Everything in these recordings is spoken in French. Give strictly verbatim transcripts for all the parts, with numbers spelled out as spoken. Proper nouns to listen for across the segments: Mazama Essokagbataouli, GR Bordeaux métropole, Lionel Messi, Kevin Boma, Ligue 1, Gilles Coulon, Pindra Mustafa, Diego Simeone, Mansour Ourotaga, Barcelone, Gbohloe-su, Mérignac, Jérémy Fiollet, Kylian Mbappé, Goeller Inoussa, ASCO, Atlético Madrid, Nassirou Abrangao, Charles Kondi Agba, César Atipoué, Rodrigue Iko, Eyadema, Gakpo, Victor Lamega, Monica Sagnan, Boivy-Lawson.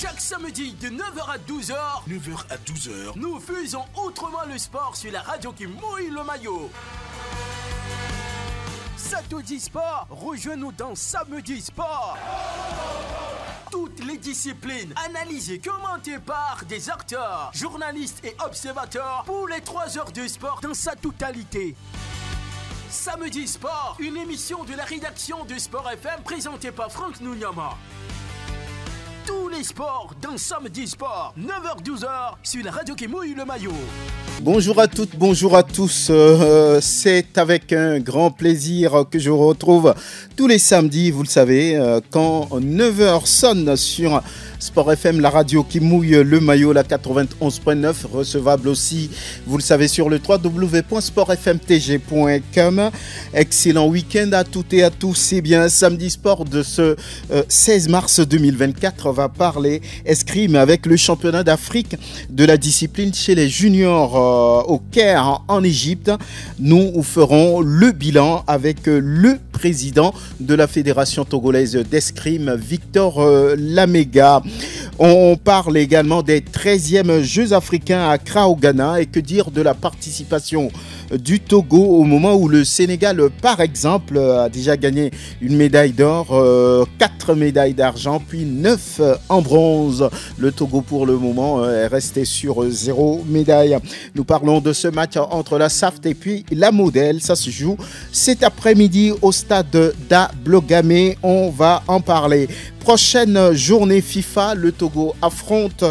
Chaque samedi de neuf heures à douze heures, neuf heures à douze heures, nous faisons autrement le sport sur la radio qui mouille le maillot. Ça te dit sport? Rejoins-nous dans Samedi Sport. Toutes les disciplines analysées, commentées par des acteurs, journalistes et observateurs pour les trois heures de sport dans sa totalité. Samedi Sport, une émission de la rédaction de Sport F M présentée par Franck Nunyama. Tous les sports dans Samedi Sport, neuf heures à douze heures, sur la radio qui mouille le maillot. Bonjour à toutes, bonjour à tous, euh, c'est avec un grand plaisir que je vous retrouve tous les samedis, vous le savez, euh, quand neuf heures sonne sur Sport F M, la radio qui mouille le maillot, la quatre-vingt-onze point neuf, recevable aussi, vous le savez, sur le w w w point sport f m t g point com. Excellent week-end à toutes et à tous, et bien Samedi Sport de ce euh, seize mars deux mille vingt-quatre va parler escrime avec le championnat d'Afrique de la discipline chez les juniors au Caire en Égypte. Nous ferons le bilan avec le président de la Fédération togolaise d'escrime, Victor Lamega. On parle également des treizièmes Jeux africains à Accra au Ghana et que dire de la participation du Togo au moment où le Sénégal par exemple a déjà gagné une médaille d'or, quatre médailles d'argent puis neuf en bronze. Le Togo pour le moment est resté sur zéro médaille. Nous parlons de ce match entre la S A F T et puis la Modèle. Ça se joue cet après-midi au stade d'Ablogamé. On va en parler. Prochaine journée FIFA, le Togo affronte,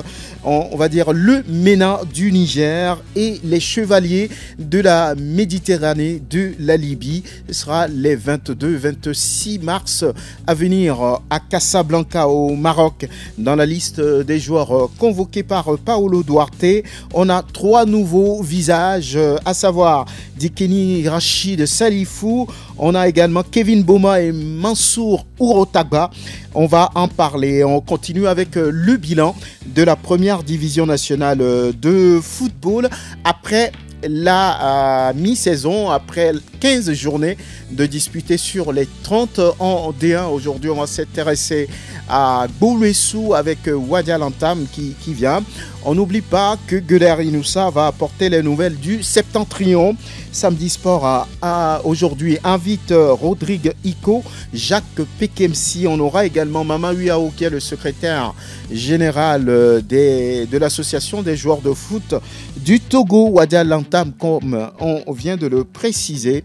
on va dire, le MENA du Niger et les Chevaliers de la Méditerranée de la Libye. Ce sera les vingt-deux vingt-six mars à venir à Casablanca au Maroc. Dans la liste des joueurs convoqués par Paulo Duarte, on a trois nouveaux visages, à savoir Dikeni Rachid Salifou, on a également Kevin Boma et Mansour Ourotaga. On va en parler. On continue avec le bilan de la première division nationale de football après la euh, mi-saison, après quinze journées de disputées sur les trente en D un. Aujourd'hui, on va s'intéresser à Gbohloe-su avec Ouadja Lantame qui, qui vient. On n'oublie pas que Goeller Inoussa va apporter les nouvelles du septentrion. Samedi Sport a, a aujourd'hui invite Rodrigue Iko, Jacques Pekemsi. On aura également Mama Wiyao qui est le secrétaire général des, de l'association des joueurs de foot du Togo, Ouadja Lantame, comme on vient de le préciser.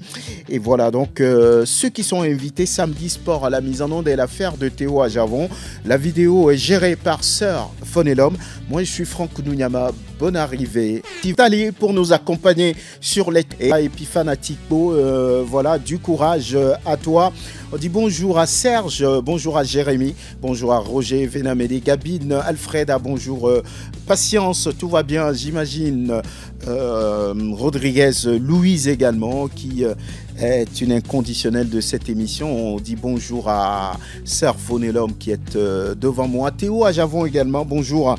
Et voilà donc euh, ceux qui sont invités samedi Sport. À la mise en onde et l'affaire de Théo à Javon. La vidéo est gérée par Sœur Fonelom. Moi je suis Franck Nunyama, bonne arrivée. Allez pour nous accompagner sur les et puis Fanatico, euh, voilà, du courage à toi. On dit bonjour à Serge, bonjour à Jérémy, bonjour à Roger, Vénamédé, Gabine, Alfreda, bonjour. Euh, Patience, tout va bien, j'imagine. Euh, Rodriguez, Louise également, qui euh, est une inconditionnelle de cette émission. On dit bonjour à Sœur Fonelom qui est euh, devant moi. Théo à Javon également, bonjour à,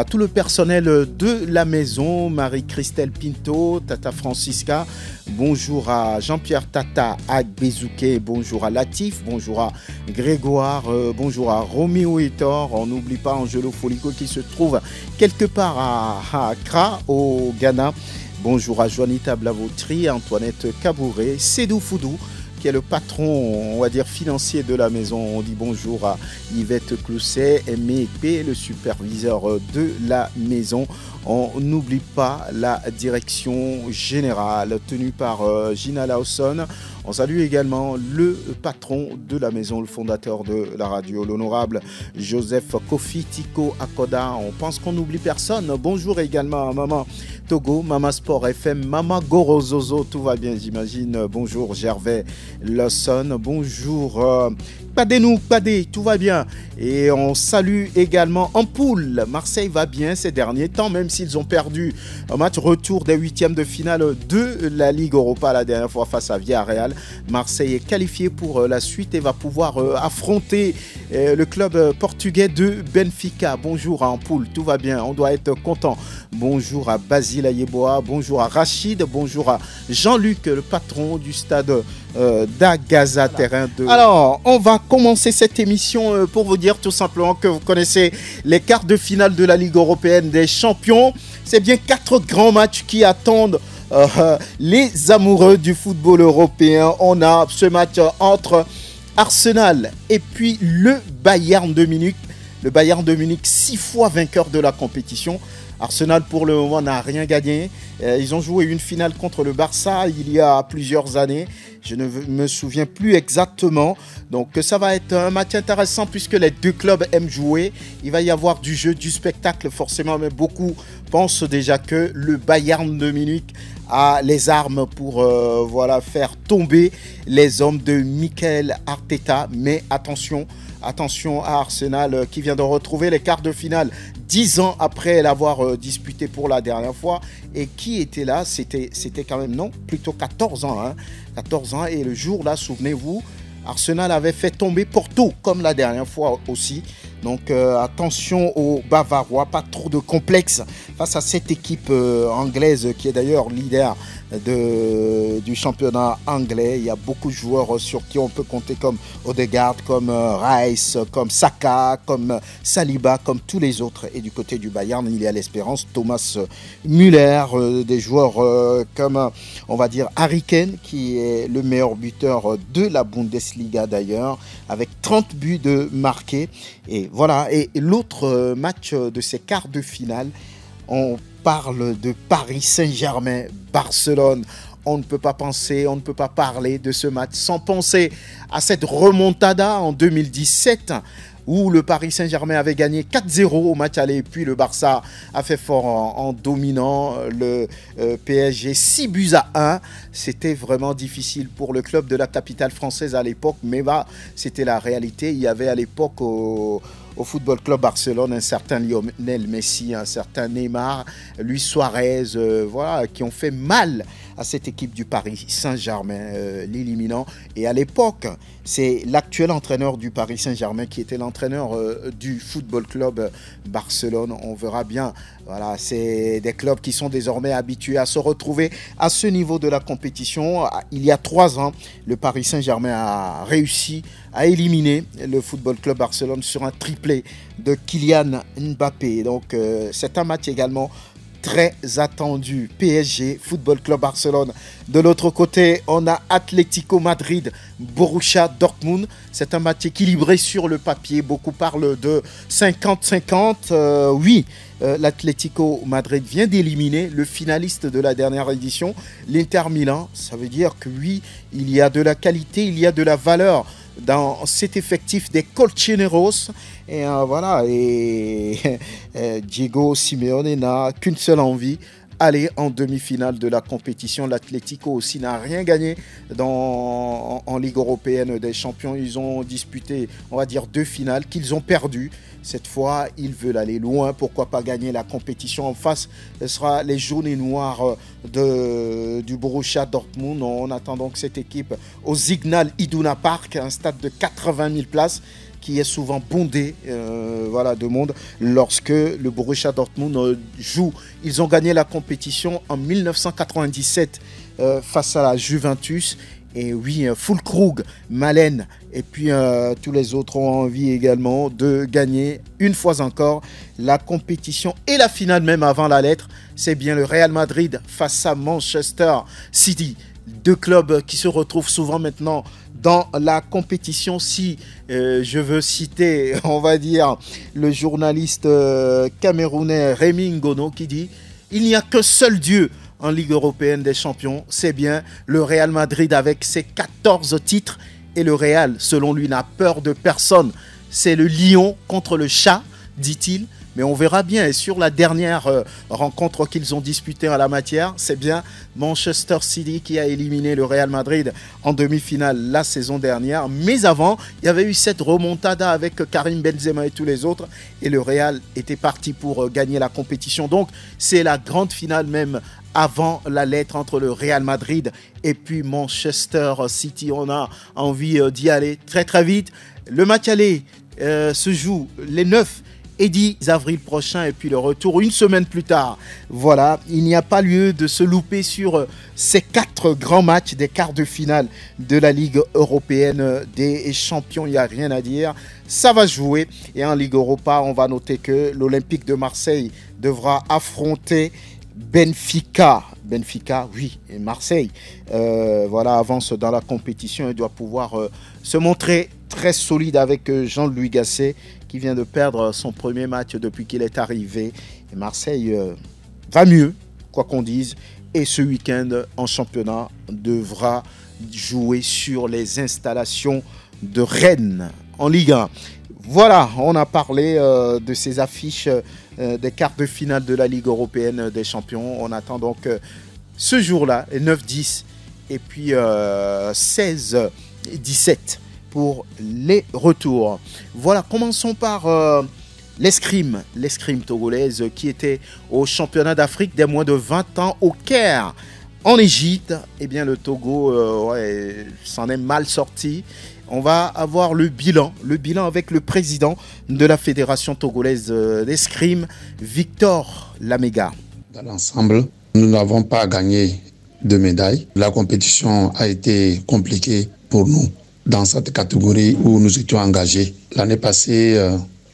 à tout le personnel de la maison. Marie-Christelle Pinto, Tata Francisca, bonjour à Jean-Pierre Tata Agbezouké, bonjour à Latif, bonjour à Grégoire, euh, bonjour à Roméo Etor. On n'oublie pas Angelo Folico qui se trouve quelque part à Accra, au Ghana. Bonjour à Juanita Blavotri, Antoinette Kabouré, Sédou Foudou, qui est le patron, on va dire, financier de la maison. On dit bonjour à Yvette Clousset, Aimé P, le superviseur de la maison. On n'oublie pas la direction générale tenue par Gina Lawson. On salue également le patron de la maison, le fondateur de la radio, l'honorable Joseph Kofi Tiko Akoda. On pense qu'on n'oublie personne. Bonjour également à Maman Togo, Maman Sport F M, Maman Gorozozo. Tout va bien, j'imagine. Bonjour Gervais Lawson. Bonjour euh, Padé nous, Padé, tout va bien. Et on salue également Ampoule. Marseille va bien ces derniers temps, même s'ils ont perdu un match retour des huitièmes de finale de la Ligue Europa la dernière fois face à Villarreal. Marseille est qualifié pour la suite et va pouvoir affronter le club portugais de Benfica. Bonjour à Ampoule, tout va bien, on doit être content. Bonjour à Basile Ayeboa, bonjour à Rachid, bonjour à Jean-Luc, le patron du stade d'Agaza, terrain de... Alors, on va commencer cette émission pour vous dire tout simplement que vous connaissez les quarts de finale de la Ligue européenne des champions. C'est bien quatre grands matchs qui attendent euh, les amoureux du football européen. On a ce match entre Arsenal et puis le Bayern de Munich. Le Bayern de Munich, six fois vainqueur de la compétition. Arsenal, pour le moment, n'a rien gagné. Ils ont joué une finale contre le Barça il y a plusieurs années. Je ne me souviens plus exactement. Donc, ça va être un match intéressant puisque les deux clubs aiment jouer. Il va y avoir du jeu, du spectacle, forcément. Mais beaucoup pensent déjà que le Bayern de Munich a les armes pour euh, voilà, faire tomber les hommes de Mikel Arteta. Mais attention, attention à Arsenal qui vient de retrouver les quarts de finale dix ans après l'avoir disputé pour la dernière fois. Et qui était là, c'était quand même, non, plutôt quatorze ans. Hein, quatorze ans, et le jour là, souvenez-vous, Arsenal avait fait tomber Porto, comme la dernière fois aussi. Donc euh, attention aux Bavarois, pas trop de complexe face à cette équipe euh, anglaise qui est d'ailleurs leader de, du championnat anglais. Il y a beaucoup de joueurs sur qui on peut compter comme Odegaard, comme euh, Rice, comme Saka, comme Saliba, comme tous les autres. Et du côté du Bayern, il y a l'espérance, Thomas Müller, euh, des joueurs euh, comme, on va dire, Harry Kane, qui est le meilleur buteur de la Bundesliga d'ailleurs, avec trente buts de marqués. Et voilà, et l'autre match de ces quarts de finale, on parle de Paris Saint-Germain, Barcelone. On ne peut pas penser, on ne peut pas parler de ce match sans penser à cette remontada en deux mille dix-sept où le Paris Saint-Germain avait gagné quatre zéro au match aller et puis le Barça a fait fort en, en dominant le euh, P S G six buts à un. C'était vraiment difficile pour le club de la capitale française à l'époque, mais bah, c'était la réalité. Il y avait à l'époque au, au Football Club Barcelone un certain Lionel Messi, un certain Neymar, Luis Suarez, euh, voilà, qui ont fait mal à cette équipe du Paris Saint-Germain, euh, l'éliminant. Et à l'époque, c'est l'actuel entraîneur du Paris Saint-Germain qui était l'entraîneur euh, du Football Club Barcelone. On verra bien. Voilà, c'est des clubs qui sont désormais habitués à se retrouver à ce niveau de la compétition. Il y a trois ans, le Paris Saint-Germain a réussi à éliminer le Football Club Barcelone sur un triplé de Kylian Mbappé. Donc, euh, c'est un match également très attendu. P S G, Football Club Barcelone. De l'autre côté, on a Atlético Madrid, Borussia Dortmund. C'est un match équilibré sur le papier. Beaucoup parlent de cinquante cinquante. Euh, oui, euh, l'Atlético Madrid vient d'éliminer le finaliste de la dernière édition, l'Inter Milan. Ça veut dire que oui, il y a de la qualité, il y a de la valeur dans cet effectif des Colchoneros. Et euh, voilà, et euh, Diego Simeone n'a qu'une seule envie, aller en demi-finale de la compétition. L'Atlético aussi n'a rien gagné dans, en, en Ligue européenne des champions. Ils ont disputé, on va dire, deux finales qu'ils ont perdues. Cette fois, ils veulent aller loin. Pourquoi pas gagner la compétition en face? Ce sera les jaunes et noirs de, du Borussia Dortmund. On attend donc cette équipe au Signal Iduna Park, un stade de quatre-vingt mille places qui est souvent bondé euh, voilà, de monde lorsque le Borussia Dortmund joue. Ils ont gagné la compétition en mille neuf cent quatre-vingt-dix-sept euh, face à la Juventus. Et oui, Füllkrug, Malen et puis euh, tous les autres ont envie également de gagner une fois encore la compétition et la finale même avant la lettre. C'est bien le Real Madrid face à Manchester City. Deux clubs qui se retrouvent souvent maintenant dans la compétition. Si euh, je veux citer, on va dire, le journaliste euh, camerounais Rémi Ngono qui dit « Il n'y a qu'un seul Dieu » en Ligue européenne des champions, c'est bien le Real Madrid avec ses quatorze titres. Et le Real, selon lui, n'a peur de personne. C'est le lion contre le chat, dit-il. Mais on verra bien. Et sur la dernière rencontre qu'ils ont disputée à la matière, c'est bien Manchester City qui a éliminé le Real Madrid en demi-finale la saison dernière. Mais avant, il y avait eu cette remontada avec Karim Benzema et tous les autres. Et le Real était parti pour gagner la compétition. Donc, c'est la grande finale même avant la lettre entre le Real Madrid et puis Manchester City. On a envie d'y aller très très vite. Le match aller euh, se joue les neuf et dix avril prochain, et puis le retour une semaine plus tard. Voilà, il n'y a pas lieu de se louper sur ces quatre grands matchs des quarts de finale de la Ligue européenne des champions. Il n'y a rien à dire, ça va jouer. Et en Ligue Europa, on va noter que l'Olympique de Marseille devra affronter Benfica. Benfica, oui, et Marseille euh, voilà, avance dans la compétition et doit pouvoir euh, se montrer très solide avec Jean-Louis Gasset qui vient de perdre son premier match depuis qu'il est arrivé. Et Marseille euh, va mieux, quoi qu'on dise, et ce week-end en championnat devra jouer sur les installations de Rennes en Ligue un. Voilà, on a parlé euh, de ces affiches euh, des quarts de finale de la Ligue européenne des champions. On attend donc euh, ce jour-là, neuf dix et puis euh, seize dix-sept pour les retours. Voilà, commençons par euh, l'escrime, l'escrime togolaise qui était au championnat d'Afrique des moins de vingt ans au Caire, en Égypte. Eh bien, le Togo euh, ouais, s'en est mal sorti. On va avoir le bilan, le bilan avec le président de la Fédération togolaise d'escrime, Victor Lamega. Dans l'ensemble, nous n'avons pas gagné de médaille. La compétition a été compliquée pour nous dans cette catégorie où nous étions engagés. L'année passée,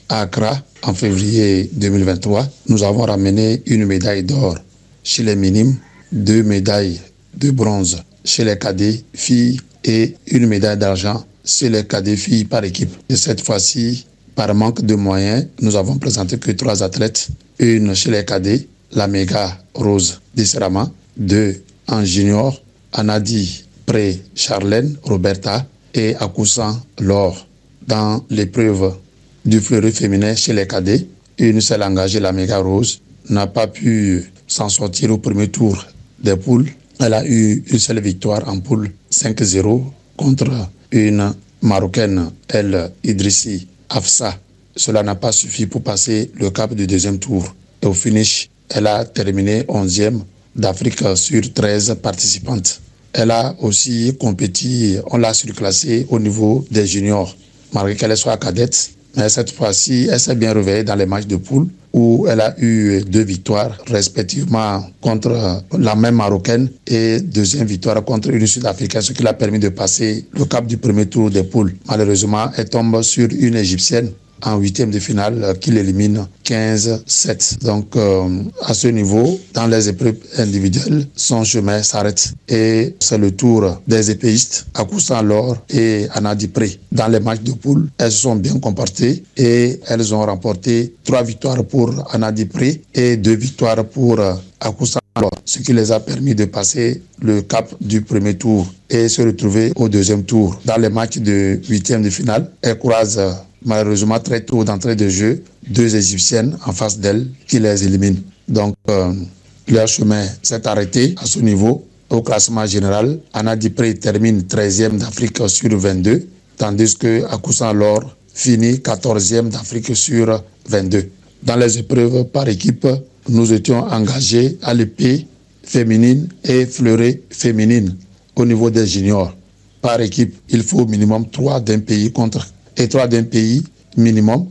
à Accra, en février deux mille vingt-trois, nous avons ramené une médaille d'or chez les minimes, deux médailles de bronze chez les cadets filles et une médaille d'argent. C'est le cas des filles par équipe. Et cette fois-ci, par manque de moyens, nous avons présenté que trois athlètes. Une chez les cadets, Lamega Rose Disserama. Deux en junior, Anadi Pré Charlène Roberta et Akousan Laure. Dans l'épreuve du fleuret féminin chez les cadets, une seule engagée, Lamega Rose, n'a pas pu s'en sortir au premier tour des poules. Elle a eu une seule victoire en poule, cinq zéro contre une Marocaine, elle, Idrissi Afsa. Cela n'a pas suffi pour passer le cap du deuxième tour. Et au finish, elle a terminé onzième d'Afrique sur treize participantes. Elle a aussi compéti, on l'a surclassée au niveau des juniors, malgré qu'elle soit cadette. Mais cette fois-ci, elle s'est bien réveillée dans les matchs de poule où elle a eu deux victoires respectivement contre la même Marocaine et deuxième victoire contre une Sud-Africaine, ce qui l'a permis de passer le cap du premier tour des poules. Malheureusement, elle tombe sur une Égyptienne en huitième de finale qui l'élimine quinze sept. Donc, euh, à ce niveau, dans les épreuves individuelles, son chemin s'arrête. Et c'est le tour des épéistes, Akousan Laure et Anadi Pré. Dans les matchs de poule, elles se sont bien comportées et elles ont remporté trois victoires pour Anadi Pré et deux victoires pour Akousan Laure, ce qui les a permis de passer le cap du premier tour et se retrouver au deuxième tour. Dans les matchs de huitième de finale, elles croisent malheureusement très tôt d'entrée de jeu, deux Égyptiennes en face d'elles qui les éliminent. Donc, euh, leur chemin s'est arrêté à ce niveau. Au classement général, Anadi Pré termine treizième d'Afrique sur vingt-deux, tandis que Akousan Laure finit quatorzième d'Afrique sur vingt-deux. Dans les épreuves par équipe, nous étions engagés à l'épée féminine et fleuret féminine au niveau des juniors. Par équipe, il faut au minimum trois d'un pays contre et trois d'un pays minimum,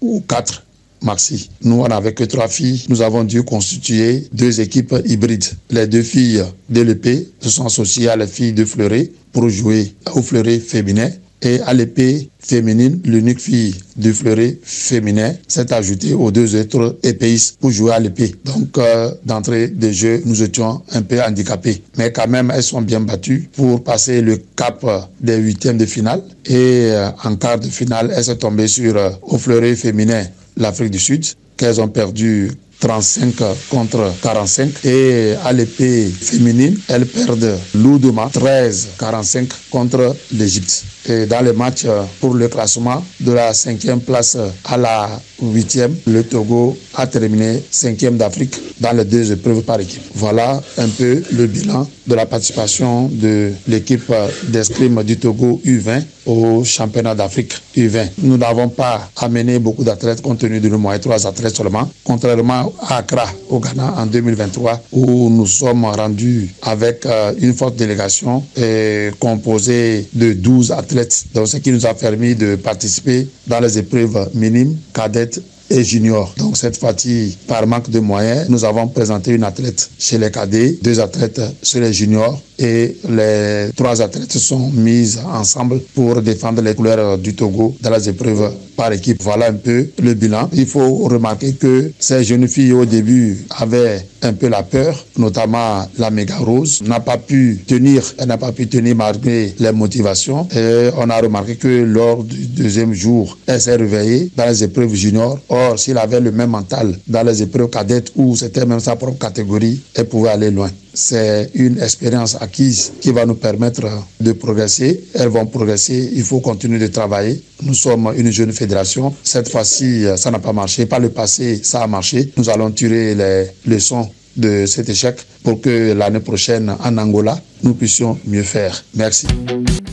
ou quatre maxi. Nous, on n'avait que trois filles. Nous avons dû constituer deux équipes hybrides. Les deux filles de l'épée se sont associées à les filles de fleuret pour jouer au fleuret féminin. Et à l'épée féminine, l'unique fille du fleuret féminin s'est ajoutée aux deux autres épéistes pour jouer à l'épée. Donc, euh, d'entrée de jeu, nous étions un peu handicapés. Mais quand même, elles sont bien battues pour passer le cap des huitièmes de finale. Et euh, en quart de finale, elles sont tombées sur euh, au fleuret féminin l'Afrique du Sud, qu'elles ont perdu trente-cinq contre quarante-cinq. Et à l'épée féminine, elles perdent lourdement treize quarante-cinq contre l'Égypte. Et dans les matchs pour le classement, de la cinquième place à la huitième, le Togo a terminé cinquième d'Afrique dans les deux épreuves par équipe. Voilà un peu le bilan de la participation de l'équipe d'escrime du Togo U vingt au championnat d'Afrique U vingt. Nous n'avons pas amené beaucoup d'athlètes compte tenu de nos moyens, trois athlètes seulement, contrairement à Accra au Ghana en deux mille vingt-trois où nous sommes rendus avec une forte délégation et composée de douze athlètes, donc ce qui nous a permis de participer dans les épreuves minimes, cadettes et juniors. Donc cette fois-ci, par manque de moyens, nous avons présenté une athlète chez les cadets, deux athlètes chez les juniors et les trois athlètes sont mises ensemble pour défendre les couleurs du Togo dans les épreuves par équipe. Voilà un peu le bilan. Il faut remarquer que ces jeunes filles au début avaient un peu la peur, notamment la méga rose, n'a pas pu tenir, elle n'a pas pu tenir malgré les motivations. Et on a remarqué que lors du deuxième jour, elle s'est réveillée dans les épreuves juniors. Or, s'il avait le même mental dans les épreuves cadettes où c'était même sa propre catégorie, elle pouvait aller loin. C'est une expérience acquise qui va nous permettre de progresser. Elles vont progresser, il faut continuer de travailler. Nous sommes une jeune fédération. Cette fois-ci, ça n'a pas marché. Par le passé, ça a marché. Nous allons tirer les leçons de cet échec pour que l'année prochaine, en Angola, nous puissions mieux faire. Merci.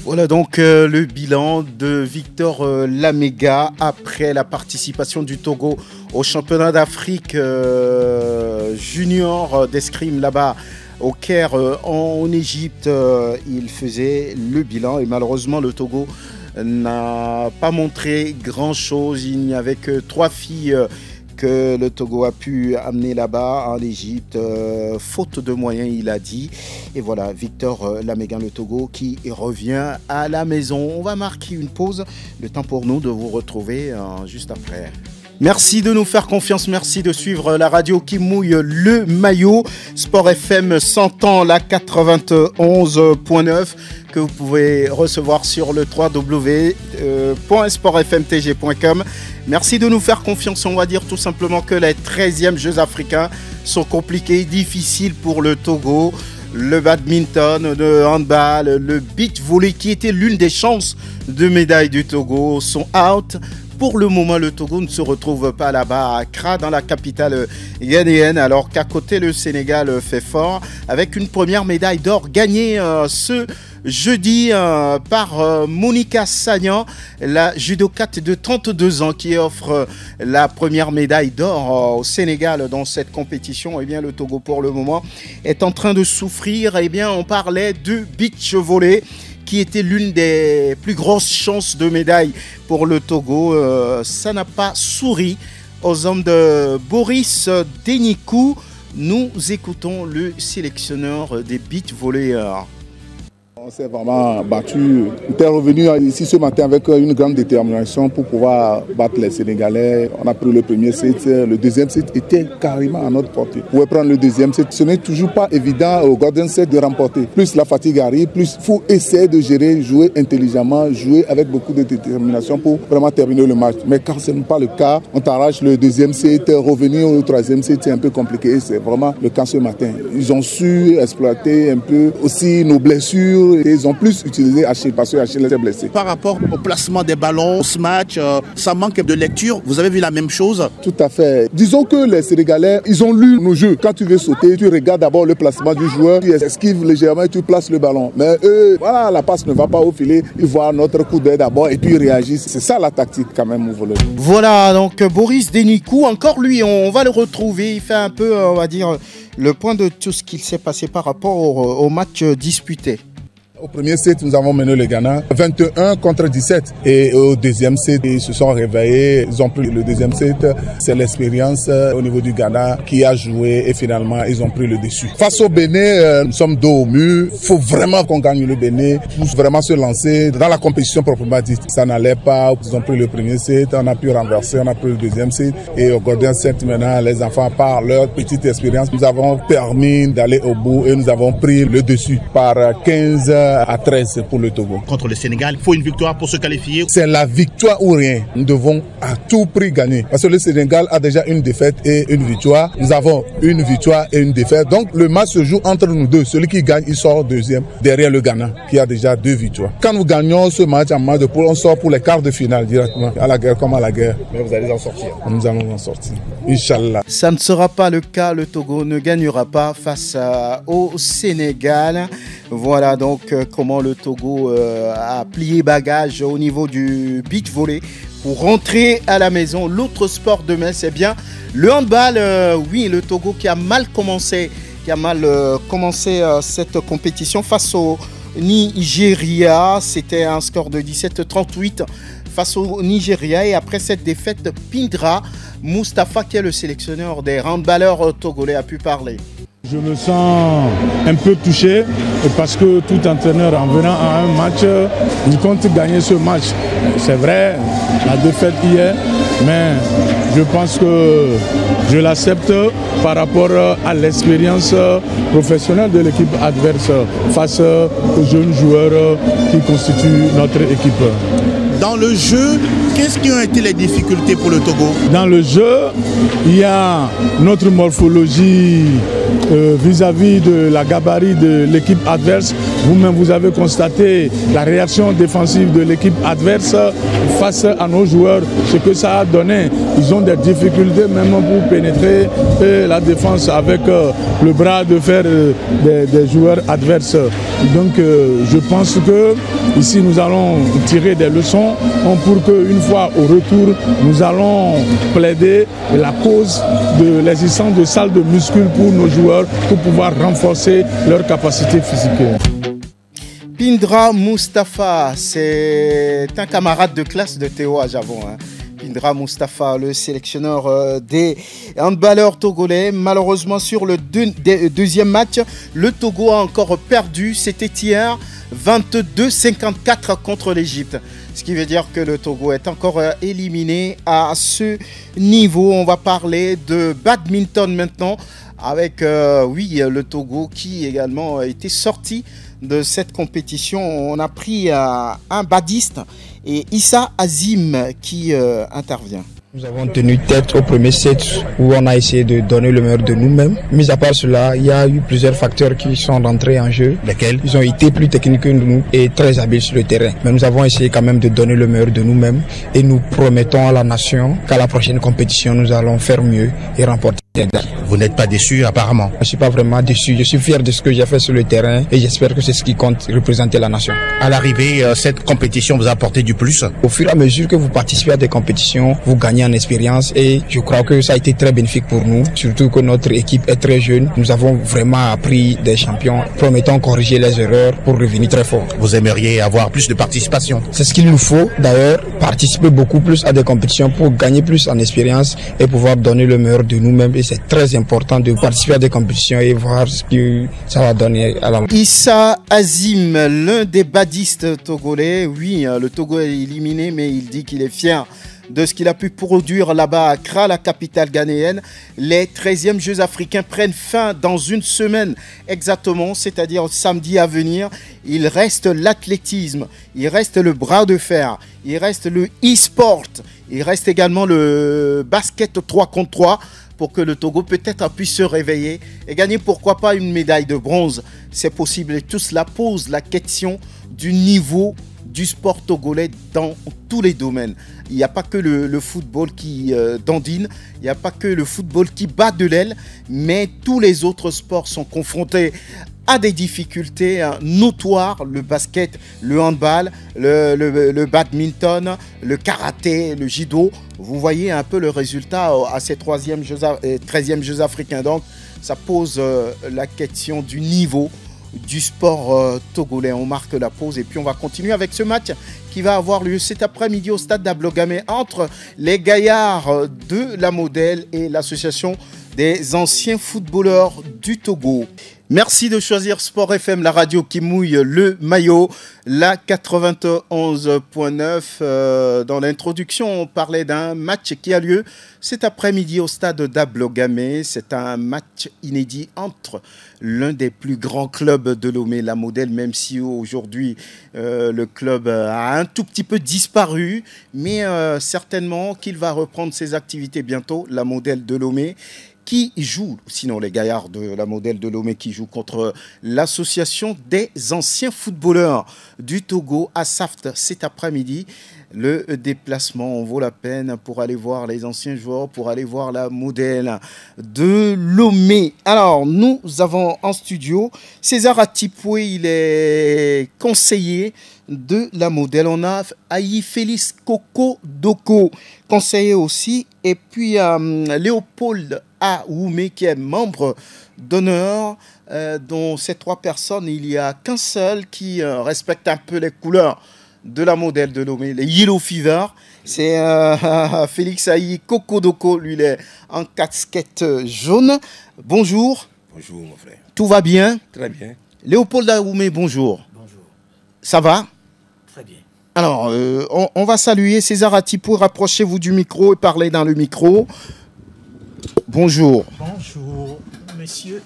Voilà donc euh, le bilan de Victor euh, Lamega après la participation du Togo au championnat d'Afrique euh, junior d'escrime là-bas au Caire euh, en, en Égypte. Euh, il faisait le bilan et malheureusement le Togo n'a pas montré grand-chose. Il n'y avait que trois filles euh, que le Togo a pu amener là-bas en Égypte, euh, faute de moyens, il a dit. Et voilà, Victor Lamega, le Togo, qui revient à la maison. On va marquer une pause, le temps pour nous de vous retrouver euh, juste après. Merci de nous faire confiance, merci de suivre la radio qui mouille le maillot. Sport F M cent ans, la quatre-vingt-onze point neuf que vous pouvez recevoir sur le w w w point sport f m t g point com. Merci de nous faire confiance, on va dire tout simplement que les treizièmes Jeux africains sont compliqués, difficiles pour le Togo. Le badminton, le handball, le beach volley qui était l'une des chances de médaille du Togo sont out. Pour le moment, le Togo ne se retrouve pas là-bas à Accra, dans la capitale ghanéenne, alors qu'à côté, le Sénégal fait fort avec une première médaille d'or gagnée euh, ce jeudi euh, par euh, Monica Sagnan, la judokate de trente-deux ans qui offre euh, la première médaille d'or euh, au Sénégal dans cette compétition. Eh bien, le Togo, pour le moment, est en train de souffrir. Eh bien, on parlait de beach volley, qui était l'une des plus grosses chances de médaille pour le Togo. Euh, ça n'a pas souri aux hommes de Boris Denikou. Nous écoutons le sélectionneur des beach volleyeurs. On s'est vraiment battu. On était revenu ici ce matin avec une grande détermination pour pouvoir battre les Sénégalais. On a pris le premier set. Le deuxième set était carrément à notre portée. On pouvait prendre le deuxième set. Ce n'est toujours pas évident au golden set de remporter. Plus la fatigue arrive, plus il faut essayer de gérer, jouer intelligemment, jouer avec beaucoup de détermination pour vraiment terminer le match. Mais quand ce n'est pas le cas, on t'arrache le deuxième set. Revenir au troisième set, c'est un peu compliqué. C'est vraiment le cas ce matin. Ils ont su exploiter un peu aussi nos blessures. Et ils ont plus utilisé Achille parce que Achille était blessé. Par rapport au placement des ballons, ce match, euh, ça manque de lecture. Vous avez vu la même chose? Tout à fait. Disons que les Sénégalais, ils ont lu nos jeux. Quand tu veux sauter, tu regardes d'abord le placement du joueur, tu esquives légèrement et tu places le ballon. Mais eux, voilà, la passe ne va pas au filet. Ils voient notre coup d'œil d'abord et puis ils réagissent. C'est ça la tactique quand même au volet. Voilà, donc Boris Denikou, encore lui, on va le retrouver. Il fait un peu, on va dire, le point de tout ce qu'il s'est passé par rapport au, au match disputé. Au premier set, nous avons mené le Ghana vingt et un contre dix-sept. Et au deuxième set, ils se sont réveillés. Ils ont pris le deuxième set. C'est l'expérience au niveau du Ghana qui a joué et finalement, ils ont pris le dessus. Face au Bénin, nous sommes dos au mur. Il faut vraiment qu'on gagne le Bénin pour vraiment se lancer dans la compétition proprement dite. Ça n'allait pas. Ils ont pris le premier set. On a pu renverser. On a pris le deuxième set. Et au golden set, maintenant, les enfants, par leur petite expérience, nous avons permis d'aller au bout et nous avons pris le dessus par quinze à treize pour le Togo. Contre le Sénégal, il faut une victoire pour se qualifier. C'est la victoire ou rien. Nous devons à tout prix gagner. Parce que le Sénégal a déjà une défaite et une victoire. Nous avons une victoire et une défaite. Donc le match se joue entre nous deux. Celui qui gagne, il sort deuxième derrière le Ghana qui a déjà deux victoires. Quand nous gagnons ce match en match de poule, on sort pour les quarts de finale directement. À la guerre comme à la guerre. Mais vous allez en sortir. Nous allons en sortir. Inch'Allah. Ça ne sera pas le cas. Le Togo ne gagnera pas face au Sénégal. Voilà donc comment le Togo euh, a plié bagage au niveau du beach volley pour rentrer à la maison. L'autre sport demain, c'est bien le handball. Euh, oui, le Togo qui a mal commencé, qui a mal euh, commencé euh, cette compétition face au Nigeria. C'était un score de dix-sept à trente-huit face au Nigeria. Et après cette défaite, Pindra Mustafa, qui est le sélectionneur des handballeurs togolais, a pu parler. Je me sens un peu touché parce que tout entraîneur, en venant à un match, il compte gagner ce match. C'est vrai, la défaite hier, mais je pense que je l'accepte par rapport à l'expérience professionnelle de l'équipe adverse face aux jeunes joueurs qui constituent notre équipe. Dans le jeu, qu'est-ce qui ont été les difficultés pour le Togo? Dans le jeu, il y a notre morphologie vis-à-vis euh, -vis de la gabarit de l'équipe adverse. Vous-même, vous avez constaté la réaction défensive de l'équipe adverse face à nos joueurs, ce que ça a donné. Ils ont des difficultés même pour pénétrer et la défense avec euh, le bras de fer des, des joueurs adverses. Donc, euh, je pense que ici, nous allons tirer des leçons pour qu'une fois au retour, nous allons plaider la cause de l'existence de salles de muscles pour nos joueurs pour pouvoir renforcer leur capacité physique. Pindra Mustafa, c'est un camarade de classe de Théo à Javon. Hein. Pindra Mustafa, le sélectionneur des handballeurs togolais. Malheureusement, sur le deux, deuxième match, le Togo a encore perdu. C'était hier, vingt-deux à cinquante-quatre contre l'Égypte. Ce qui veut dire que le Togo est encore éliminé à ce niveau. On va parler de badminton maintenant avec, euh, oui, le Togo qui également a été sorti de cette compétition. On a pris euh, un badiste et Issa Azim qui euh, intervient. Nous avons tenu tête au premier set où on a essayé de donner le meilleur de nous-mêmes. Mis à part cela, il y a eu plusieurs facteurs qui sont rentrés en jeu. Lesquels? Ils ont été plus techniques que nous et très habiles sur le terrain. Mais nous avons essayé quand même de donner le meilleur de nous-mêmes et nous promettons à la nation qu'à la prochaine compétition, nous allons faire mieux et remporter. Vous n'êtes pas déçu apparemment? Je ne suis pas vraiment déçu. Je suis fier de ce que j'ai fait sur le terrain et j'espère que c'est ce qui compte représenter la nation. À l'arrivée, cette compétition vous a apporté du plus? Au fur et à mesure que vous participez à des compétitions, vous gagnez en expérience et je crois que ça a été très bénéfique pour nous, surtout que notre équipe est très jeune. Nous avons vraiment appris des champions, promettant corriger les erreurs pour revenir très fort. Vous aimeriez avoir plus de participation? C'est ce qu'il nous faut d'ailleurs, participer beaucoup plus à des compétitions pour gagner plus en expérience et pouvoir donner le meilleur de nous-mêmes. Et c'est très important de participer à des compétitions et voir ce que ça va donner à la... Issa Azim, l'un des badistes togolais. Oui, le Togo est éliminé mais il dit qu'il est fier de ce qu'il a pu produire là-bas à Accra, la capitale ghanéenne. Les treizièmes Jeux africains prennent fin dans une semaine exactement, c'est-à-dire samedi à venir. Il reste l'athlétisme, il reste le bras de fer, il reste le e-sport, il reste également le basket trois contre trois pour que le Togo peut-être puisse se réveiller et gagner pourquoi pas une médaille de bronze. C'est possible et tout cela pose la question du niveau du sport togolais dans tous les domaines. Il n'y a pas que le, le football qui euh, dandine, il n'y a pas que le football qui bat de l'aile, mais tous les autres sports sont confrontés à des difficultés hein, notoires. Le basket, le handball, le, le, le badminton, le karaté, le judo. Vous voyez un peu le résultat à ces troisième jeux, treizième Jeux africains. Donc ça pose euh, la question du niveau du sport euh, togolais. On marque la pause et puis on va continuer avec ce match qui va avoir lieu cet après-midi au stade d'Ablogamé entre les gaillards de la Modèle et l'association des anciens footballeurs du Togo. Merci de choisir Sport F M, la radio qui mouille le maillot, la quatre-vingt-onze point neuf. Euh, dans l'introduction, on parlait d'un match qui a lieu cet après-midi au stade d'Ablogamé. C'est un match inédit entre l'un des plus grands clubs de Lomé, la Modèle, même si aujourd'hui euh, le club a un tout petit peu disparu, mais euh, certainement qu'il va reprendre ses activités bientôt, la Modèle de Lomé, qui joue, sinon les gaillards de la Modèle de Lomé, qui joue contre l'association des anciens footballeurs du Togo à Saft cet après-midi. Le déplacement en vaut la peine pour aller voir les anciens joueurs, pour aller voir la Modèle de Lomé. Alors, nous avons en studio César Atipoué, il est conseiller de la Modèle. On a Aïe Félix Koko Doko, conseiller aussi. Et puis, euh, Léopold Aoumé, qui est membre d'honneur. Euh, dont ces trois personnes, il n'y a qu'un seul qui euh, respecte un peu les couleurs de la modèle de Lomé, les Yellow Fever. C'est euh, Félix Aïe Kokodoko, lui, il est en casquette jaune. Bonjour. Bonjour, mon frère. Tout va bien? Très bien. Léopold Aoumé, bonjour. Bonjour. Ça va? Très bien. Alors, euh, on, on va saluer César Atipou. Rapprochez-vous du micro et parlez dans le micro. Bonjour. Bonjour, messieurs.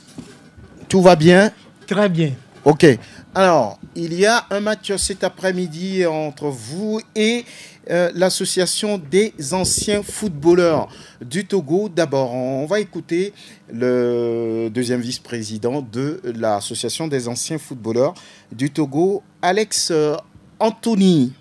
Tout va bien? Très bien. Ok. Alors, il y a un match cet après-midi entre vous et euh, l'association des anciens footballeurs du Togo. D'abord, on va écouter le deuxième vice-président de l'association des anciens footballeurs du Togo, Alex Anthony.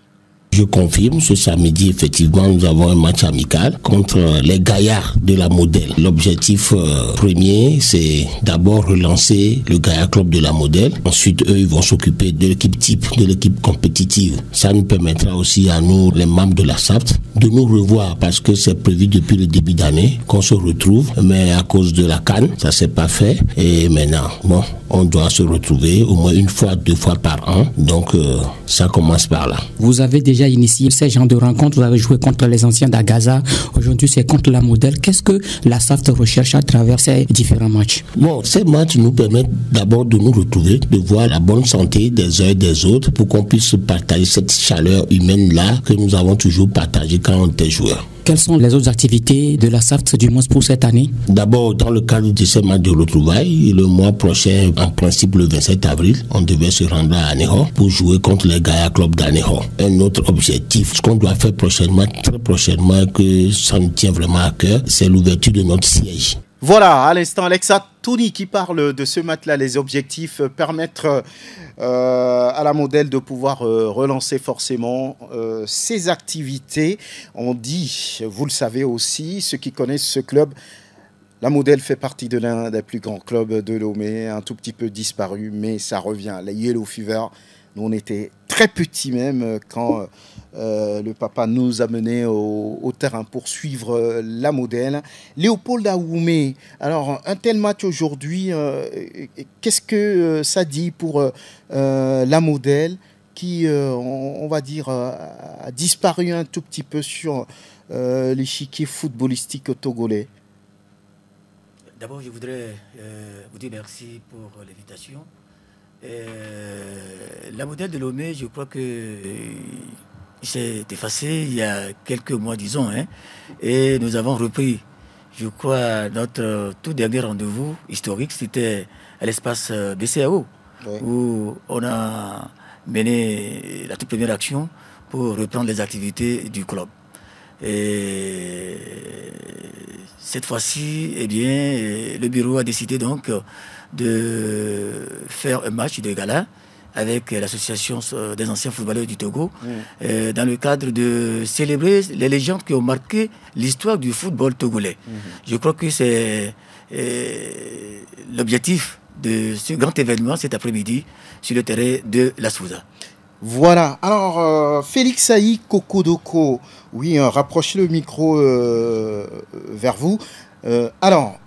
Je confirme, ce samedi, effectivement, nous avons un match amical contre les gaillards de la Modèle. L'objectif euh, premier, c'est d'abord relancer le Gaillard Club de la Modèle. Ensuite, eux, ils vont s'occuper de l'équipe type, de l'équipe compétitive. Ça nous permettra aussi à nous, les membres de la S A P T, de nous revoir parce que c'est prévu depuis le début d'année qu'on se retrouve. Mais à cause de la CAN, ça s'est pas fait. Et maintenant, bon, on doit se retrouver au moins une fois, deux fois par an. Donc, euh, ça commence par là. Vous avez déjà initié ces genres de rencontres, vous avez joué contre les anciens d'Agaza, aujourd'hui c'est contre la Modèle. Qu'est-ce que la S A F T recherche à travers ces différents matchs? Bon, ces matchs nous permettent d'abord de nous retrouver, de voir la bonne santé des uns et des autres pour qu'on puisse partager cette chaleur humaine-là que nous avons toujours partagée quand on était joueurs. Quelles sont les autres activités de la S A F T du mois pour cette année? D'abord, dans le cadre de ces matchs de retrouvailles, le mois prochain, en principe le vingt-sept avril, on devait se rendre à Aneho pour jouer contre les Gaia Club d'Aneho. Un autre objectif, ce qu'on doit faire prochainement, très prochainement, que ça nous tient vraiment à cœur, c'est l'ouverture de notre siège. Voilà, à l'instant, Alexa Tony qui parle de ce match-là, les objectifs, euh, permettre euh, à la Modèle de pouvoir euh, relancer forcément euh, ses activités. On dit, vous le savez aussi, ceux qui connaissent ce club, la Modèle fait partie de l'un des plus grands clubs de Lomé, un tout petit peu disparu, mais ça revient. Les Yellow Fever, nous on était très petits même quand euh, le papa nous amenait au, au terrain pour suivre euh, la Modèle. Léopold Aoumé, alors un tel match aujourd'hui, euh, qu'est-ce que euh, ça dit pour euh, la Modèle qui, euh, on, on va dire, euh, a disparu un tout petit peu sur euh, l'échiquier footballistique togolais? D'abord, je voudrais euh, vous dire merci pour l'invitation. Euh, la modèle de Lomé, je crois que euh, s'est effacée il y a quelques mois, disons. Hein, et nous avons repris, je crois, notre tout dernier rendez-vous historique, c'était à l'espace B C A O, oui, où on a mené la toute première action pour reprendre les activités du club. Et cette fois-ci, eh bien, le bureau a décidé donc de faire un match de gala avec l'association des anciens footballeurs du Togo, mmh, dans le cadre de célébrer les légendes qui ont marqué l'histoire du football togolais. Mmh. Je crois que c'est eh, l'objectif de ce grand événement cet après-midi sur le terrain de la Souza. Voilà. Alors, euh, Félix Aïe Kokodoko, oui, hein, rapprochez le micro euh, vers vous. Euh, alors,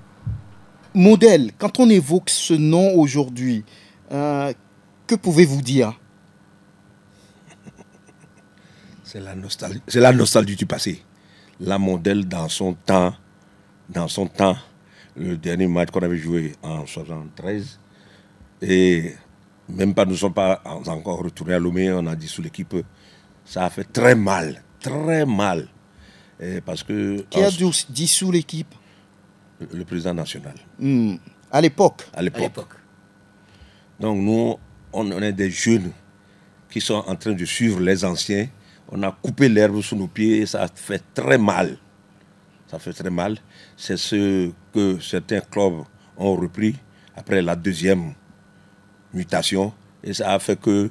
Modèle, quand on évoque ce nom aujourd'hui, euh, que pouvez-vous dire? C'est la nostalgie, c'est la nostalgie du passé. La Modèle dans son temps, dans son temps, le dernier match qu'on avait joué en soixante-treize, et... même pas, nous ne sommes pas encore retournés à Lomé, on a dit sous l'équipe, ça a fait très mal, très mal. Et parce que qui a dit sous l'équipe? Le président national. Mmh. À l'époque. À l'époque. Donc nous, on, on est des jeunes qui sont en train de suivre les anciens. On a coupé l'herbe sous nos pieds et ça a fait très mal. Ça fait très mal. C'est ce que certains clubs ont repris après la deuxième mutation, et ça a fait que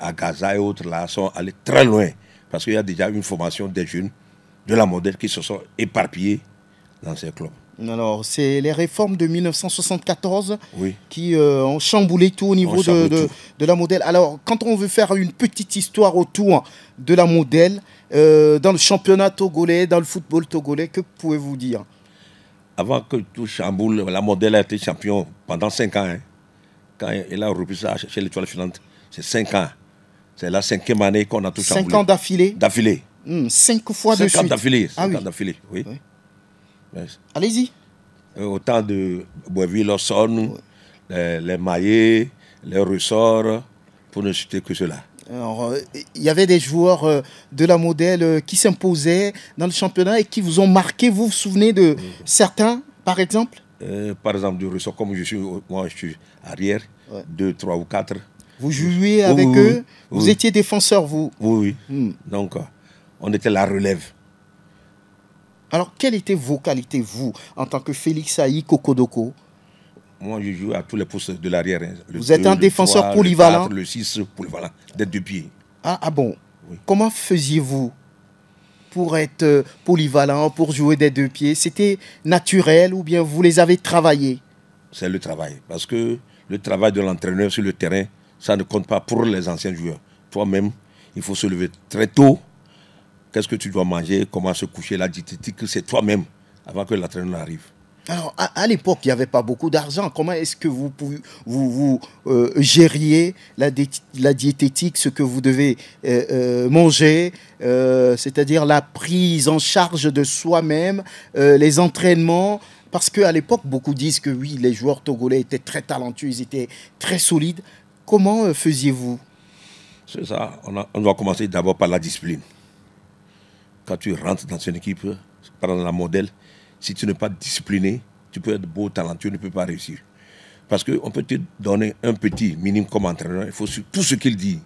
à Gaza et autres là sont allés très loin parce qu'il y a déjà une formation des jeunes de la modèle qui se sont éparpillés dans ces clubs. Alors c'est les réformes de mille neuf cent soixante-quatorze, oui, qui euh, ont chamboulé tout au niveau de, de, tout. de la modèle. Alors quand on veut faire une petite histoire autour de la modèle euh, dans le championnat togolais, dans le football togolais, que pouvez-vous dire? avant que tout chamboule, la Modèle a été champion pendant cinq ans. Hein. Quand elle a repris ça chez l'étoile filante, c'est cinq ans. C'est la cinquième année qu'on a tout chamboulé. Cinq ans d'affilée. D'affilée. Mmh, cinq fois cinq de suite. D'affilée. Ah, cinq oui. ans d'affilée. Oui. oui. Yes. Allez-y. Au temps de Boivy-Lawson, les, les maillets, les ressorts, pour ne citer que cela. Alors, il y avait des joueurs de la Modèle qui s'imposaient dans le championnat et qui vous ont marqué. Vous vous souvenez de oui. certains, par exemple euh, Par exemple, du ressort, comme je suis, moi je suis arrière, ouais. deux, trois ou quatre. Vous jouiez avec oui, eux oui, Vous oui. étiez défenseur, vous Oui, oui. Hum. Donc, on était la relève. Alors, quelles étaient vos qualités, vous, en tant que Félix Aïe Kokodoko? Moi, je joue à tous les postes de l'arrière. Vous êtes un défenseur polyvalent? Le six polyvalent, d'être du pied. Ah, ah bon oui. Comment faisiez-vous pour être polyvalent, pour jouer des deux pieds? C'était naturel ou bien vous les avez travaillés? C'est le travail. Parce que le travail de l'entraîneur sur le terrain, ça ne compte pas pour les anciens joueurs. Toi-même, il faut se lever très tôt. Qu'est-ce que tu dois manger, comment se coucher, la diététique, c'est toi-même, avant que l'entraîneur arrive. Alors, à, à l'époque, il n'y avait pas beaucoup d'argent. Comment est-ce que vous, vous, vous euh, gériez la, la diététique, ce que vous devez euh, euh, manger, euh, c'est-à-dire la prise en charge de soi-même, euh, les entraînements? Parce qu'à l'époque, beaucoup disent que oui, les joueurs togolais étaient très talentueux, ils étaient très solides. Comment euh, faisiez-vous? C'est ça, on, a, on doit commencer d'abord par la discipline. Quand tu rentres dans une équipe, par exemple la Modèle, si tu n'es pas discipliné, tu peux être beau, talentueux, tu ne peux pas réussir. Parce qu'on peut te donner un petit minimum comme entraîneur, il faut tout ce qu'il dit.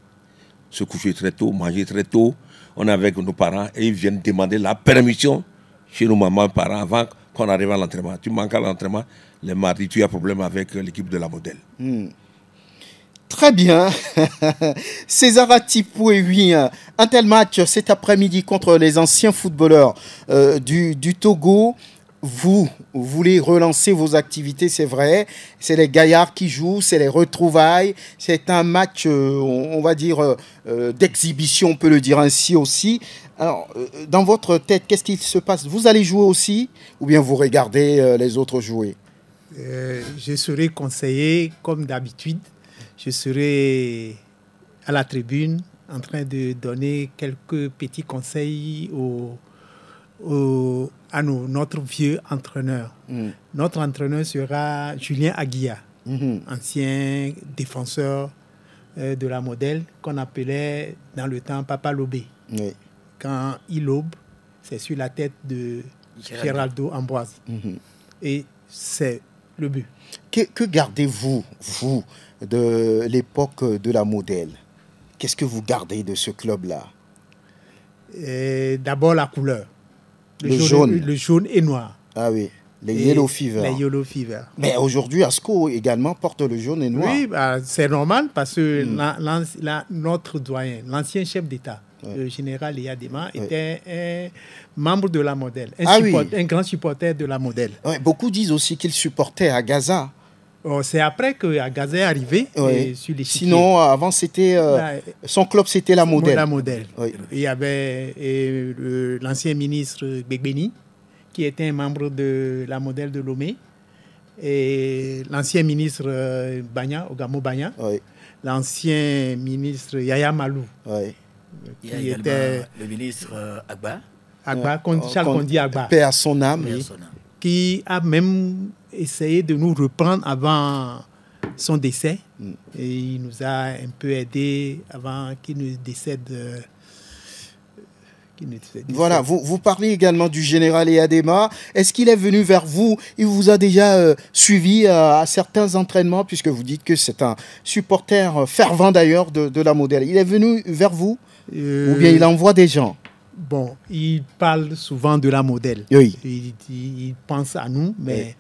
Se coucher très tôt, manger très tôt, on est avec nos parents et ils viennent demander la permission chez nos mamans, parents, avant qu'on arrive à l'entraînement. Tu manques à l'entraînement, le mardi, tu as problème avec l'équipe de la Modèle. Mmh. Très bien. César Atipou, oui, un tel match cet après-midi contre les anciens footballeurs euh, du, du Togo. Vous, vous voulez relancer vos activités, c'est vrai. C'est les gaillards qui jouent, c'est les retrouvailles. C'est un match, euh, on, on va dire, euh, d'exhibition, on peut le dire ainsi aussi. Alors, euh, dans votre tête, qu'est-ce qu'il se passe? Vous allez jouer aussi ou bien vous regardez euh, les autres jouer? euh, Je serai conseillé, comme d'habitude. Je serai à la tribune en train de donner quelques petits conseils au, au, à nos, notre vieux entraîneur. Mmh. Notre entraîneur sera Julien Aguilla, mmh. ancien défenseur euh, de la Modèle qu'on appelait dans le temps Papa Lobé. Mmh. Quand il lobe, c'est sur la tête de Géraldo Amboise. Mmh. Et c'est le but. Que, que gardez-vous, vous, de l'époque de la Modèle? Qu'est-ce que vous gardez de ce club-là? D'abord la couleur. Le, le jaune. jaune. Le jaune et noir. Ah oui, les et Yellow Fever. Les Yellow Fever. Mais aujourd'hui, ASCO également porte le jaune et noir. Oui, bah, c'est normal parce que hmm. la, la, la, notre doyen, l'ancien chef d'État, ouais. le général Yadema, ouais. était un membre de la Modèle, un, ah support, oui. un grand supporter de la Modèle. Ouais, beaucoup disent aussi qu'il supportait à Gaza. C'est après que Agazé est arrivé oui. sur les chiquets. Sinon, avant, c'était euh, son club, c'était la Modèle. La Modèle. Oui. Il y avait euh, l'ancien ministre Begbeni, qui était un membre de la Modèle de Lomé, et l'ancien ministre euh, Bagna, Ogamo Bagna, oui. l'ancien ministre Yaya Malou, oui. qui Il y a était le ministre euh, Agba, Agba euh, Charles Kondi Agba, paix à son âme, oui, qui a même essayer de nous reprendre avant son décès. Mm. Et il nous a un peu aidés avant qu'il ne décède. Euh, qu'il ne décède. Voilà, vous, vous parlez également du général Eyadema. Est-ce qu'il est venu vers vous? Il vous a déjà euh, suivi euh, à certains entraînements, puisque vous dites que c'est un supporter euh, fervent d'ailleurs de, de la Modèle. Il est venu vers vous euh... ou bien il envoie des gens? Bon, il parle souvent de la Modèle. Oui. Il, il, il pense à nous, mais... Oui.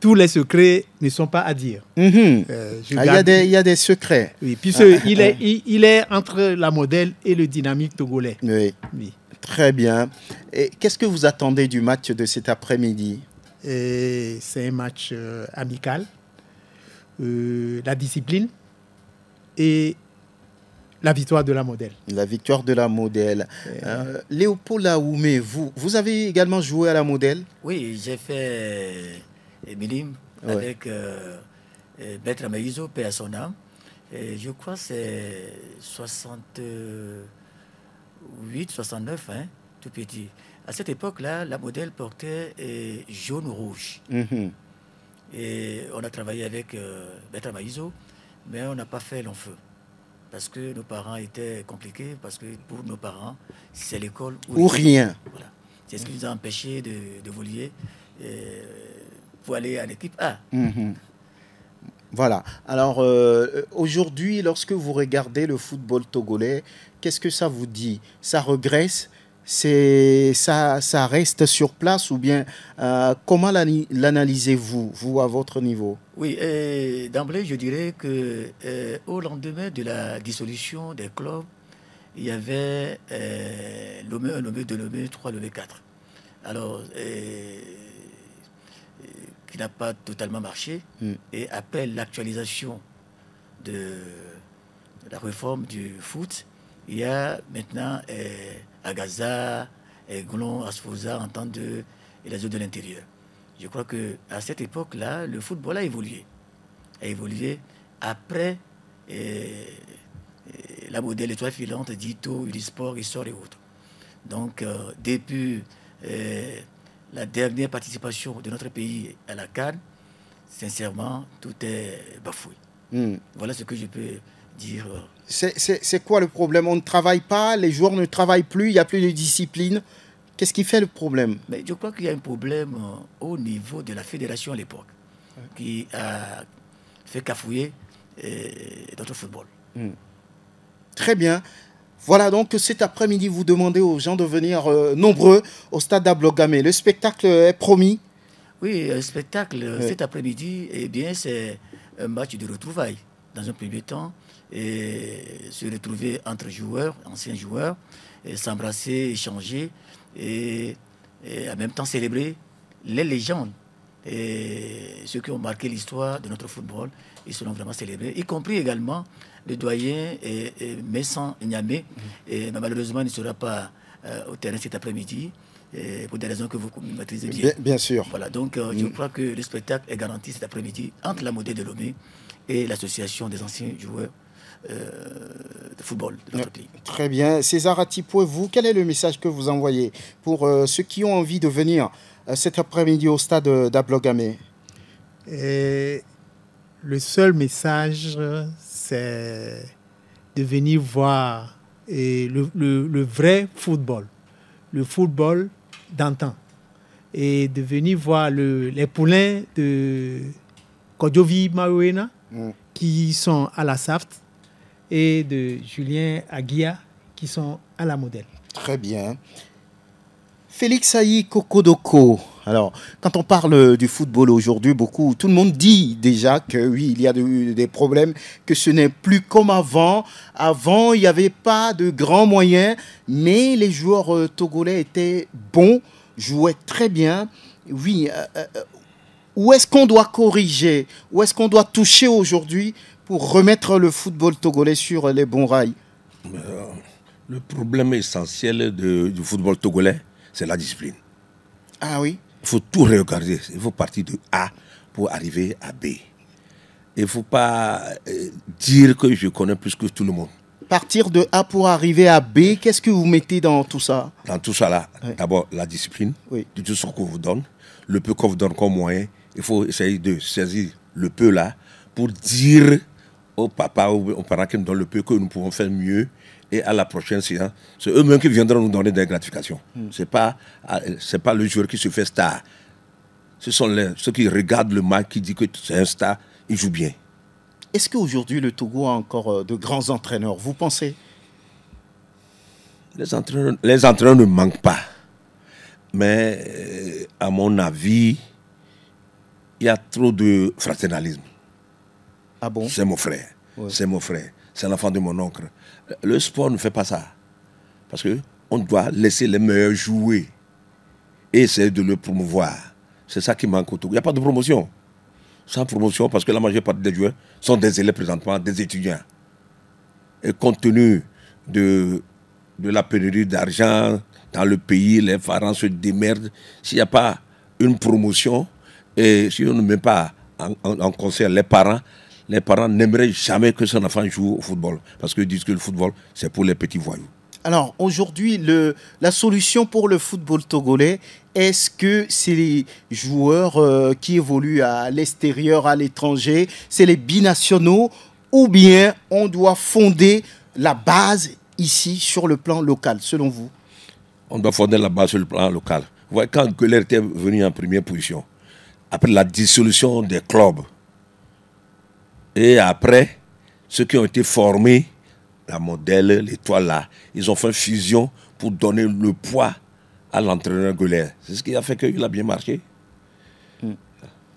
Tous les secrets ne sont pas à dire. Mm-hmm. euh, ah, il, y a des, il y a des secrets. Oui, puisque ah, il, ah, est, ah. Il, il est entre la Modèle et le dynamique togolais. Oui. oui. Très bien. Et qu'est-ce que vous attendez du match de cet après-midi? C'est un match euh, amical, euh, la discipline et la victoire de la Modèle. La victoire de la Modèle. Euh, euh, Léopold Aoumé, vous, vous avez également joué à la Modèle? Oui, j'ai fait Milim ouais. avec euh, Bertrand Maïzo, paix à son âme. Et je crois que c'est soixante-huit, soixante-neuf, hein, tout petit. À cette époque-là, la Modèle portait eh, jaune ou rouge. Mm-hmm. Et on a travaillé avec euh, Bertrand Maïzo, mais on n'a pas fait long feu. Parce que nos parents étaient compliqués, parce que pour nos parents, c'est l'école ou, ou rien. Voilà. C'est ce qui nous a empêchés de, de voler euh, pour aller à l'équipe A. Mm-hmm. Voilà. Alors, euh, aujourd'hui, lorsque vous regardez le football togolais, qu'est-ce que ça vous dit? Ça regresse? C'est, ça, ça reste sur place? Ou bien, euh, comment l'analysez-vous, vous, à votre niveau? Oui, euh, d'emblée, je dirais que euh, au lendemain de la dissolution des clubs, il y avait euh, Lomé un, Lomé deux, Lomé trois, Lomé quatre. Alors, euh, qui n'a pas totalement marché, mm. et après l'actualisation de la réforme du foot, il y a maintenant eh, Agaza, eh, Goulon, Asfosa en temps de et la zone de l'intérieur. Je crois qu'à cette époque-là, le football a évolué. A évolué après eh, eh, la Modèle, étoile filante, Dito, Unisport, Histoire et autres. Donc, euh, depuis... Eh, la dernière participation de notre pays à la CAN, sincèrement, tout est bafoué. Mmh. Voilà ce que je peux dire. C'est quoi le problème? On ne travaille pas, les joueurs ne travaillent plus, il n'y a plus de discipline. Qu'est-ce qui fait le problème? Mais je crois qu'il y a un problème au niveau de la fédération à l'époque, ouais. qui a fait cafouiller notre football. Mmh. Très bien. Voilà, donc cet après-midi, vous demandez aux gens de venir euh, nombreux au stade d'Ablogamé. Le spectacle est promis? Oui, le spectacle euh. cet après-midi, eh bien, c'est un match de retrouvailles. Dans un premier temps, et se retrouver entre joueurs, anciens joueurs, s'embrasser, échanger, et, et en même temps célébrer les légendes. Et ceux qui ont marqué l'histoire de notre football, ils seront vraiment célébrés, y compris également le doyen et, et Messan Niamé. Et malheureusement, il ne sera pas euh, au terrain cet après-midi pour des raisons que vous maîtrisez bien. Bien, bien sûr. Voilà, donc euh, je crois que le spectacle est garanti cet après-midi entre la Modèle de Lomé et l'association des anciens joueurs euh, de football de notre pays. Très bien. César Atipo, vous, quel est le message que vous envoyez pour euh, ceux qui ont envie de venir cet après-midi au stade d'Ablogamé? Le seul message, c'est de venir voir et le, le, le vrai football, le football d'antan, et de venir voir le, les poulains de Kodjovi Maouena, mm. qui sont à la S A F T, et de Julien Aguia, qui sont à la Modèle. Très bien. Félix Aïe Kokodoko. Alors, quand on parle du football aujourd'hui, beaucoup, tout le monde dit déjà que oui, il y a de, des problèmes, que ce n'est plus comme avant. Avant, il n'y avait pas de grands moyens, mais les joueurs euh, togolais étaient bons, jouaient très bien. Oui, euh, euh, où est-ce qu'on doit corriger? Où est-ce qu'on doit toucher aujourd'hui pour remettre le football togolais sur les bons rails? Le problème essentiel de, du football togolais, c'est la discipline. Ah oui? Il faut tout regarder. Il faut partir de A pour arriver à B. Il ne faut pas euh, dire que je connais plus que tout le monde. Partir de A pour arriver à B, qu'est-ce que vous mettez dans tout ça? Dans tout ça, là, oui. D'abord la discipline, oui. de tout ce qu'on vous donne, le peu qu'on vous donne comme moyen. Il faut essayer de saisir le peu là pour dire au papa, aux parents qui nous donnent le peu que nous pouvons faire mieux. Et à la prochaine séance, c'est eux-mêmes qui viendront nous donner des gratifications. Mm. Ce n'est pas, pas le joueur qui se fait star. Ce sont les, ceux qui regardent le match, qui disent que c'est un star, ils jouent bien. Est-ce qu'aujourd'hui, le Togo a encore de grands entraîneurs, vous pensez? Les entraîneurs, les entraîneurs ne manquent pas. Mais à mon avis, il y a trop de fraternalisme. Ah bon? C'est mon frère. Ouais. C'est mon frère. C'est l'enfant de mon oncle. Le sport ne fait pas ça. Parce qu'on doit laisser les meilleurs jouer et essayer de le promouvoir. C'est ça qui manque au Togo. Il n'y a pas de promotion. Sans promotion, parce que la majeure partie des joueurs sont des élèves présentement, des étudiants. et compte tenu de, de la pénurie d'argent dans le pays, les parents se démerdent. S'il n'y a pas une promotion, et si on ne met pas en, en, en concert les parents, les parents n'aimeraient jamais que son enfant joue au football, parce qu'ils disent que le football, c'est pour les petits voyous. Alors, aujourd'hui, la solution pour le football togolais, est-ce que c'est les joueurs euh, qui évoluent à l'extérieur, à l'étranger, c'est les binationaux, ou bien on doit fonder la base ici sur le plan local, selon vous? On doit fonder la base sur le plan local. Vous voyez, quand Goeller était venu en première position, après la dissolution des clubs, et après, ceux qui ont été formés, la modèle, l'étoile là, ils ont fait fusion pour donner le poids à l'entraîneur Goeller. C'est ce qui a fait qu'il a bien marché. Mmh.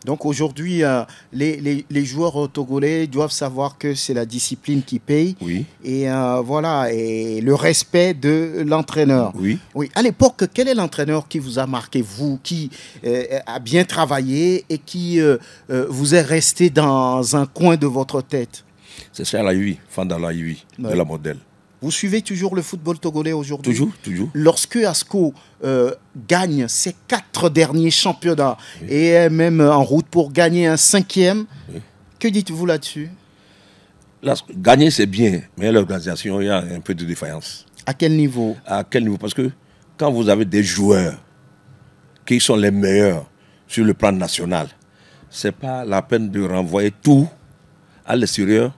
Donc aujourd'hui, euh, les, les, les joueurs togolais doivent savoir que c'est la discipline qui paye. Oui. Et euh, voilà, et le respect de l'entraîneur. Oui. Oui. À l'époque, quel est l'entraîneur qui vous a marqué, vous, qui euh, a bien travaillé et qui euh, euh, vous est resté dans un coin de votre tête? C'est ça, la U I, Fanda la U I, ouais. De la modèle. Vous suivez toujours le football togolais aujourd'hui? Toujours, toujours. Lorsque ASCO euh, gagne ses quatre derniers championnats, oui, et est même en route pour gagner un cinquième, oui, que dites-vous là-dessus? Gagner, c'est bien, mais l'organisation, il y a un peu de défaillance. À quel niveau? À quel niveau? Parce que quand vous avez des joueurs qui sont les meilleurs sur le plan national, ce n'est pas la peine de renvoyer tout à l'extérieur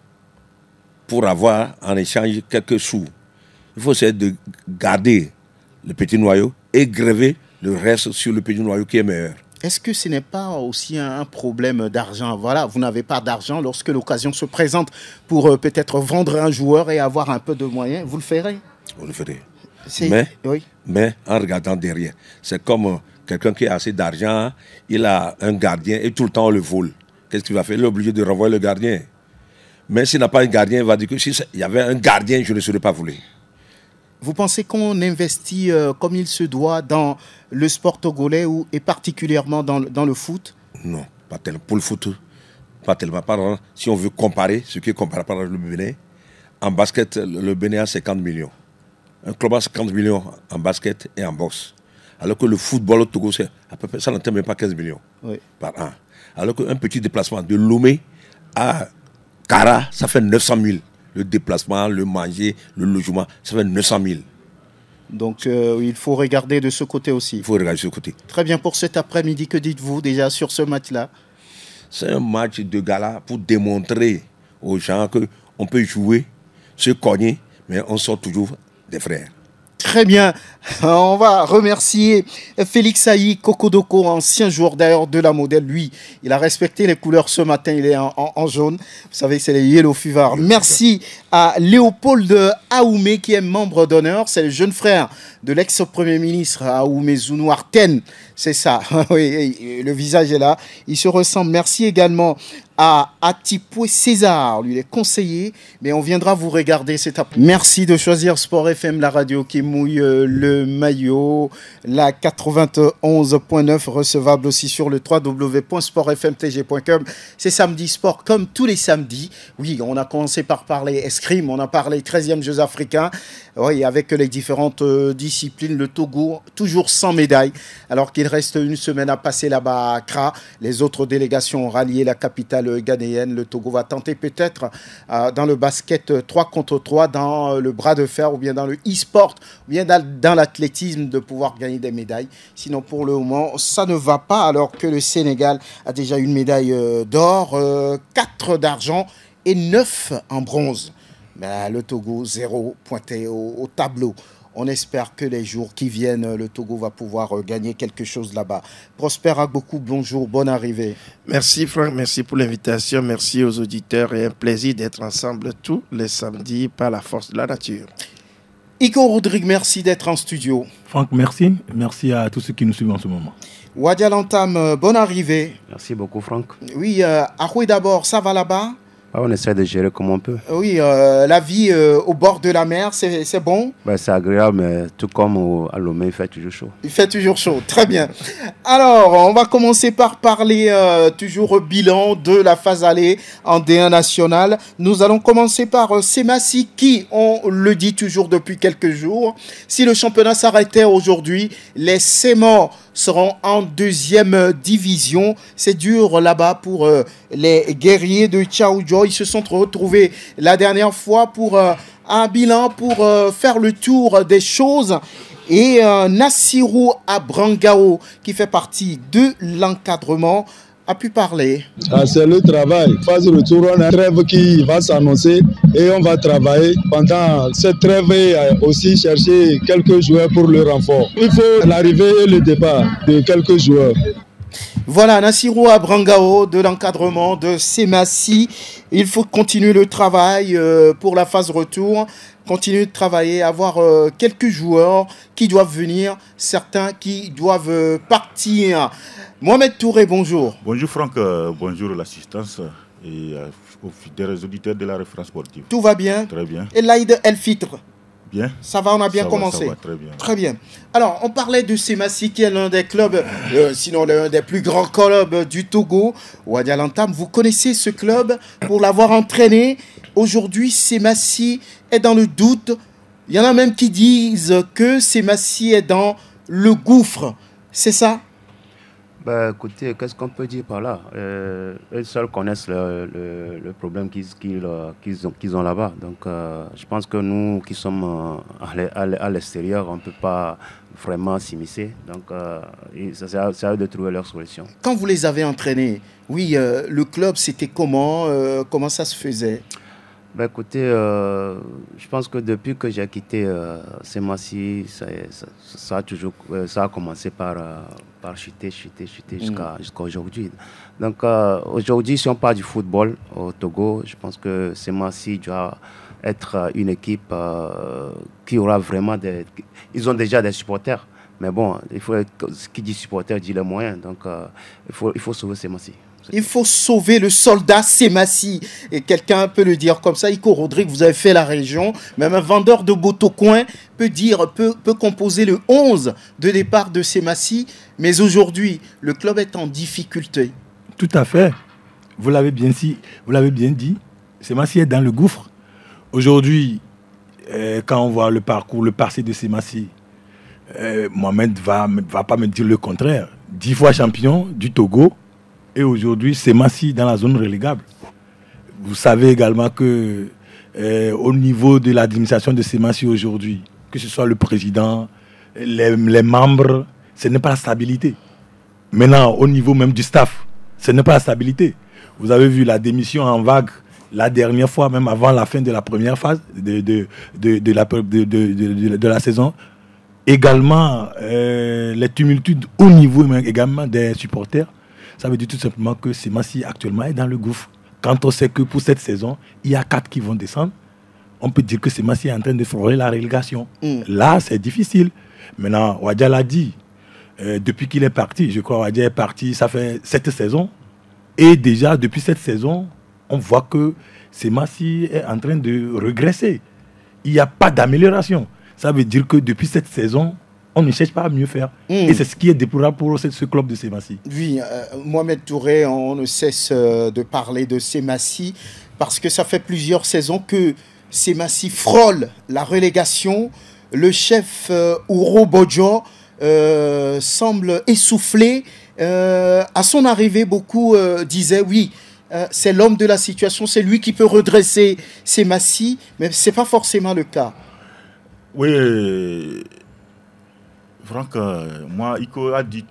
pour avoir en échange quelques sous. Il faut essayer de garder le petit noyau et gréver le reste sur le petit noyau qui est meilleur. Est-ce que ce n'est pas aussi un problème d'argent? Voilà, vous n'avez pas d'argent. Lorsque l'occasion se présente pour euh, peut-être vendre un joueur et avoir un peu de moyens, vous le ferez? Vous le ferez. Mais, oui, mais en regardant derrière. C'est comme euh, quelqu'un qui a assez d'argent, il a un gardien et tout le temps on le vole. Qu'est-ce qu'il va faire? Il est obligé de renvoyer le gardien. Mais s'il n'a pas un gardien, il va dire que s'il y avait un gardien, je ne serais pas voulu. Vous pensez qu'on investit euh, comme il se doit dans le sport togolais ou, et particulièrement dans, dans le foot? Non, pas tellement. Pour le foot, pas tellement. Pardon, si on veut comparer, ce qui est comparable par le Bénin, en basket, le Bénin a cinquante millions. Un club a cinquante millions en basket et en boxe. Alors que le football au Togo, à peu près, ça n'atteint même pas quinze millions, oui, par an. Alors qu'un petit déplacement de Lomé à Cara, ça fait neuf cent mille. Le déplacement, le manger, le logement, ça fait neuf cent mille. Donc euh, il faut regarder de ce côté aussi. Il faut regarder de ce côté. Très bien, pour cet après-midi, que dites-vous déjà sur ce match-là? C'est un match de gala pour démontrer aux gens qu'on peut jouer, se cogner, mais on sort toujours des frères. Très bien, on va remercier Félix Aïe Kokodoko, ancien joueur d'ailleurs de la modèle. Lui, il a respecté les couleurs ce matin, il est en, en, en jaune. Vous savez, c'est les Yellow Fever. Merci à Léopold Aoumé qui est membre d'honneur. C'est le jeune frère de l'ex-premier ministre Aoumé Zounou Arten. C'est ça, le visage est là. Il se ressemble. Merci également à Atipoué César, lui il est conseiller, mais on viendra vous regarder cet après-midi. Merci de choisir Sport F M, la radio qui mouille le maillot, la quatre-vingt-onze point neuf, recevable aussi sur le w w w point sport f m t g point com. C'est samedi sport comme tous les samedis. Oui, on a commencé par parler escrime, on a parlé treizième Jeux africains, oui, avec les différentes disciplines, le Togo, toujours sans médaille, alors qu'il reste une semaine à passer là-bas à Accra. Les autres délégations ont rallié la capitale ghanéenne. Le Togo va tenter peut-être euh, dans le basket trois contre trois, dans euh, le bras de fer ou bien dans le e-sport, ou bien dans, dans l'athlétisme, de pouvoir gagner des médailles. Sinon, pour le moment, ça ne va pas, alors que le Sénégal a déjà une médaille euh, d'or, euh, quatre d'argent et neuf en bronze. Mais le Togo, zéro pointé au, au tableau. On espère que les jours qui viennent, le Togo va pouvoir gagner quelque chose là-bas. Prosper Agboklou, bonjour, bonne arrivée. Merci Franck, merci pour l'invitation, merci aux auditeurs et un plaisir d'être ensemble tous les samedis par la force de la nature. Iko Rodrigue, merci d'être en studio. Franck, merci. Merci à tous ceux qui nous suivent en ce moment. Ouadja Lantame, bonne arrivée. Merci beaucoup Franck. Oui, euh, Ahoué d'abord, ça va là-bas? Ah, on essaie de gérer comme on peut. Oui, euh, la vie euh, au bord de la mer, c'est bon. Bah, c'est agréable, mais tout comme au, à Lomé, il fait toujours chaud. Il fait toujours chaud, très bien. Alors, on va commencer par parler euh, toujours au bilan de la phase aller en D un national. Nous allons commencer par euh, Semassi qui, on le dit toujours depuis quelques jours, si le championnat s'arrêtait aujourd'hui, les Semors seront en deuxième division. C'est dur là-bas pour euh, les guerriers de Tchaoudjo. Ils se sont retrouvés la dernière fois pour euh, un bilan, pour euh, faire le tour des choses. Et euh, Nassirou Abrangao, qui fait partie de l'encadrement, a pu parler. Ah, c'est le travail. Phase retour, on a une trêve qui va s'annoncer et on va travailler pendant cette trêve et aussi chercher quelques joueurs pour le renfort. Il faut l'arrivée et le départ de quelques joueurs. Voilà, Nassirou Abrangao de l'encadrement de Semassi. Il faut continuer le travail pour la phase retour. Continuer de travailler, avoir quelques joueurs qui doivent venir, certains qui doivent partir. Mohamed Touré, bonjour. Bonjour Franck, bonjour l'assistance et aux fidèles auditeurs de la référence sportive. Tout va bien? Très bien. Et l'Aïd El Fitre? Bien. Ça va, on a bien ça commencé. Va, va, très bien. Très bien. Alors, on parlait de Semassi qui est l'un des clubs, euh, sinon l'un des plus grands clubs du Togo. Ouadja Lantame, vous connaissez ce club pour l'avoir entraîné. Aujourd'hui, Semassi est dans le doute. Il y en a même qui disent que Semassi est dans le gouffre. C'est ça? Bah, écoutez, qu'est-ce qu'on peut dire par là? euh, Eux seuls connaissent le, le, le problème qu'ils qu'ils, qu'ils ont, qu'ils ont là-bas. Donc, euh, je pense que nous qui sommes à l'extérieur, on ne peut pas vraiment s'immiscer. Donc, euh, c'est à eux de trouver leur solution. Quand vous les avez entraînés, oui, euh, le club, c'était comment? euh, Comment ça se faisait? Bah, écoutez, euh, je pense que depuis que j'ai quitté euh, Semassi, ça, ça, ça, a toujours, ça a commencé par, euh, par chuter, chuter, chuter jusqu'à mmh. jusqu'à aujourd'hui. Donc euh, aujourd'hui, si on parle du football au Togo, je pense que Semassi doit être une équipe euh, qui aura vraiment des... Ils ont déjà des supporters, mais bon, il faut, ce qui dit supporter dit les moyens. Donc euh, il, faut, il faut sauver Semassi. Il faut sauver le soldat Semassi. Et quelqu'un peut le dire comme ça. Iko Rodrigue, vous avez fait la région. Même un vendeur de Botocoin peut dire, peut, peut composer le onze de départ de Semassi. Mais aujourd'hui, le club est en difficulté. Tout à fait. Vous l'avez bien, si, vous l'avez bien dit. Semassi est dans le gouffre. Aujourd'hui, euh, quand on voit le parcours, le passé de Semassi, euh, Mohamed ne va, va pas me dire le contraire. Dix fois champion du Togo. Et aujourd'hui, Semassi dans la zone relégable. Vous savez également que euh, au niveau de l'administration de Semassi aujourd'hui, que ce soit le président, les, les membres, ce n'est pas la stabilité. Maintenant, au niveau même du staff, ce n'est pas la stabilité. Vous avez vu la démission en vague la dernière fois, même avant la fin de la première phase de, de, de, de, la, de, de, de, de la saison. Également, euh, les tumultudes au niveau également des supporters. Ça veut dire tout simplement que Semassi actuellement est dans le gouffre. Quand on sait que pour cette saison, il y a quatre qui vont descendre, on peut dire que Semassi est en train de frôler la relégation. Mmh. Là, c'est difficile. Maintenant, Ouadja l'a dit, euh, depuis qu'il est parti, je crois Ouadja est parti, ça fait sept saisons. Et déjà, depuis cette saison, on voit que Semassi est en train de regresser. Il n'y a pas d'amélioration. Ça veut dire que depuis cette saison, on ne cherche pas à mieux faire. Mmh. Et c'est ce qui est déplorable pour ce club de Semassi. Oui, euh, Mohamed Touré, on ne cesse euh, de parler de Semassi parce que ça fait plusieurs saisons que Semassi frôle la relégation. Le chef euh, Ouro Bodjo euh, semble essoufflé. Euh, à son arrivée, beaucoup euh, disaient oui. Euh, c'est l'homme de la situation, c'est lui qui peut redresser Semassi, mais ce n'est pas forcément le cas. Oui. Franck, euh, moi, Iko a dit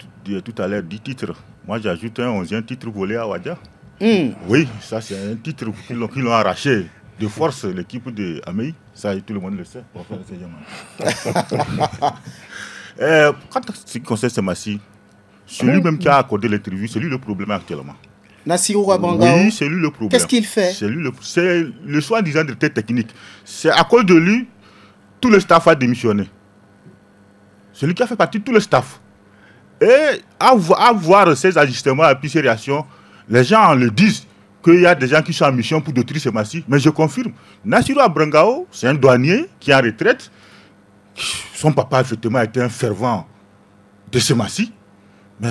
tout à l'heure dix titres. Moi, j'ajoute un onzième titre volé à Ouadja. Mm. Oui, ça, c'est un titre qu'ils l'ont qu'ils l'ont arraché de force, l'équipe de Amei. Ça, tout le monde le sait. euh, quand ce qui concerne Semassi, celui-même mm. qui a accordé l'interview, c'est lui le problème actuellement. Nassirou Abangao. Oui, c'est lui le problème. Qu'est-ce qu'il fait? C'est le, le soi-disant directeur technique. C'est à cause de lui, tout le staff a démissionné. Celui qui a fait partie de tout le staff. Et à, à voir ces ajustements et puis ces réactions, les gens le disent qu'il y a des gens qui sont en mission pour détruire Semassi. Mais je confirme, Nassirou Abrangao, c'est un douanier qui est en retraite. Son papa, effectivement, était un fervent de Semassi. Mais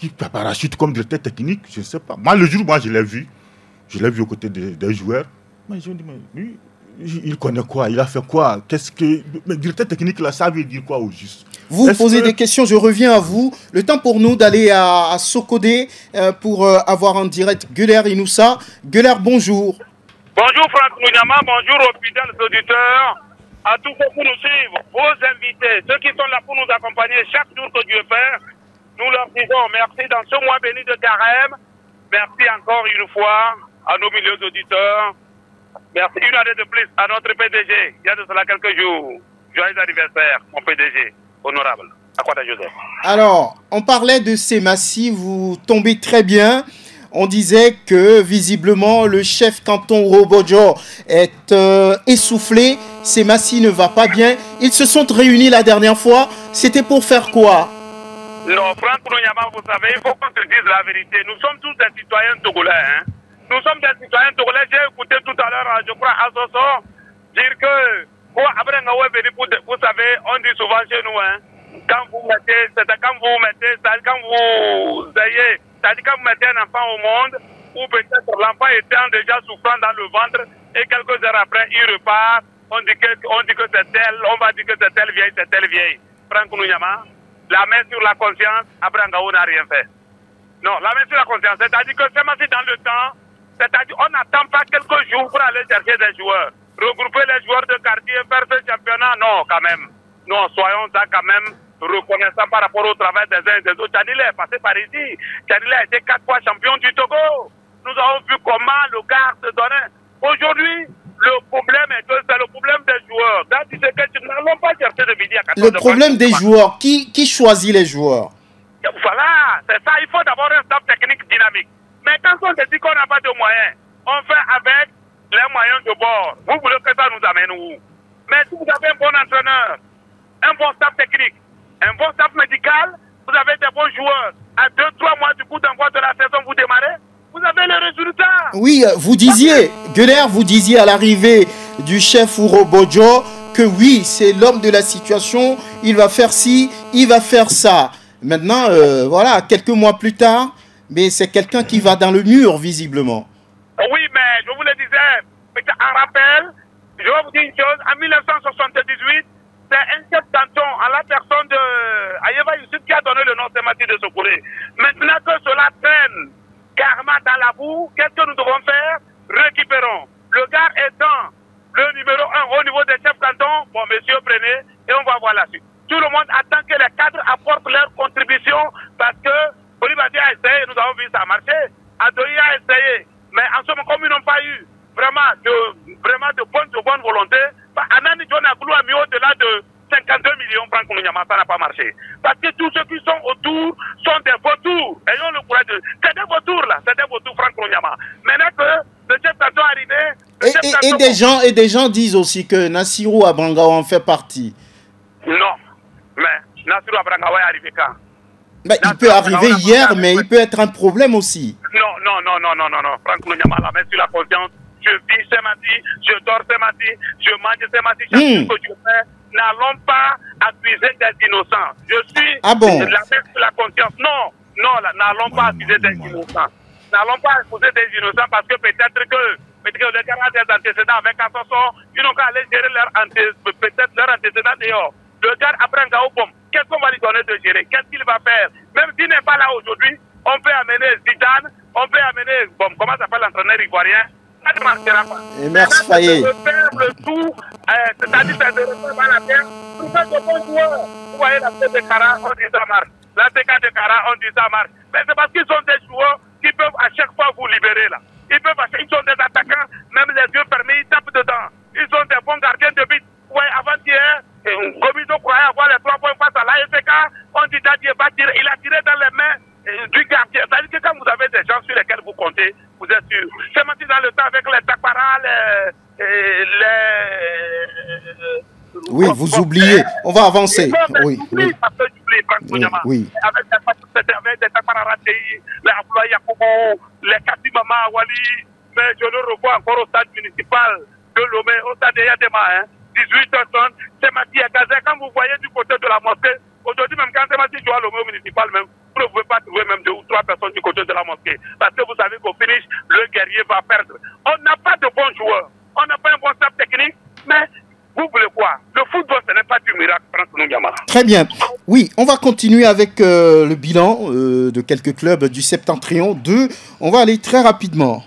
qui parachute comme directeur technique, je ne sais pas. Moi, le jour, moi, je l'ai vu. Je l'ai vu aux côtés des, des joueurs. Mais je me dis, mais lui, il connaît quoi? Il a fait quoi? Qu'est-ce que... Mais directeur technique, là, ça veut dire quoi au juste? Vous posez que... des questions, je reviens à vous. Le temps pour nous d'aller à, à Sokodé euh, pour euh, avoir en direct Goeller Inoussa. Goeller, bonjour. Bonjour Franck Nunyama, bonjour aux fidèles auditeurs, à tous ceux qui nous suivent, aux invités, ceux qui sont là pour nous accompagner chaque jour que Dieu fait. Nous leur disons merci dans ce mois béni de Carême. Merci encore une fois à nos milliers d'auditeurs. Merci une année de plus à notre P D G. Il y a de cela quelques jours. Joyeux anniversaire, mon P D G. Honorable, Akwada Joseph. Alors, on parlait de Semassi, vous tombez très bien. On disait que visiblement le chef canton Robojo est euh, essoufflé. Semassi ne va pas bien. Ils se sont réunis la dernière fois. C'était pour faire quoi? Non, Franck Nunyama, vous savez, il faut qu'on se dise la vérité. Nous sommes tous des citoyens togolais. Hein. Nous sommes des citoyens togolais. J'ai écouté tout à l'heure, je crois, à Soso, dire que... Vous savez, on dit souvent chez nous, hein, quand vous mettez, c'est-à-dire quand vous mettez, c'est-à-dire quand vous ayez, c'est-à-dire quand vous mettez un enfant au monde, ou peut-être l'enfant étant déjà souffrant dans le ventre, et quelques heures après, il repart, on dit que, on dit que c'est tel, on va dire que c'est tel vieille, c'est tel vieille. Franck Nunyama, la main sur la conscience, Abrangao n'a rien fait. Non, la main sur la conscience, c'est-à-dire que c'est aussi dans le temps, c'est-à-dire on n'attend pas quelques jours pour aller chercher des joueurs. Regrouper les joueurs de quartier, faire ce championnat, non, quand même. Non, soyons ça quand même reconnaissants par rapport au travail des uns et des autres. Tchanilé est passé par ici. Tchanilé a été quatre fois champion du Togo. Nous avons vu comment le gars se donnait. Aujourd'hui, le problème est que c'est le problème des joueurs. Dans tu sais que tu n'allons pas chercher de midi à quatorze heures. Le problème des joueurs, qui, qui choisit les joueurs? Voilà, c'est ça. Il faut d'abord un staff technique dynamique. Mais quand on se dit qu'on n'a pas de moyens, on fait avec les moyens de bord. Vous voulez que ça nous amène où? Mais si vous avez un bon entraîneur, un bon staff technique, un bon staff médical, vous avez des bons joueurs. À deux trois mois du coup d'envoi de la saison, vous démarrez, vous avez le résultat. Oui, vous disiez, Goeller, vous disiez à l'arrivée du chef Ourobojo que oui, c'est l'homme de la situation, il va faire ci, il va faire ça. Maintenant, euh, voilà, quelques mois plus tard, mais c'est quelqu'un qui va dans le mur, visiblement. Oui, mais je vous le disais, en rappel, je vais vous dire une chose, en mille neuf cent soixante-dix-huit, c'est un chef canton à la personne de Ayeva Youssef qui a donné le nom Semassi de Sokolé. Maintenant que cela traîne karma dans la boue, qu'est-ce que nous devons faire? Récupérons. Le gars étant le numéro un au niveau des chefs cantons, bon, monsieur, prenez et on va voir la suite. Tout le monde attend que les cadres apportent leur contribution parce que Bolivadi a essayé, nous avons vu ça marcher. Adoyi a essayé. Mais en ce moment, comme ils n'ont pas eu vraiment de, vraiment de bonne, de bonne volonté, Anani John a voulu amener au-delà de cinquante-deux millions, Franck Nunyama, ça n'a pas marché. Parce que tous ceux qui sont autour sont des vautours. Ayons le courage de... C'est des vautours, là. C'est des vautours, Franck Nunyama. Maintenant que le chef canton est arrivé... Et, et, et, canton... des gens, et des gens disent aussi que Nassirou Abrangao en fait partie. Non. Mais Nassirou Abrangao est arrivé quand? Ben, il peut arriver hier, mais il peut être un problème aussi. Non, non, non, non, non, non, non. Franck Nunyama, la main sur la conscience. Je vis Semassi, je dors Semassi, je mange Semassi. Chaque chose que je fais, n'allons pas accuser des innocents. Je suis ah bon. La main sur la conscience. Non, non, n'allons pas accuser des innocents. N'allons pas accuser des innocents parce que peut-être que, peut-être que les gars ont des antécédents avec Assoson, ils n'ont qu'à aller gérer leur antécédent, peut-être leur antécédent dehors. Le gars apprend à bombe. Qu'est-ce qu'on va lui donner de gérer? Qu'est-ce qu'il va faire? Même s'il n'est pas là aujourd'hui, on peut amener Zidane, on peut amener, bon, comment ça s'appelle l'entraîneur ivoirien? Ça ne marchera pas. Et merci, Fayé. C'est de faire le tout, c'est-à-dire c'est de refaire la terre. Tout ça, c'est bon joueur. Vous voyez, la C K de Cara, on dit ça marche. La C K de Cara, on dit ça marche. Mais c'est parce qu'ils sont des joueurs qui peuvent à chaque fois vous libérer, là. Ils peuvent, ils sont des attaquants, même les yeux fermés, ils tapent dedans. Ils sont des bons gardiens de but. Vous voyez, avant-hier, Gomido croyait avoir les trois points face à l'A F K. On dit Dadier va tirer. Il a tiré dans les mains du quartier. C'est-à-dire que quand vous avez des gens sur lesquels vous comptez, vous êtes sûr. C'est maintenant dans le temps avec les Takpara, les... les... Oui, vous bon, oubliez. On va avancer. Non, oui, oui. Parce que j'oublie, parce que oui, oui. Avec des Takpara ratés, Ndiaye, les Abdoulaye Yakoubou, les Kati Mama Wali. Mais je le revois encore au stade municipal de Lomé, au stade de Yadema, hein, dix-huit heures trente, Semassi et Gazet. Quand vous voyez du côté de la mosquée, aujourd'hui même quand Semassi joue à Lomé au municipal même, vous ne pouvez pas trouver même deux ou trois personnes du côté de la mosquée. Parce que vous savez qu'au finish, le guerrier va perdre. On n'a pas de bons joueurs, on n'a pas un bon staff technique, mais vous voulez quoi? Le football, ce n'est pas du miracle, Franck Nunyama. Très bien. Oui, on va continuer avec euh, le bilan euh, de quelques clubs du septentrion deux. On va aller très rapidement.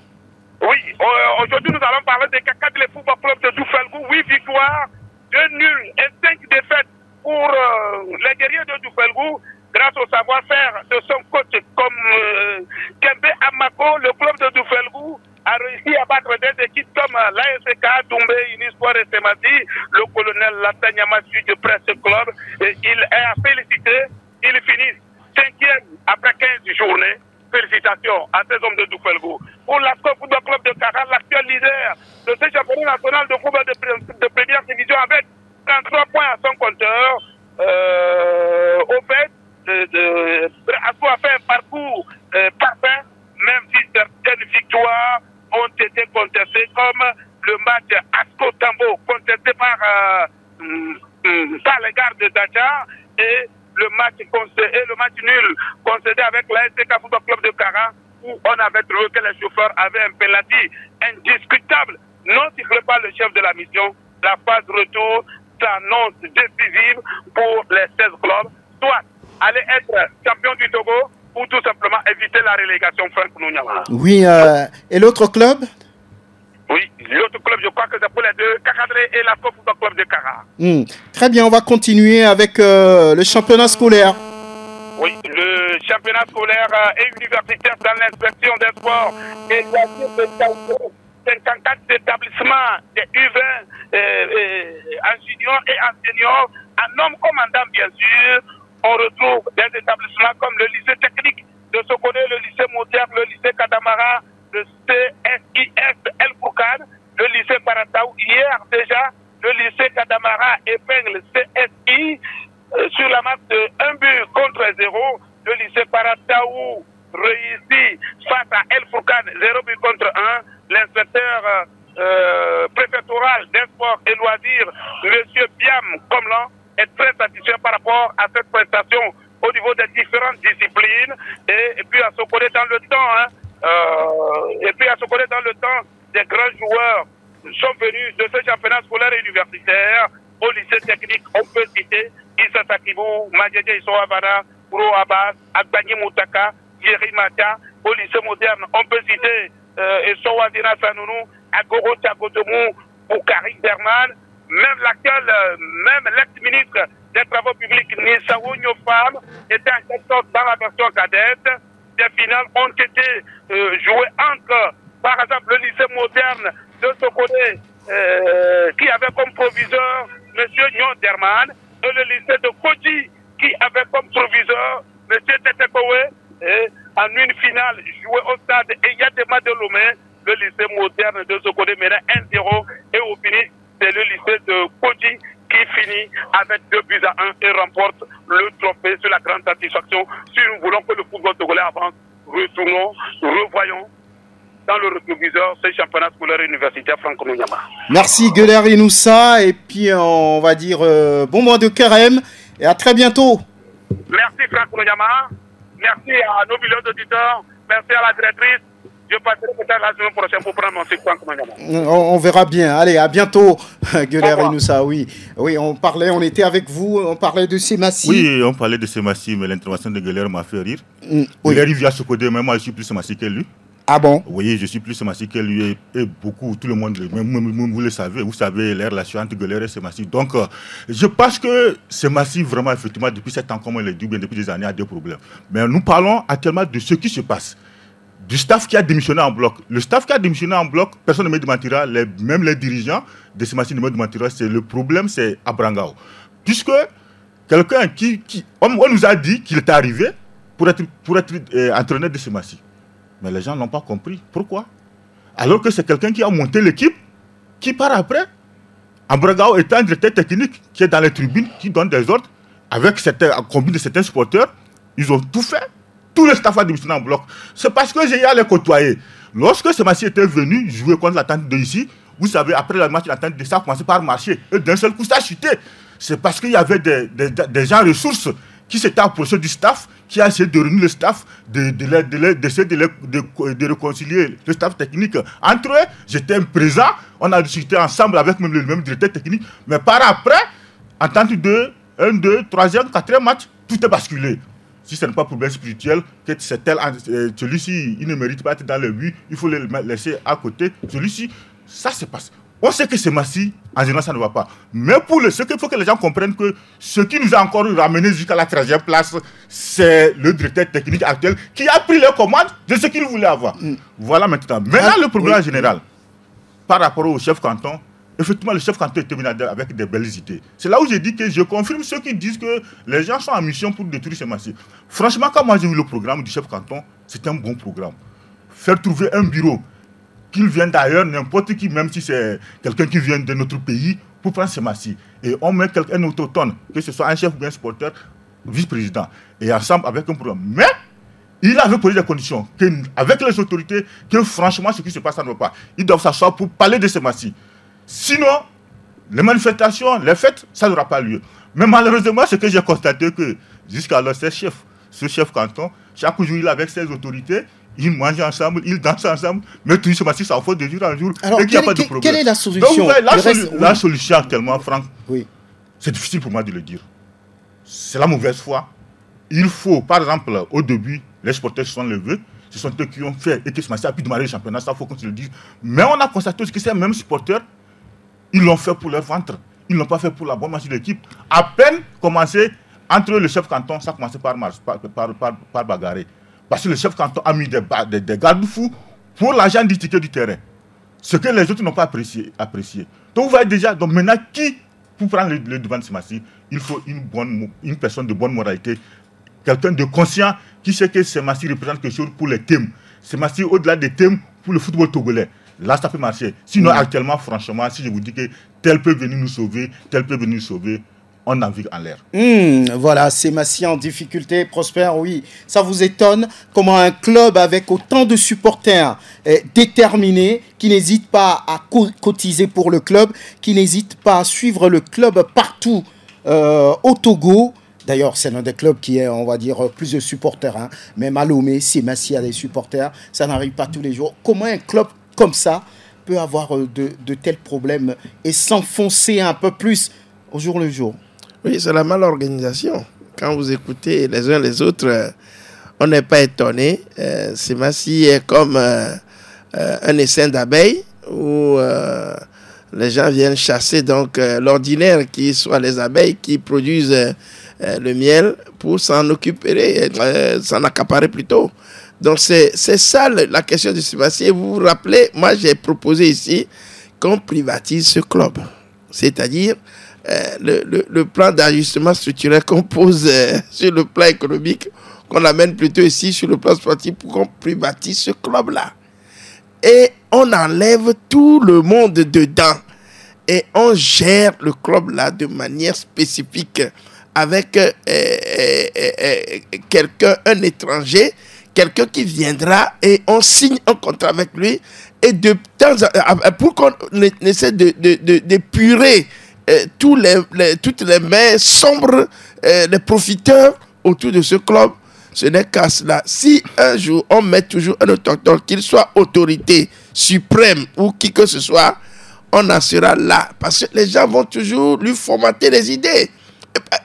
Oui, euh, aujourd'hui nous allons parler de Kakadou de Doufelgou, de Doufelgou. huit victoires, deux nuls et cinq défaites pour euh, les guerriers de Doufelgou. Grâce au savoir-faire de son coach comme euh, Kembe Amako, le club de Doufelgou a réussi à battre des équipes comme euh, l'A S C, Doumbé, Unispoir et Semassi. Le colonel Latanyama suit de presse club et il est à féliciter. Ils finissent cinquième après quinze journées. Félicitations à ces hommes de Doufelgou. Pour l'A S C O Football Club de Karan, l'actuel leader de ce championnat national de football de, de première division avec trente-trois points à son compteur. Euh, au fait, de, de, l'A S C O a fait un parcours euh, parfait, même si certaines victoires ont été contestées, comme le match A S C O-Tambo contesté par, euh, par les gardes de Dacha et le match, et le match nul concédé avec l'A S C Football Club de Karan, où on avait trouvé que les chauffeurs avaient un penalty indiscutable. Non sifflé par le chef de la mission, la phase retour s'annonce décisive pour les seize clubs, soit aller être champion du Togo ou tout simplement éviter la relégation. Franck Nunyama. Oui, euh, et l'autre club? Oui, l'autre club, je crois que c'est pour les deux, Kakadre et l'A S C O Football Club de Kara. Mmh. Très bien, on va continuer avec euh, le championnat scolaire. Oui, le championnat scolaire et universitaire dans l'inspection des sports et cinquante-quatre établissements des U vingt en junior et en senior, en homme commandant bien sûr. On retrouve des établissements comme le lycée technique de Sokodé, le lycée moderne, le lycée Kadamara, le C S I S El Boukan, le lycée Parataou hier déjà, le lycée Kadamara épingle C S I. Euh, sur la marque de un but contre zéro, le lycée Parataou réussit face à El Foukan, zéro but contre un. L'inspecteur euh, préfectoral des sports et loisirs, M. Biam Komlan, est très satisfait par rapport à cette prestation au niveau des différentes disciplines. Et, et puis à se coller dans le temps, hein, euh, et puis à se coller dans le temps, des grands joueurs sont venus de ce championnat scolaire et universitaire. Au lycée technique, on peut citer Issa Sakibou, Madjadja Issoavana, Ouro Abbas, Agbani Moutaka, Yeri Mata. Au lycée moderne, on peut citer euh, Essowadina Sanounou, Agoro Tagotomou, Boukari Berman. Même laquelle, euh, même l'ex-ministre des Travaux Publics, Nissaou Nyofam, était en quelque sorte dans la version cadette. Des finales ont été euh, jouées entre, par exemple, le lycée moderne de Sokodé, euh, qui avait comme proviseur M. Nyon Derman, et le lycée de Kodji, qui avait comme proviseur M. Tetekowe, et en une finale jouée au stade Eyadema de Lomé, le lycée moderne de Sokodé menait un zéro, et au fini, c'est le lycée de Kodji qui finit avec deux buts à un et remporte le trophée sur la grande satisfaction. Si nous voulons que le football togolais avance, retournons, revoyons dans le rétroviseur, c'est le championnat scolaire universitaire Franck Nunyama. Merci Goeller Inoussa, et puis on va dire euh, bon mois de carême et à très bientôt. Merci Franck Nunyama, merci à nos millions d'auditeurs, merci à la directrice. Je passerai peut-être la semaine prochaine pour prendre mon site Franck Nunyama. On, on verra bien. Allez, à bientôt Goeller Inoussa, oui. Oui, on parlait, on était avec vous, on parlait de Semassi. Oui, on parlait de Semassi, mais l'intervention de Goeller m'a fait rire. Mm, oui. Goeller vient se coder, mais moi je suis plus Semassi que lui. Ah bon? Oui, je suis plus Semassi que lui et beaucoup, tout le monde, même vous le savez, vous savez la relation entre Goeller et Semassi. Donc, euh, je pense que Semassi, vraiment, effectivement, depuis sept ans, comme on le dit, bien depuis des années, a des problèmes. Mais nous parlons actuellement de ce qui se passe, du staff qui a démissionné en bloc. Le staff qui a démissionné en bloc, personne ne me démentira, les, même les dirigeants de Semassi ne me démentiront, c'est le problème, c'est Abrangao. Puisque quelqu'un qui, qui on, on nous a dit qu'il est arrivé pour être, pour être euh, entraîneur de Semassi. Mais les gens n'ont pas compris. Pourquoi? Alors que c'est quelqu'un qui a monté l'équipe, qui part après. Ambragao est un directeur technique qui est dans les tribunes, qui donne des ordres. Avec certains, combine de certains supporters, ils ont tout fait tout le staff administratif en bloc. C'est parce que j'ai allé côtoyer. Lorsque Semassi était venu jouer contre la tente de ici, vous savez, après le match, la tente de ça a commencé par marcher. Et d'un seul coup, ça a chuté. C'est parce qu'il y avait des, des, des gens ressources qui s'étaient approchés du staff, qui a essayé de réunir le staff, d'essayer de, de, de, de, de, de réconcilier le staff technique entre eux. J'étais présent, on a discuté ensemble avec même le même directeur technique. Mais par après, en tant que deux, un, deux, troisième, quatrième match, tout est basculé. Si ce n'est pas problème spirituel, que c'est tel, celui-ci, il ne mérite pas d'être dans le but, il faut le laisser à côté. Celui-ci, ça se passe. On sait que Semassi, en général, ça ne va pas. Mais pour le, ce qu'il faut que les gens comprennent, que ce qui nous a encore ramené jusqu'à la treizième place, c'est le directeur technique actuel qui a pris les commandes de ce qu'il voulait avoir. Mm. Voilà maintenant. Maintenant, ah, le problème oui. général, par rapport au chef canton, effectivement, le chef canton est terminé avec des belles idées. C'est là où j'ai dit que je confirme ceux qui disent que les gens sont en mission pour détruire Semassi. Franchement, quand moi j'ai vu le programme du chef canton, c'est un bon programme. Faire trouver un bureau. Qu'il vienne d'ailleurs, n'importe qui, même si c'est quelqu'un qui vient de notre pays, pour prendre Semassi. Et on met quelqu'un autochtone, que ce soit un chef ou un supporter, vice-président, et ensemble avec un programme. Mais il avait posé des conditions, que, avec les autorités, que franchement, ce qui se passe, ça ne va pas. Ils doivent s'asseoir pour parler de Semassi. Sinon, les manifestations, les fêtes, ça n'aura pas lieu. Mais malheureusement, ce que j'ai constaté, que jusqu'alors, ces chefs, ce chef canton, chaque jour, il est avec ses autorités. Ils mangent ensemble, ils dansent ensemble, mais tout Semassi s'en fout de jour en jour. Alors, et qu'il n'y a pas de problème. Quelle est la solution? Donc, ouais, la, solu reste, oui. la solution actuellement, Franck, oui. c'est difficile pour moi de le dire. C'est la mauvaise foi. Il faut, par exemple, au début, les supporters se sont levés, ce sont eux qui ont fait et que Semassi a pu démarrer le championnat, ça, il faut qu'on se le dise. Mais on a constaté que ces mêmes supporters, ils l'ont fait pour leur ventre, ils ne l'ont pas fait pour la bonne marche de l'équipe. À peine commencé, entre le chef canton, ça a commencé par, par, par, par, par bagarrer. Parce que le chef canton a mis des, des, des garde-fous pour l'argent du ticket du terrain. Ce que les autres n'ont pas apprécié, apprécié. Donc vous voyez déjà, donc maintenant qui, pour prendre le, le devant de Semassi, il faut une, bonne, une personne de bonne moralité, quelqu'un de conscient qui sait que Semassi représente quelque chose pour les thèmes. Semassi au-delà des thèmes pour le football togolais. Là, ça peut marcher. Sinon, oui. actuellement, franchement, si je vous dis que tel peut venir nous sauver, tel peut venir nous sauver, on navigue en l'air. Mmh, voilà, Semassi en difficulté. Prosper, oui, ça vous étonne comment un club avec autant de supporters eh, déterminés, qui n'hésitent pas à co cotiser pour le club, qui n'hésitent pas à suivre le club partout euh, au Togo. D'ailleurs, c'est l'un des clubs qui est, on va dire, plus de supporters. Hein. Même à Lomé, Semassi a des supporters. Ça n'arrive pas tous les jours. Comment un club comme ça peut avoir de, de tels problèmes et s'enfoncer un peu plus au jour le jour? Oui, c'est la malorganisation. Quand vous écoutez les uns les autres, euh, on n'est pas étonné. Euh, Semassi est comme euh, euh, un essaim d'abeilles où euh, les gens viennent chasser donc euh, l'ordinaire, qui soit les abeilles qui produisent euh, euh, le miel, pour s'en occuper, euh, s'en accaparer plutôt. Donc c'est ça la question de Semassi. Vous vous rappelez, moi j'ai proposé ici qu'on privatise ce club. C'est-à-dire... Euh, le, le, le plan d'ajustement structurel qu'on pose euh, sur le plan économique, qu'on amène plutôt ici sur le plan sportif pour qu'on privatise ce club-là. Et on enlève tout le monde dedans. Et on gère le club-là de manière spécifique avec euh, euh, euh, quelqu'un, un étranger, quelqu'un qui viendra et on signe un contrat avec lui. Et de temps à, pour qu'on essaie de, de, de, d'épurer Euh, tous les, les, toutes les mains sombres, euh, les profiteurs autour de ce club, ce n'est qu'à cela. Si un jour on met toujours un autochtone, qu'il soit autorité suprême ou qui que ce soit, on en sera là. Parce que les gens vont toujours lui formater les idées.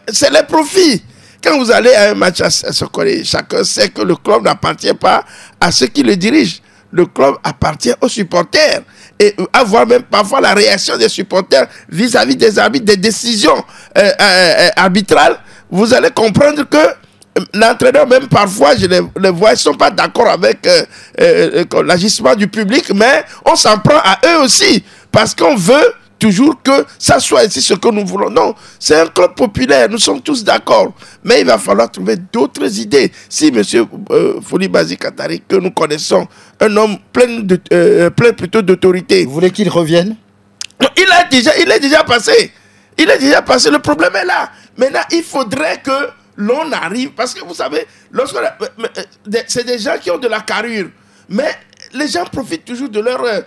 C'est les profits. Quand vous allez à un match à Socoré, chacun sait que le club n'appartient pas à ceux qui le dirigent. Le club appartient aux supporters. Et avoir même parfois la réaction des supporters vis-à-vis des arbitres, des décisions euh, euh, arbitrales, vous allez comprendre que l'entraîneur, même parfois, je les, les vois, ils ne sont pas d'accord avec euh, euh, l'agissement du public, mais on s'en prend à eux aussi, parce qu'on veut toujours que ça soit ici ce que nous voulons. Non, c'est un club populaire, nous sommes tous d'accord, mais il va falloir trouver d'autres idées. Si M. Euh, Foulibazi Katari, que nous connaissons, un homme plein, de, euh, plein plutôt d'autorité... Vous voulez qu'il revienne? Il a déjà, il est déjà passé. Il est déjà passé, le problème est là. Maintenant, il faudrait que l'on arrive, parce que vous savez, lorsque c'est des gens qui ont de la carrure, mais les gens profitent toujours de leur euh,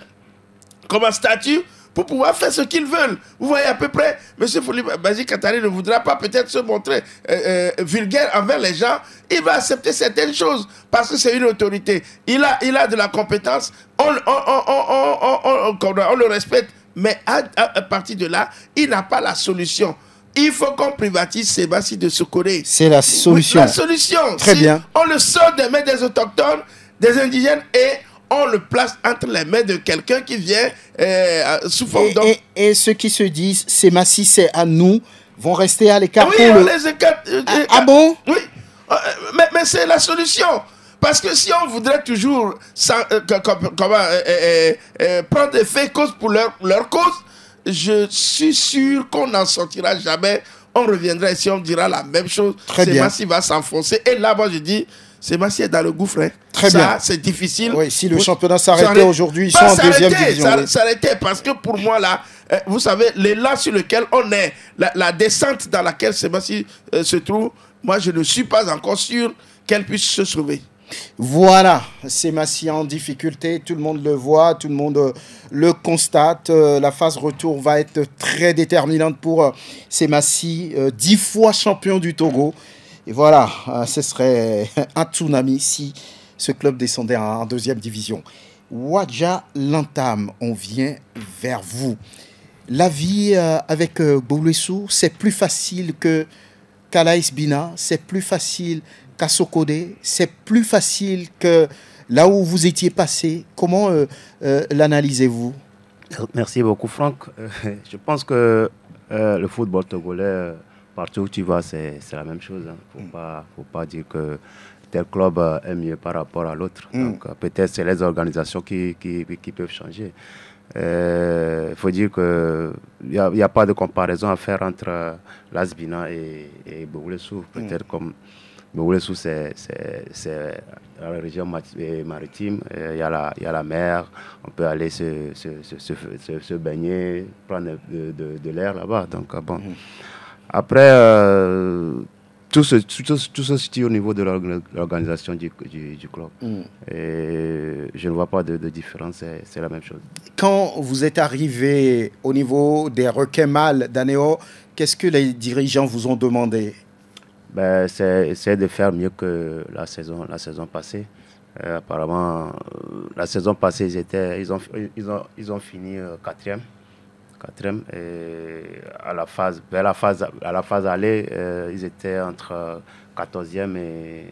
comme un statut pour pouvoir faire ce qu'ils veulent. Vous voyez à peu près, M. Foulibazi Katari ne voudra pas peut-être se montrer euh, euh, vulgaire envers les gens. Il va accepter certaines choses parce que c'est une autorité. Il a, il a de la compétence, on, on, on, on, on, on, on le respecte, mais à, à, à partir de là, il n'a pas la solution. Il faut qu'on privatise Semassi de Soukoré. C'est la solution. La solution. Très si bien. On le sort des mains des autochtones, des indigènes, et on le place entre les mains de quelqu'un qui vient euh, sous forme d'homme. Et, et, et ceux qui se disent, Semassi, c'est à nous, vont rester à l'écart. Oui, on le... les écarte. Euh, ah, euh, ah bon? Oui. Mais, mais c'est la solution. Parce que si on voudrait toujours sans, euh, comment, comment, euh, euh, euh, prendre des faits cause pour leur, leur cause, je suis sûr qu'on n'en sortira jamais. On reviendra ici, on dira la même chose. Semassi va s'enfoncer. Et là, moi, je dis, Semassi est dans le gouffre. Hein. Très ça, bien. C'est difficile. Oui, si le championnat s'arrêtait aujourd'hui, ils sont en deuxième division. S'arrêtait, parce que pour moi, là, euh, vous savez, l'élan sur lequel on est, la, la descente dans laquelle Semassi euh, se trouve, moi, je ne suis pas encore sûr qu'elle puisse se sauver. Voilà, Semassi en difficulté, tout le monde le voit, tout le monde le constate. La phase retour va être très déterminante pour Semassi, dix fois champion du Togo. Et voilà, ce serait un tsunami si ce club descendait en deuxième division. Ouadja Lantame, on vient vers vous. La vie avec Gbohloe-su, c'est plus facile que Kalaïs Bina, c'est plus facile Kassokode, c'est plus facile que là où vous étiez passé. Comment euh, euh, l'analysez-vous? Merci beaucoup, Franck. Euh, je pense que euh, le football togolais, euh, partout où tu vas, c'est la même chose. Hein. Faut mm. pas, faut pas dire que tel club euh, est mieux par rapport à l'autre. Mm. Donc euh, peut-être c'est les organisations qui, qui, qui peuvent changer. Il euh, faut dire qu'il n'y a, a pas de comparaison à faire entre euh, l'Asbina et, et Gbohloe-su. Peut-être mm. comme... Gbohloe-su, c'est la région maritime, il y a la, il y a la mer, on peut aller se, se, se, se, se baigner, prendre de, de, de l'air là-bas. Donc, bon. Après, euh, tout se tout, tout situe au niveau de l'organisation du, du, du club. Mm. Et je ne vois pas de, de différence, c'est la même chose. Quand vous êtes arrivé au niveau des requins mâles d'Anéo, qu'est-ce que les dirigeants vous ont demandé? Ben, c'est essayer de faire mieux que la saison, la saison passée. Euh, apparemment, euh, la saison passée, ils, étaient, ils, ont, ils, ont, ils ont fini euh, quatrième. quatrième et à la phase, ben, la phase, à la phase aller, euh, ils étaient entre quatorzième et,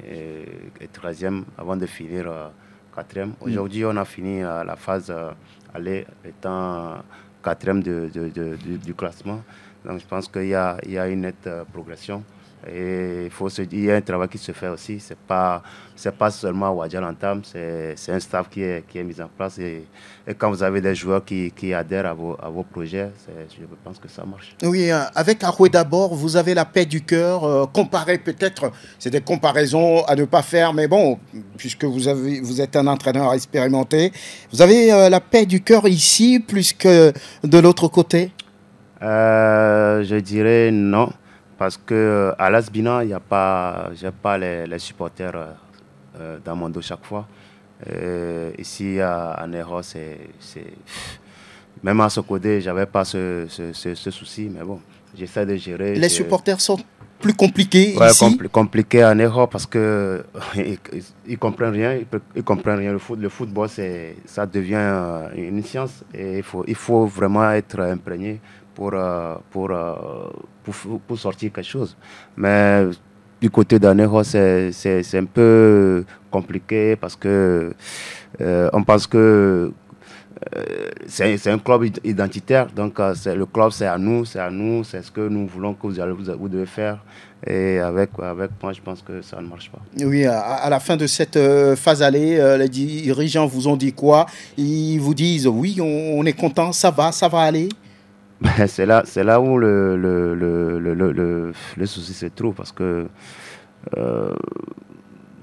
et, et treizième avant de finir euh, quatrième. Aujourd'hui, on a fini euh, la phase euh, aller étant quatrième de, de, de, du, du classement. Donc, je pense qu'il y a, il y a une nette euh, progression. Et il faut se dire, il y a un travail qui se fait aussi. Ce n'est pas, pas seulement Ouadja Lantame, c'est un staff qui est, qui est mis en place. Et, et quand vous avez des joueurs qui, qui adhèrent à vos, à vos projets, je pense que ça marche. Oui, avec Aroué d'abord, vous avez la paix du cœur. Euh, comparé peut-être, c'est des comparaisons à ne pas faire, mais bon, puisque vous, avez, vous êtes un entraîneur expérimenté, vous avez euh, la paix du cœur ici plus que de l'autre côté? euh, Je dirais non. Parce qu'à l'Asbina, il n'y a pas, j'ai pas les, les supporters euh, dans mon dos chaque fois. Euh, ici, à, à Nero, c'est... Même à Sokodé, je n'avais pas ce, ce, ce, ce souci, mais bon, j'essaie de gérer. Les supporters sont plus compliqués ouais, ici compl Compliqués à Nero parce qu'ils ne comprennent rien. Ils, ils comprennent rien. Le, foot, le football, ça devient une science et il faut, il faut vraiment être imprégné. Pour, pour, pour, pour sortir quelque chose. Mais du côté d'Anéro, c'est un peu compliqué parce que euh, on pense que euh, c'est un club identitaire. Donc le club, c'est à nous, c'est à nous, c'est ce que nous voulons que vous, allez, vous devez faire. Et avec, avec moi, je pense que ça ne marche pas. Oui, à, à la fin de cette euh, phase aller, euh, les dirigeants vous ont dit quoi? Ils vous disent, oui, on, on est content, ça va, ça va aller. Ben, c'est là, c'est là où le, le, le, le, le, le souci se trouve parce que euh,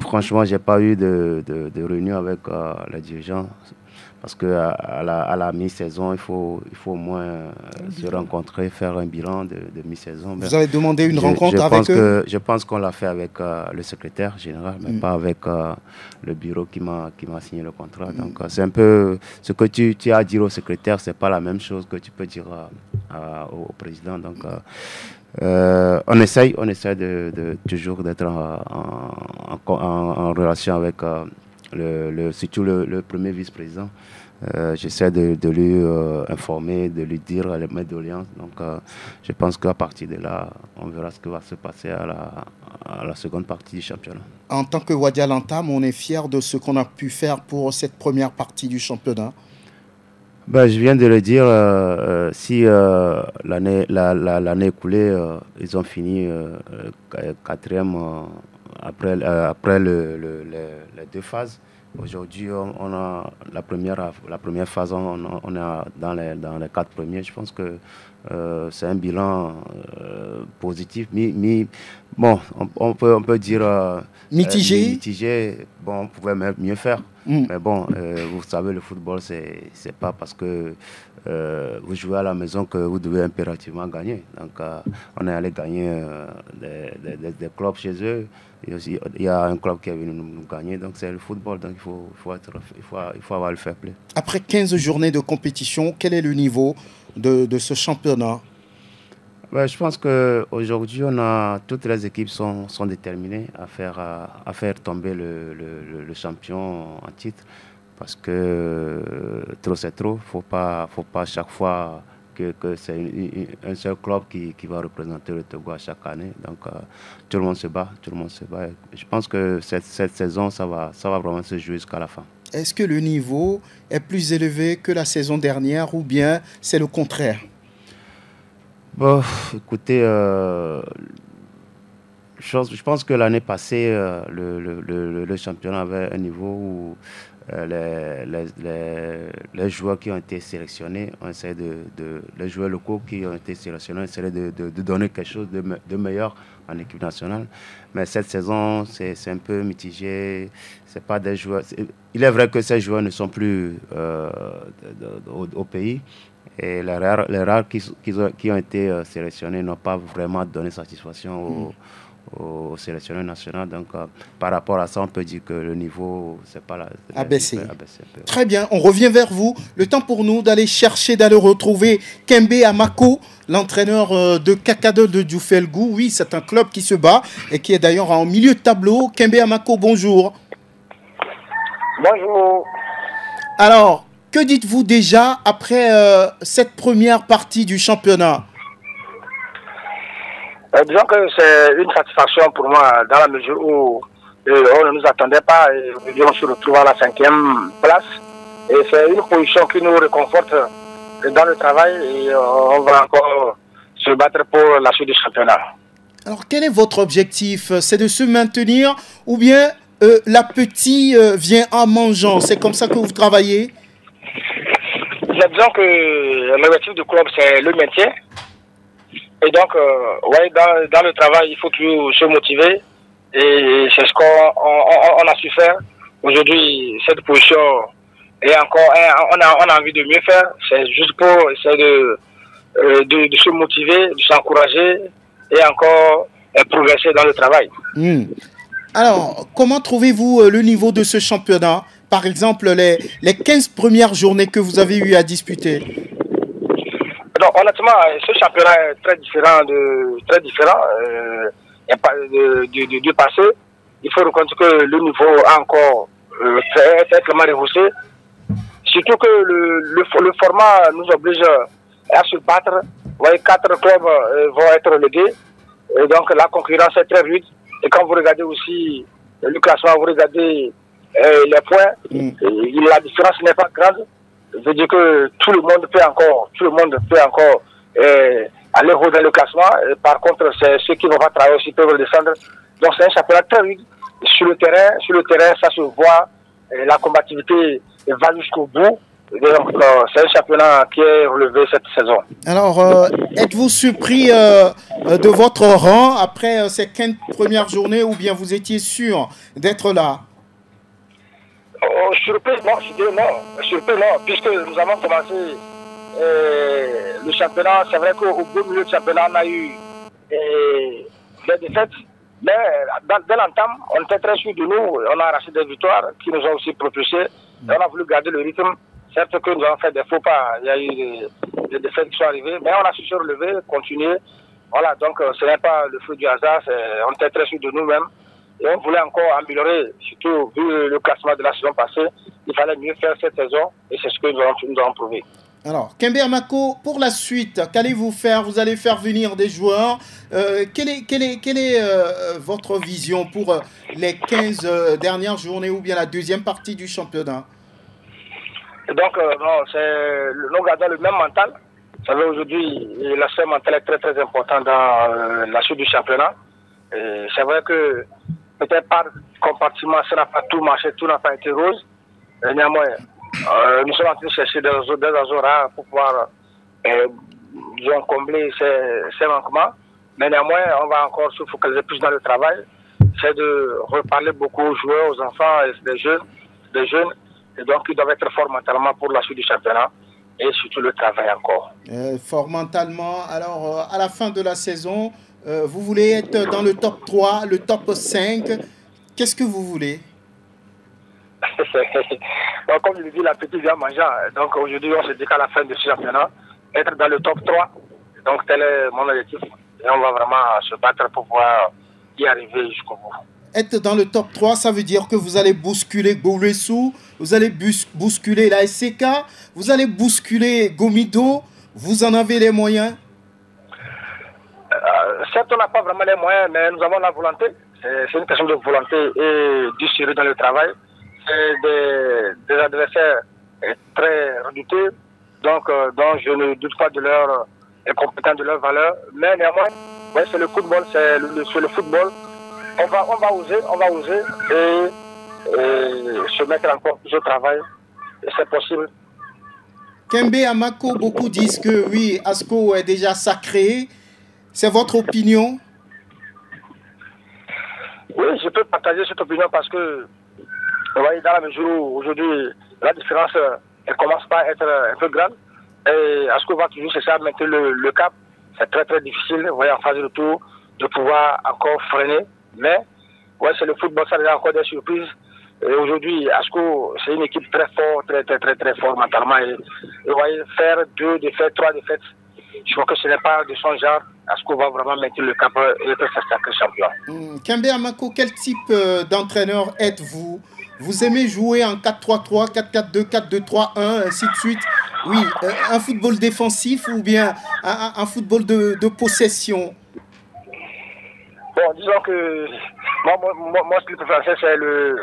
franchement, je n'ai pas eu de, de, de réunion avec euh, les dirigeants. Parce qu'à à la, à la mi-saison, il faut, il faut au moins euh, se rencontrer, faire un bilan de, de mi-saison. Vous avez demandé une je, rencontre je avec eux que, je pense qu'on l'a fait avec euh, le secrétaire général, mais mm. pas avec euh, le bureau qui m'a signé le contrat. Mm. Donc euh, c'est un peu ce que tu, tu as à dire au secrétaire, ce n'est pas la même chose que tu peux dire à, à, au, au président. Donc euh, euh, on essaye, on essaye de, de, toujours d'être en, en, en, en relation avec... Euh, Le, le, surtout le, le premier vice-président, euh, j'essaie de, de lui euh, informer, de lui dire mes doléances. Donc euh, je pense qu'à partir de là, on verra ce qui va se passer à la, à la seconde partie du championnat. En tant que Ouadja Lantame, on est fier de ce qu'on a pu faire pour cette première partie du championnat. Ben, je viens de le dire, euh, si euh, l'année la, la, l'année écoulée, euh, ils ont fini euh, quatrième euh, Après, euh, après le, le, le, les deux phases, aujourd'hui, on, on a la première, la première phase, on, on est dans les, dans les quatre premiers. Je pense que euh, c'est un bilan euh, positif. Mi, mi, bon, on, on, peut, on peut dire... Euh, mitigé. Euh, mitigé. Bon, on pouvait même mieux faire. Mm. Mais bon, euh, vous savez, le football, c'est pas parce que euh, vous jouez à la maison que vous devez impérativement gagner. Donc, euh, on est allé gagner euh, des, des, des clubs chez eux. Et aussi, il y a un club qui est venu nous gagner. Donc, c'est le football. Donc, il faut, il faut, être, il faut, il faut avoir le fair play. Après quinze journées de compétition, quel est le niveau de, de ce championnat? Ouais, je pense qu'aujourd'hui, toutes les équipes sont, sont déterminées à faire, à, à faire tomber le, le, le champion en titre. Parce que euh, trop, c'est trop. Il ne faut pas, faut pas chaque fois que, que c'est un seul club qui, qui va représenter le Togo à chaque année. Donc euh, tout le monde se bat, tout le monde se bat. Et je pense que cette, cette saison, ça va, ça va vraiment se jouer jusqu'à la fin. Est-ce que le niveau est plus élevé que la saison dernière ou bien c'est le contraire? Bon, écoutez, euh, je, je pense que l'année passée, euh, le, le, le, le championnat avait un niveau où euh, les, les, les, les joueurs qui ont été sélectionnés, on essaie de, de, les joueurs locaux qui ont été sélectionnés, on essaie de, de, de donner quelque chose de, me, de meilleur en équipe nationale. Mais cette saison, c'est un peu mitigé. C'est pas des joueurs. Est, il est vrai que ces joueurs ne sont plus euh, de, de, de, au, au pays. Et les rares, les rares qui, qui, ont, qui ont été euh, sélectionnés n'ont pas vraiment donné satisfaction aux, aux sélectionneurs nationaux. Donc, euh, par rapport à ça, on peut dire que le niveau, c'est pas la... abaissé. Très bien, on revient vers vous. Le temps pour nous d'aller chercher, d'aller retrouver Kembe Amako, l'entraîneur de Kakadou de Doufelgou. Oui, c'est un club qui se bat et qui est d'ailleurs en milieu de tableau. Kembe Amako, bonjour. Bonjour. Alors... que dites-vous déjà après euh, cette première partie du championnat? euh, Disons que c'est une satisfaction pour moi dans la mesure où euh, on ne nous attendait pas et on se retrouve à la cinquième place. Et c'est une position qui nous réconforte dans le travail et euh, on va encore se battre pour la suite du championnat. Alors quel est votre objectif? C'est de se maintenir ou bien euh, l'appétit euh, vient en mangeant? C'est comme ça que vous travaillez? Disons que l'objectif du club, c'est le maintien. Et donc, euh, ouais, dans, dans le travail, il faut toujours se motiver. Et c'est ce qu'on on, on a su faire. Aujourd'hui, cette position est encore... On a, on a envie de mieux faire. C'est juste pour essayer de, de, de se motiver, de s'encourager et encore progresser dans le travail. Mmh. Alors, comment trouvez-vous le niveau de ce championnat ? Par exemple, les, les quinze premières journées que vous avez eu à disputer? Donc, honnêtement, ce championnat est très différent de, très différent, euh, de, de, de, du passé. Il faut reconnaître que le niveau a encore euh, très, très clairement rehaussé. Surtout que le, le, le format nous oblige à se battre. Vous voyez, quatre clubs euh, vont être relégués. Et donc, la concurrence est très rude. Et quand vous regardez aussi le classement, vous regardez... Euh, les points, mm. la différence n'est pas grande. Je veux dire que tout le monde peut encore, tout le monde peut encore euh, aller haut dans le classement. Et par contre, c'est ceux qui vont pas travailler aussi peuvent redescendre. Donc c'est un championnat très rude. Sur le terrain, sur le terrain, ça se voit. Et la combativité va jusqu'au bout. Donc, c'est un championnat qui est relevé cette saison. Alors, euh, êtes-vous surpris euh, de votre rang après euh, ces quinze premières journées ou bien vous étiez sûr d'être là? Oh, surpris, non, je dis non. Surpris, non, puisque nous avons commencé euh, le championnat. C'est vrai qu'au beau milieu du championnat, on a eu euh, des défaites. Mais dès l'entame, on était très sûrs de nous. On a arraché des victoires qui nous ont aussi propulsés. Et on a voulu garder le rythme. Certes que nous avons fait des faux pas, il y a eu des, des défaites qui sont arrivées, mais on a su se relever, continuer. Voilà, donc euh, ce n'est pas le fruit du hasard, on était très sûrs de nous-mêmes. Et on voulait encore améliorer, surtout vu le classement de la saison passée, il fallait mieux faire cette saison, et c'est ce que nous avons, nous avons prouvé. Alors, Kembe Amako, pour la suite, qu'allez-vous faire? Vous allez faire venir des joueurs. Euh, quelle est, quelle est, quelle est euh, votre vision pour euh, les quinze euh, dernières journées ou bien la deuxième partie du championnat? Donc, euh, non, nous gardons le même mental. Vous savez, aujourd'hui, l'aspect mental est très, très important dans euh, la suite du championnat. C'est vrai que peut-être par compartiment, ça n'a pas tout marché, tout n'a pas été rose. Et néanmoins, euh, nous sommes en train de chercher des azora pour pouvoir euh, disons, combler ces, ces manquements. Mais néanmoins, on va encore se focaliser plus dans le travail. C'est de reparler beaucoup aux joueurs, aux enfants, et des jeunes, des jeunes. Et donc, ils doivent être forts mentalement pour la suite du championnat et surtout le travail encore. Euh, fort mentalement. Alors, euh, à la fin de la saison, euh, vous voulez être dans le top trois, le top cinq. Qu'est-ce que vous voulez? Donc, comme je le dis, la petite vient manger. Donc, aujourd'hui, on se dit qu'à la fin de ce championnat, être dans le top trois. Donc, tel est mon objectif. Et on va vraiment se battre pour pouvoir y arriver jusqu'au bout. Être dans le top trois, ça veut dire que vous allez bousculer Gbohloe-su, vous allez bousculer la S C K, vous allez bousculer Gomido. Vous en avez les moyens? euh, Certes, on n'a pas vraiment les moyens, mais nous avons la volonté. C'est une question de volonté et du sérieux dans le travail. C'est des, des adversaires très redoutés, donc, euh, donc je ne doute pas de leur compétence, de leur valeur. Mais néanmoins, ouais, c'est le football, c'est le, le football. On va, on va oser, on va oser et, et se mettre encore plus au travail. C'est possible. Kembe Amako, beaucoup disent que oui, ASCO est déjà sacré. C'est votre opinion? Oui, je peux partager cette opinion parce que, vous voyez, dans la mesure où aujourd'hui, la différence, elle commence pas à être un peu grande. Et ASCO va toujours chercher à mettre le, le cap. C'est très, très difficile, vous voyez, en phase de retour, de pouvoir encore freiner. Mais ouais, c'est le football, ça a encore des surprises. Et aujourd'hui, ASCO, c'est une équipe très forte, très, très, très, très forte mentalement. Et, et ouais, faire deux défaites, trois défaites, je crois que ce n'est pas de son genre. ASCO va vraiment mettre le cap et être sacré champion. Mmh. Kembe Amako, quel type d'entraîneur êtes-vous? Vous aimez jouer en quatre trois trois, quatre quatre deux, quatre deux trois un, ainsi de suite? Oui, un football défensif ou bien un, un football de, de possession? Bon, disons que moi, moi, moi ce que je préfère, c'est le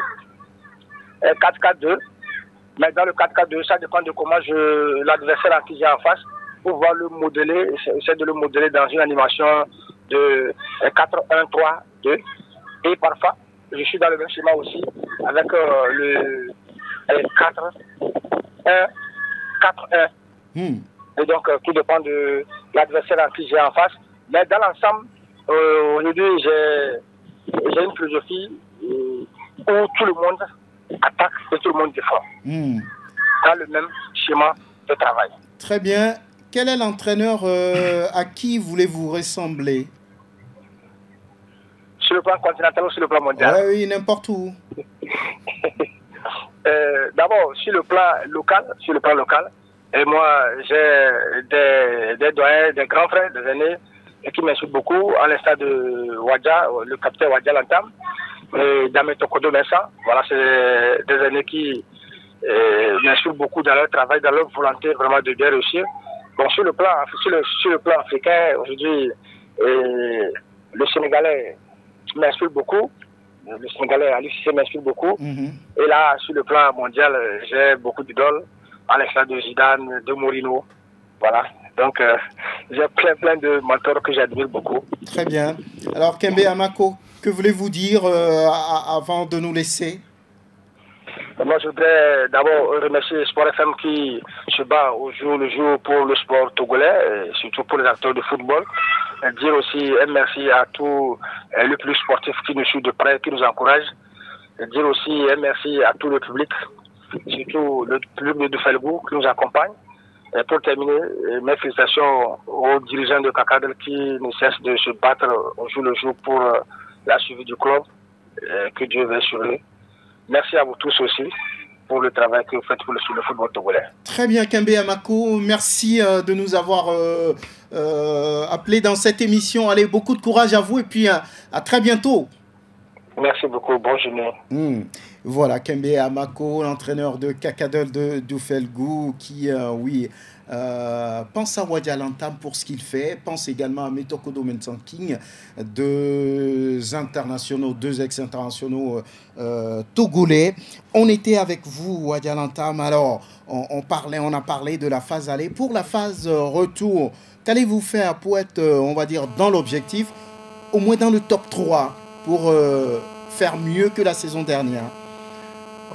quatre quatre deux. Mais dans le quatre quatre deux, ça dépend de comment l'adversaire à qui j'ai en face, pour pouvoir le modeler, essayer de le modeler dans une animation de quatre un trois deux. Et parfois, je suis dans le même schéma aussi, avec euh, le quatre un quatre un. Mmh. Et donc, tout dépend de l'adversaire à qui j'ai en face. Mais dans l'ensemble, Euh, aujourd'hui, j'ai une philosophie où tout le monde attaque et tout le monde défend. Mmh. Dans le même schéma de travail. Très bien. Quel est l'entraîneur euh, à qui voulez-vous ressembler? Sur le plan continental ou sur le plan mondial? Ouais, oui, n'importe où. euh, D'abord, sur le plan local, sur le plan local, et moi, j'ai des, des doyens, des grands frères, des aînés, et qui m'insulte beaucoup, à l'instar de Ouadja, le capitaine Ouadja Lantame, et d'Amé Tokodo Messa. Voilà, c'est des années qui euh, m'insultent beaucoup dans leur travail, dans leur volonté vraiment de bien réussir. Bon, sur le plan, sur le, sur le plan africain, aujourd'hui, euh, le Sénégalais m'insulte beaucoup. Le Sénégalais, Ali Cissé, m'insulte beaucoup. Mm-hmm. Et là, sur le plan mondial, j'ai beaucoup d'idoles, à l'instar de Zidane, de Mourinho. Voilà. Donc, euh, j'ai plein, plein de mentors que j'admire beaucoup. Très bien. Alors, Kembe Amako, que voulez-vous dire euh, avant de nous laisser? Moi, je voudrais d'abord remercier Sport F M qui se bat au jour le jour pour le sport togolais, et surtout pour les acteurs de football. Et dire aussi un merci à tous les plus sportifs qui nous suivent de près, qui nous encouragent. Et dire aussi un merci à tout le public, surtout le public de Doufelgou qui nous accompagne. Et pour terminer, mes félicitations aux dirigeants de Kakadou qui ne cessent de se battre au jour le jour pour la suivi du club. Que Dieu veille sur eux. Merci à vous tous aussi pour le travail que vous faites pour le, sur le football togolais. Très bien, Kembe Amako. Merci euh, de nous avoir euh, euh, appelé dans cette émission. Allez, beaucoup de courage à vous et puis à, à très bientôt. Merci beaucoup. Bonne journée. Mmh. Voilà, Kembe Amako, l'entraîneur de Kakadou de Doufelgou, qui, euh, oui, euh, pense à Ouadja Lantame pour ce qu'il fait, pense également à Metokodo Mensanking, deux internationaux, deux ex-internationaux euh, togolais. On était avec vous, Ouadja Lantame. Alors, on, on parlait, on a parlé de la phase aller. Pour la phase retour, qu'allez-vous faire pour être, on va dire, dans l'objectif, au moins dans le top trois, pour euh, faire mieux que la saison dernière?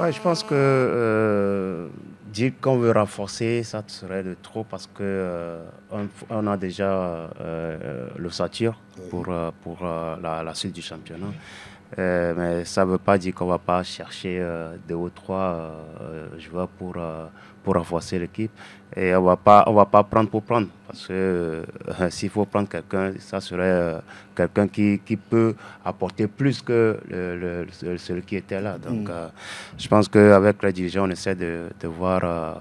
Ouais, je pense que euh, dire qu'on veut renforcer, ça serait de trop parce que euh, on, on a déjà euh, l'ossature pour, euh, pour euh, la, la suite du championnat. Euh, mais ça ne veut pas dire qu'on ne va pas chercher euh, deux ou trois euh, joueurs pour, euh, pour renforcer l'équipe. Et on ne va pas prendre pour prendre. Parce que euh, s'il faut prendre quelqu'un, ça serait euh, quelqu'un qui, qui peut apporter plus que le, le, celui qui était là. Donc, mmh. euh, je pense qu'avec les dirigeants, on essaie de, de voir euh,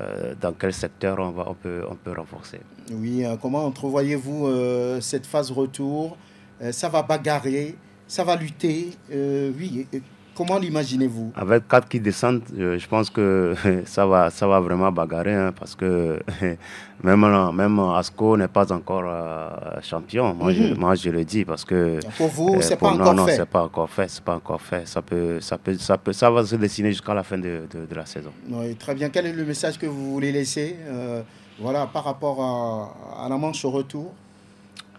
euh, dans quel secteur on, va, on, peut, on peut renforcer. Oui, euh, comment entrevoyez-vous euh, cette phase retour? euh, Ça va bagarrer? Ça va lutter, euh, oui. Comment l'imaginez-vous? Avec quatre qui descendent, je pense que ça va, ça va vraiment bagarrer, hein, parce que même, même ASCO n'est pas encore euh, champion. Moi, mm-hmm. je, moi, je le dis parce que pour vous, euh, c'est pas, pas encore fait. Non, c'est pas encore fait, c'est pas encore fait. Ça peut, ça peut, ça peut, ça va se dessiner jusqu'à la fin de, de, de la saison. Oui, très bien. Quel est le message que vous voulez laisser, euh, voilà, par rapport à, à la manche au retour?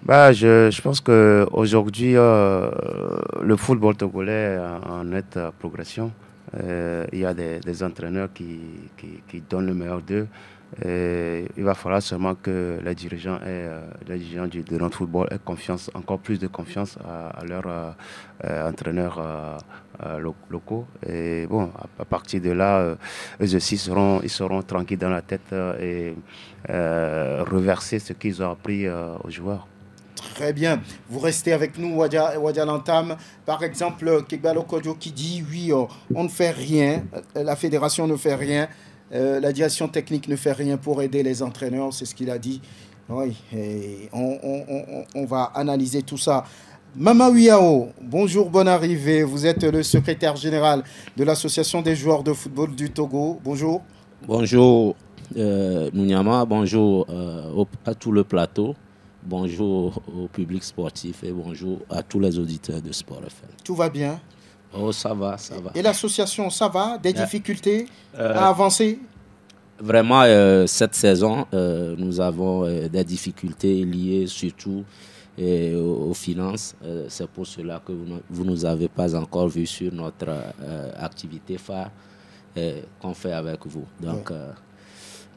Bah, je, je pense qu'aujourd'hui, euh, le football togolais est en nette progression. Euh, il y a des, des entraîneurs qui, qui, qui donnent le meilleur d'eux. Et il va falloir seulement que les dirigeants, aient, les dirigeants du, de notre football aient confiance, encore plus de confiance à, à leurs euh, entraîneurs euh, locaux. Et bon, à, à partir de là, euh, eux aussi seront, ils seront tranquilles dans la tête et euh, reverser ce qu'ils ont appris euh, aux joueurs. Très bien. Vous restez avec nous, Ouadja, Ouadja Lantame. Par exemple, Kegbalo Kodjo qui dit « Oui, on ne fait rien, la fédération ne fait rien, euh, la direction technique ne fait rien pour aider les entraîneurs. » C'est ce qu'il a dit. Oui, et on, on, on, on va analyser tout ça. Mama Wiyao, bonjour, bonne arrivée. Vous êtes le secrétaire général de l'Association des joueurs de football du Togo. Bonjour. Bonjour, euh, Nunyama. Bonjour euh, à tout le plateau. Bonjour au public sportif et bonjour à tous les auditeurs de Sport F M. Tout va bien? Oh, ça va, ça va. Et l'association, ça va? Des yeah. difficultés euh, à avancer? Vraiment, euh, cette saison, euh, nous avons euh, des difficultés liées surtout et aux, aux finances. Euh, C'est pour cela que vous ne nous avez pas encore vu sur notre euh, activité phare euh, qu'on fait avec vous. Donc... Ouais. Euh,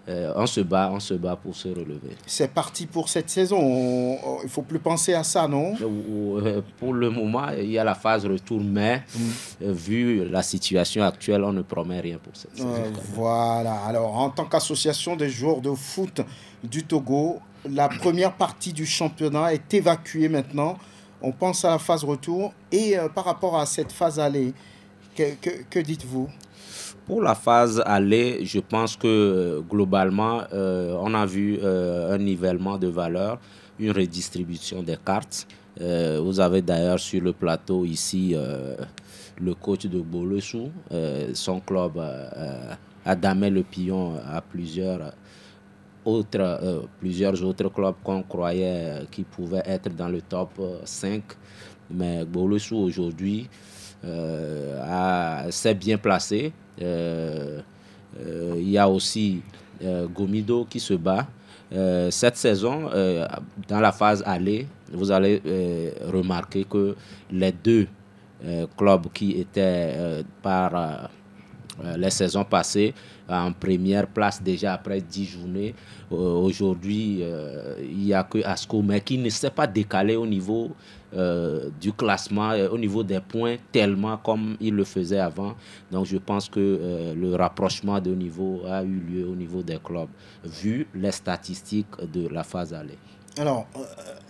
Euh, on se bat, on se bat pour se relever. C'est parti pour cette saison. On, on, il ne faut plus penser à ça, non? euh, Pour le moment, il y a la phase retour, mais mm. euh, vu la situation actuelle, on ne promet rien pour cette saison. Euh, voilà. Alors, en tant qu'association des joueurs de foot du Togo, la première partie du championnat est évacuée maintenant. On pense à la phase retour. Et euh, par rapport à cette phase aller, que, que, que dites-vous? Pour la phase aller, je pense que globalement, euh, on a vu euh, un nivellement de valeur, une redistribution des cartes. Euh, vous avez d'ailleurs sur le plateau ici euh, le coach de Gbohloe-su. Euh, son club euh, a damé le pion à plusieurs autres, euh, plusieurs autres clubs qu'on croyait qui pouvaient être dans le top cinq. Mais Gbohloe-su aujourd'hui euh, s'est bien placé. Il euh, euh, y a aussi euh, Gomido qui se bat. Euh, cette saison, euh, dans la phase aller, vous allez euh, remarquer que les deux euh, clubs qui étaient euh, par euh, Euh, la saison passée, en première place déjà après dix journées. Euh, Aujourd'hui, euh, il n'y a que ASCO, mais qui ne s'est pas décalé au niveau euh, du classement, euh, au niveau des points, tellement comme il le faisait avant. Donc je pense que euh, le rapprochement de niveau a eu lieu au niveau des clubs, vu les statistiques de la phase allée. Alors, euh,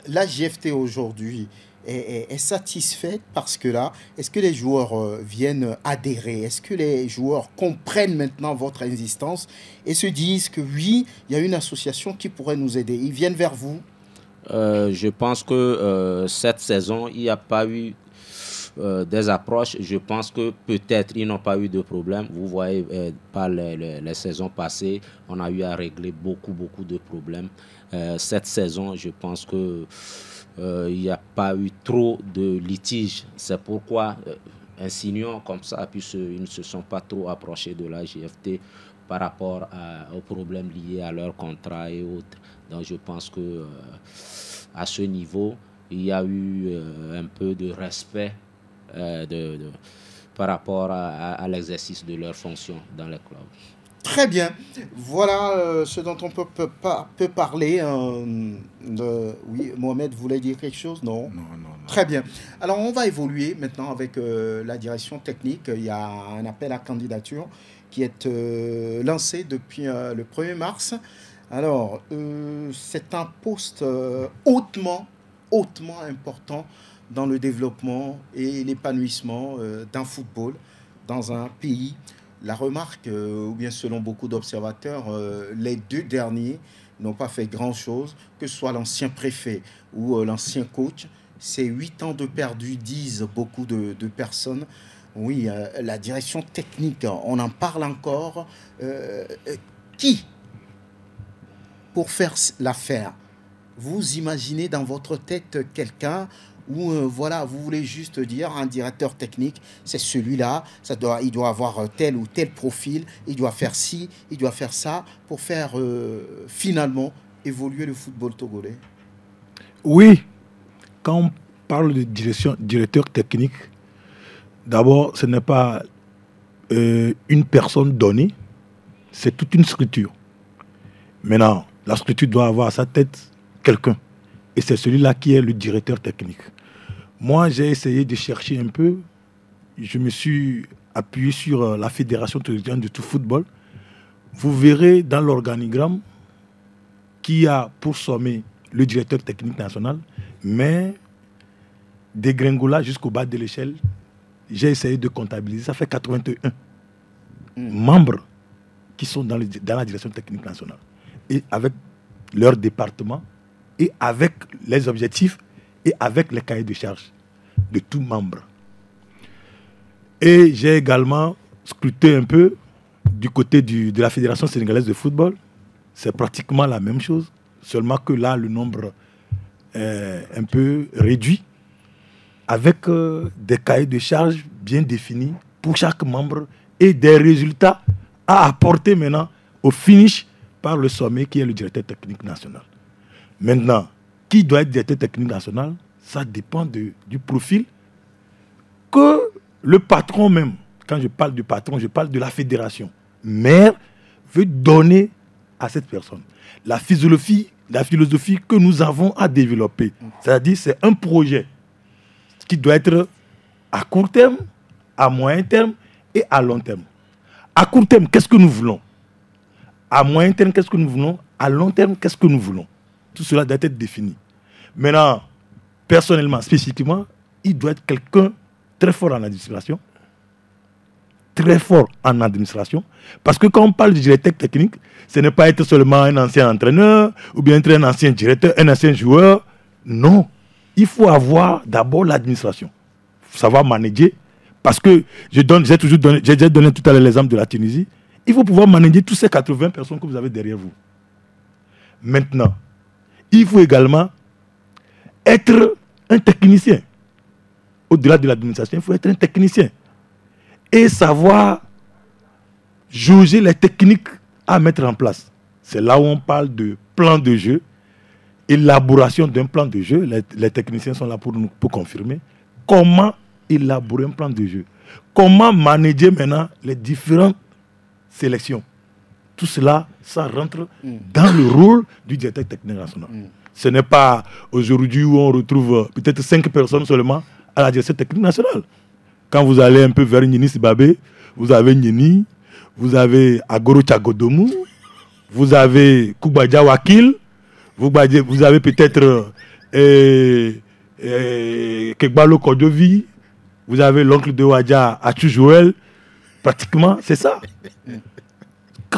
la G F T aujourd'hui est, est, est satisfaite parce que là, est-ce que les joueurs euh, viennent adhérer? Est-ce que les joueurs comprennent maintenant votre insistance et se disent que oui, il y a une association qui pourrait nous aider? Ils viennent vers vous? euh, Je pense que euh, cette saison, il n'y a pas eu Euh, des approches. Je pense que peut-être ils n'ont pas eu de problème. Vous voyez, euh, par les, les, les saisons passées, on a eu à régler beaucoup, beaucoup de problèmes. Euh, cette saison, je pense que euh, il n'y a pas eu trop de litiges. C'est pourquoi euh, Assignon comme ça, puis se, ils ne se sont pas trop approchés de la G F T par rapport à, aux problèmes liés à leur contrat et autres. Donc, je pense que euh, à ce niveau, il y a eu euh, un peu de respect De, de, par rapport à, à, à l'exercice de leurs fonctions dans les clubs. Très bien. Voilà euh, ce dont on peut, peut, peut parler. Euh, de... Oui, Mohamed voulait dire quelque chose, non? Non, non, non. Très bien. Alors, on va évoluer maintenant avec euh, la direction technique. Il y a un appel à candidature qui est euh, lancé depuis euh, le premier mars. Alors, euh, c'est un poste euh, hautement, hautement important dans le développement et l'épanouissement euh, d'un football dans un pays. La remarque, euh, ou bien selon beaucoup d'observateurs, euh, les deux derniers n'ont pas fait grand-chose, que ce soit l'ancien préfet ou euh, l'ancien coach. Ces huit ans de perdu, disent beaucoup de, de personnes. Oui, euh, la direction technique, on en parle encore. Euh, euh, qui, pour faire l'affaire, vous imaginez dans votre tête quelqu'un où euh, voilà, vous voulez juste dire un directeur technique, c'est celui-là, ça doit, il doit avoir tel ou tel profil, il doit faire ci, il doit faire ça pour faire euh, finalement évoluer le football togolais? Oui, quand on parle de direction, directeur technique, d'abord ce n'est pas euh, une personne donnée, c'est toute une structure. Maintenant, la structure doit avoir à sa tête quelqu'un. Et c'est celui-là qui est le directeur technique. Moi, j'ai essayé de chercher un peu. Je me suis appuyé sur la Fédération tunisienne de tout football. Vous verrez dans l'organigramme qui a pour sommet le directeur technique national. Mais des gringolas jusqu'au bas de l'échelle, j'ai essayé de comptabiliser. Ça fait quatre-vingt-un mmh. membres qui sont dans, le, dans la direction technique nationale. Et avec leur département, et avec les objectifs et avec les cahiers de charge de tout membre. Et j'ai également scruté un peu du côté du, de la Fédération sénégalaise de football. C'est pratiquement la même chose, seulement que là, le nombre est un peu réduit, avec euh, des cahiers de charge bien définis pour chaque membre et des résultats à apporter maintenant au finish par le sommet qui est le directeur technique national. Maintenant, qui doit être directeur technique national, ça dépend de, du profil que le patron même, quand je parle du patron, je parle de la fédération, maire, veut donner à cette personne. La philosophie, la philosophie que nous avons à développer, c'est-à-dire c'est un projet qui doit être à court terme, à moyen terme et à long terme. À court terme, qu'est-ce que nous voulons? À moyen terme, qu'est-ce que nous voulons? À long terme, qu'est-ce que nous voulons? Tout cela doit être défini. Maintenant, personnellement, spécifiquement, il doit être quelqu'un très fort en administration. Très fort en administration. Parce que quand on parle du directeur technique, ce n'est pas être seulement un ancien entraîneur ou bien être un ancien directeur, un ancien joueur. Non. Il faut avoir d'abord l'administration. Il faut savoir manager. Parce que j'ai toujours donné, j'ai déjà donné tout à l'heure l'exemple de la Tunisie. Il faut pouvoir manager toutes ces quatre-vingts personnes que vous avez derrière vous. Maintenant, il faut également être un technicien. Au-delà de l'administration, il faut être un technicien. Et savoir jauger les techniques à mettre en place. C'est là où on parle de plan de jeu, élaboration d'un plan de jeu. Les, les techniciens sont là pour nous pour confirmer. Comment élaborer un plan de jeu? Comment manager maintenant les différentes sélections? Tout cela, ça rentre mm. dans le rôle du directeur technique national. Mm. Ce n'est pas aujourd'hui où on retrouve peut-être cinq personnes seulement à la direction technique nationale. Quand vous allez un peu vers Nini Sibabé, vous avez Nini, vous avez Agoro Tchagodomou, vous avez Koubadja Wakil, vous avez peut-être euh, euh, Kegbalo Kodovi, vous avez l'oncle de Ouadja, Achou Joël. Pratiquement, c'est ça.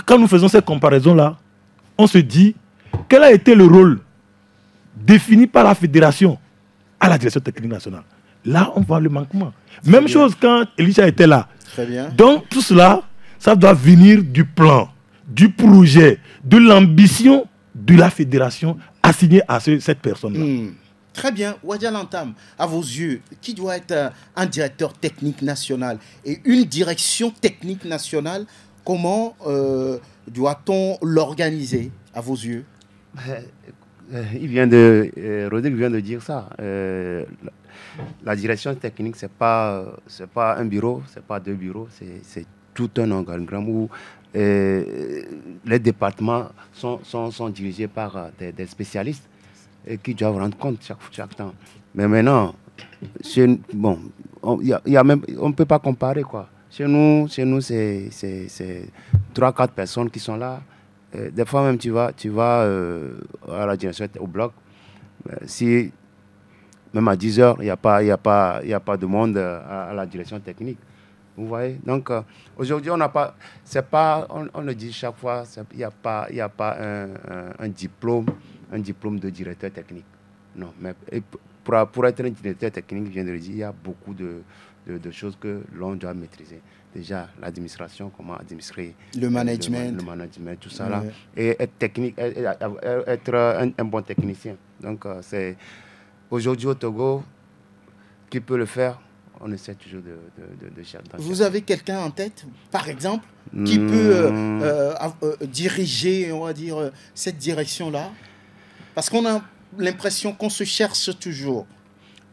Quand nous faisons cette comparaison-là, on se dit quel a été le rôle défini par la fédération à la direction technique nationale. Là, on voit le manquement. Même chose quand Elisha était là. Très bien. Donc, tout cela, ça doit venir du plan, du projet, de l'ambition de la fédération assignée à ce, cette personne-là. Mmh. Très bien. Ouadja Lantame, à vos yeux, qui doit être un directeur technique national et une direction technique nationale, comment euh, doit-on l'organiser, à vos yeux? Il vient de, euh, Rodrigue vient de dire ça. Euh, la, la direction technique, ce n'est pas, c'est pas un bureau, ce n'est pas deux bureaux, c'est tout un organigramme où euh, les départements sont, sont, sont dirigés par des, des spécialistes et qui doivent rendre compte chaque, chaque temps. Mais maintenant, chez, bon, on y a, y a même, on ne peut pas comparer, quoi. Chez nous, chez nous, c'est trois quatre personnes qui sont là. Euh, des fois même, tu vas, tu vas euh, à la direction, au bloc. Euh, si, même à dix heures, il n'y a, a, a pas de monde euh, à, à la direction technique. Vous voyez? Donc, euh, aujourd'hui, on n'a pas... pas on, on le dit chaque fois, il n'y a pas, y a pas un, un, un, diplôme, un diplôme de directeur technique. Non, mais pour, pour être un directeur technique, je viens de le dire, il y a beaucoup de... De, de choses que l'on doit maîtriser. Déjà, l'administration, comment administrer... Le management. Le, le management, tout ça, oui. Là. Et être, technique, être, être un, un bon technicien. Donc, euh, c'est... Aujourd'hui, au Togo, qui peut le faire? On essaie toujours de... de, de, de, de Vous avez quelqu'un en tête, par exemple, qui mmh. peut euh, euh, euh, diriger, on va dire, euh, cette direction-là? Parce qu'on a l'impression qu'on se cherche toujours.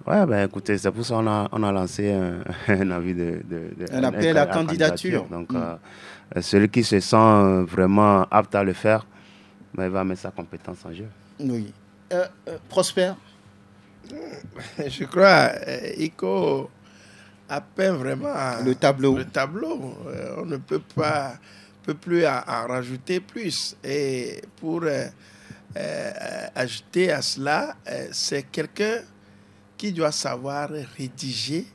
Oui, ben, écoutez, c'est pour ça qu'on a, on a lancé un, un avis de... de, de un appel un, un, à la candidature. candidature. Donc, mm. euh, celui qui se sent vraiment apte à le faire, ben, il va mettre sa compétence en jeu. Oui. Euh, euh, Prosper? Je crois, euh, Iko a peint vraiment le tableau. Le tableau. Euh, on ne peut pas, peut plus en, en rajouter plus. Et pour euh, euh, ajouter à cela, euh, c'est quelqu'un qui doit savoir rédiger,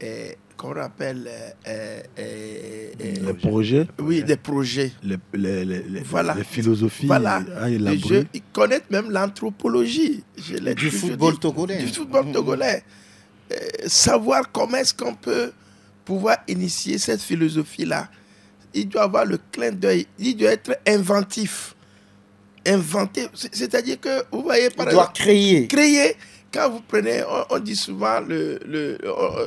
eh, qu'on appelle... Eh, eh, eh, les projets. Oui, des projets. Les, les, les, les, voilà. Les philosophies. Voilà. Les jeux, ils connaissent même l'anthropologie. Du football togolais. Du football togolais. Mmh. Eh, savoir comment est-ce qu'on peut pouvoir initier cette philosophie-là. Il doit avoir le clin d'œil. Il doit être inventif. Inventer. C'est-à-dire que, vous voyez... Par Il doit exemple, créer. Créer. Quand vous prenez, on, on dit souvent, le, le,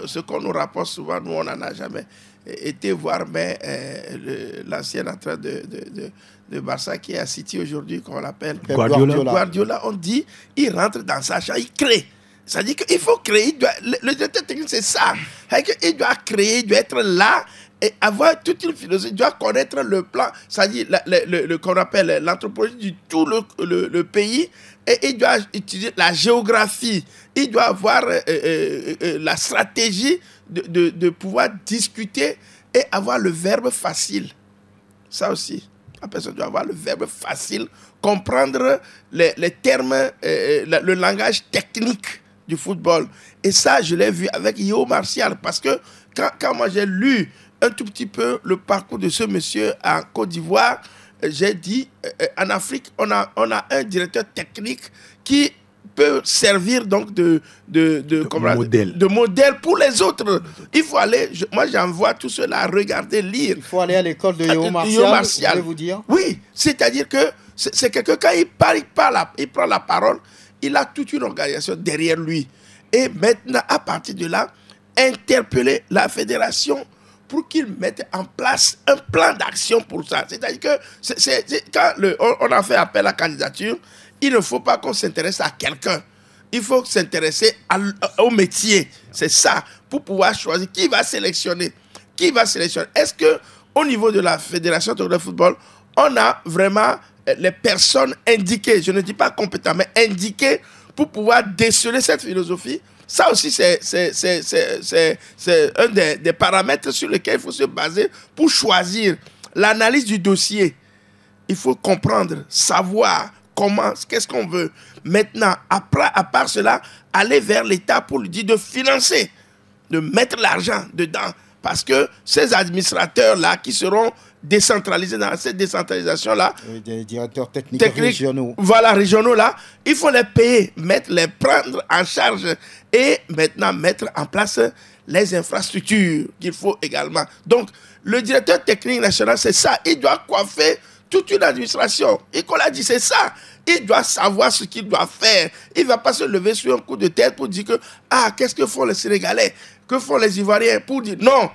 ce qu'on nous rapporte souvent, nous on n'en a jamais été voir, mais euh, l'ancien entraîneur de, de, de, de Barça qui est à City aujourd'hui, qu'on l'appelle Guardiola. Guardiola, on dit, il rentre dans sa chambre, il crée. Ça veut dire qu'il faut créer, il doit, le, le directeur technique c'est ça, il doit créer, il doit être là, et avoir toute une philosophie, il doit connaître le plan, ça veut dire le, le, le, qu'on appelle l'anthropologie de tout le, le, le pays. Et il doit étudier la géographie, il doit avoir euh, euh, euh, la stratégie de, de, de pouvoir discuter et avoir le verbe facile. Ça aussi, la personne doit avoir le verbe facile, comprendre les, les termes, euh, le, le langage technique du football. Et ça, je l'ai vu avec Yo Martial, parce que quand, quand moi j'ai lu un tout petit peu le parcours de ce monsieur en Côte d'Ivoire, j'ai dit, euh, en Afrique, on a, on a un directeur technique qui peut servir donc de, de, de, de, modèle. de modèle pour les autres. Il faut aller, je, moi j'envoie tout cela, regarder, lire. Il faut aller à l'école de Yo Martial, Martial. Je vais vous dire. Oui, c'est-à-dire que c'est quelqu'un, quand il parle, il, parle, il prend la parole, il a toute une organisation derrière lui. Et maintenant, à partir de là, interpeller la fédération pour qu'ils mettent en place un plan d'action pour ça. C'est-à-dire que c'est, c'est, c'est, quand le, on, on a fait appel à la candidature, il ne faut pas qu'on s'intéresse à quelqu'un. Il faut s'intéresser au métier. C'est ça, pour pouvoir choisir qui va sélectionner. Qui va sélectionner? Est-ce qu'au niveau de la Fédération de football, on a vraiment les personnes indiquées, je ne dis pas compétentes, mais indiquées pour pouvoir déceler cette philosophie? Ça aussi, c'est un des, des paramètres sur lesquels il faut se baser pour choisir l'analyse du dossier. Il faut comprendre, savoir comment, qu'est-ce qu'on veut. Maintenant, après, à part cela, aller vers l'État pour lui dire de financer, de mettre l'argent dedans. Parce que ces administrateurs-là qui seront décentralisés dans cette décentralisation-là, des directeurs techniques régionaux, voilà, régionaux-là, il faut les payer, mettre, les prendre en charge et maintenant mettre en place les infrastructures qu'il faut également. Donc, le directeur technique national, c'est ça. Il doit coiffer toute une administration. Et qu'on l'a dit, c'est ça. Il doit savoir ce qu'il doit faire. Il ne va pas se lever sur un coup de tête pour dire que, ah, qu'est-ce que font les Sénégalais? Que font les Ivoiriens? Pour dire, non,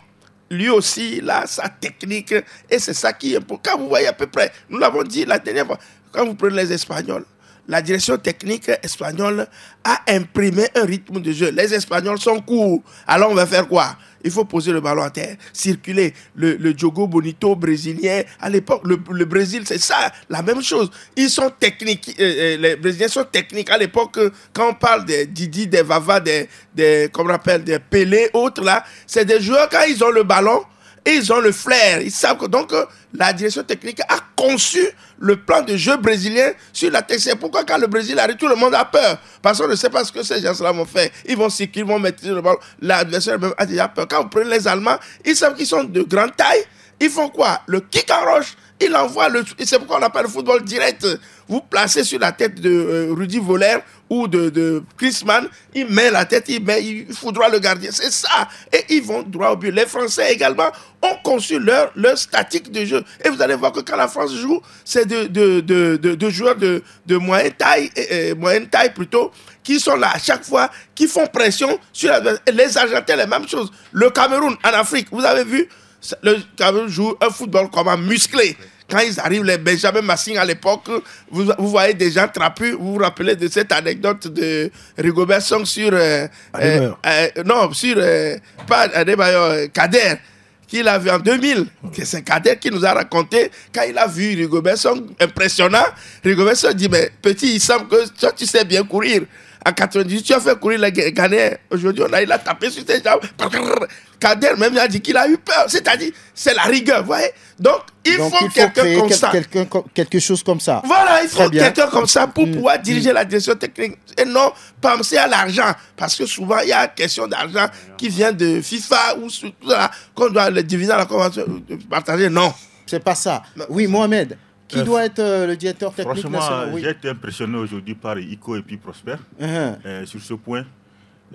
lui aussi, il a sa technique. Et c'est ça qui est pour. Quand vous voyez à peu près, nous l'avons dit la dernière fois, quand vous prenez les Espagnols, la direction technique espagnole a imprimé un rythme de jeu. Les Espagnols sont courts. Alors on va faire quoi? Il faut poser le ballon à terre, circuler. Le, le Diogo Bonito brésilien, à l'époque, le, le Brésil, c'est ça, la même chose. Ils sont techniques, euh, les Brésiliens sont techniques. À l'époque, quand on parle des Didi, des Vava, des, des, comment on appelle, des Pelé, autres là, c'est des joueurs, quand ils ont le ballon, ils ont le flair, ils savent que donc la direction technique a conçu le plan de jeu brésilien sur la technique. C'est pourquoi quand le Brésil arrive, tout le monde a peur. Parce qu'on ne sait pas ce que ces gens-là vont faire. Ils vont circuler, ils vont maîtriser le ballon. L'adversaire même a déjà peur. Quand vous prenez les Allemands, ils savent qu'ils sont de grande taille. Ils font quoi? Le kick en roche, ils envoient le... C'est pourquoi on appelle le football direct. Vous placez sur la tête de Rudy Voller ou de, de Griezmann, il met la tête, il, met, il foudroie le gardien. C'est ça. Et ils vont droit au but. Les Français également ont conçu leur, leur statique de jeu. Et vous allez voir que quand la France joue, c'est de, de, de, de, de joueurs de, de moyenne taille, euh, moyenne taille plutôt, qui sont là à chaque fois, qui font pression sur la... Les Argentins, la même chose. Le Cameroun en Afrique, vous avez vu, le Cameroun joue un football comment musclé. Quand ils arrivent, les Benjamin Massing à l'époque, vous, vous voyez des gens trapus. Vous vous rappelez de cette anecdote de Rigobert Song sur... Euh, euh, euh, non, sur... Euh, pas Adebayor, Kader, qu'il a vu en deux mille. C'est Kader qui nous a raconté, quand il a vu Rigobert Song, impressionnant, Rigobert Song dit, mais petit, il semble que toi, tu sais bien courir. En quatre-vingt-dix-huit, tu as fait courir les Ghanéens. Aujourd'hui, on a, il a tapé sur ses jambes. Kader même a dit qu'il a eu peur. C'est-à-dire, c'est la rigueur, vous voyez. Donc, il Donc, faut, faut quelqu'un comme ça. Quelqu'un, quelque chose comme ça. Voilà, il Très faut quelqu'un comme ça pour mmh. pouvoir diriger mmh. la direction technique. Et non, penser à l'argent. Parce que souvent, il y a question d'argent qui vient de FIFA ou tout ça, qu'on doit le diviser à la convention, partager. Non. C'est pas ça. Oui, Mohamed. Qui doit être euh, le directeur technique national? Oui. J'ai été impressionné aujourd'hui par Iko et puis Prosper uh -huh. euh, sur ce point.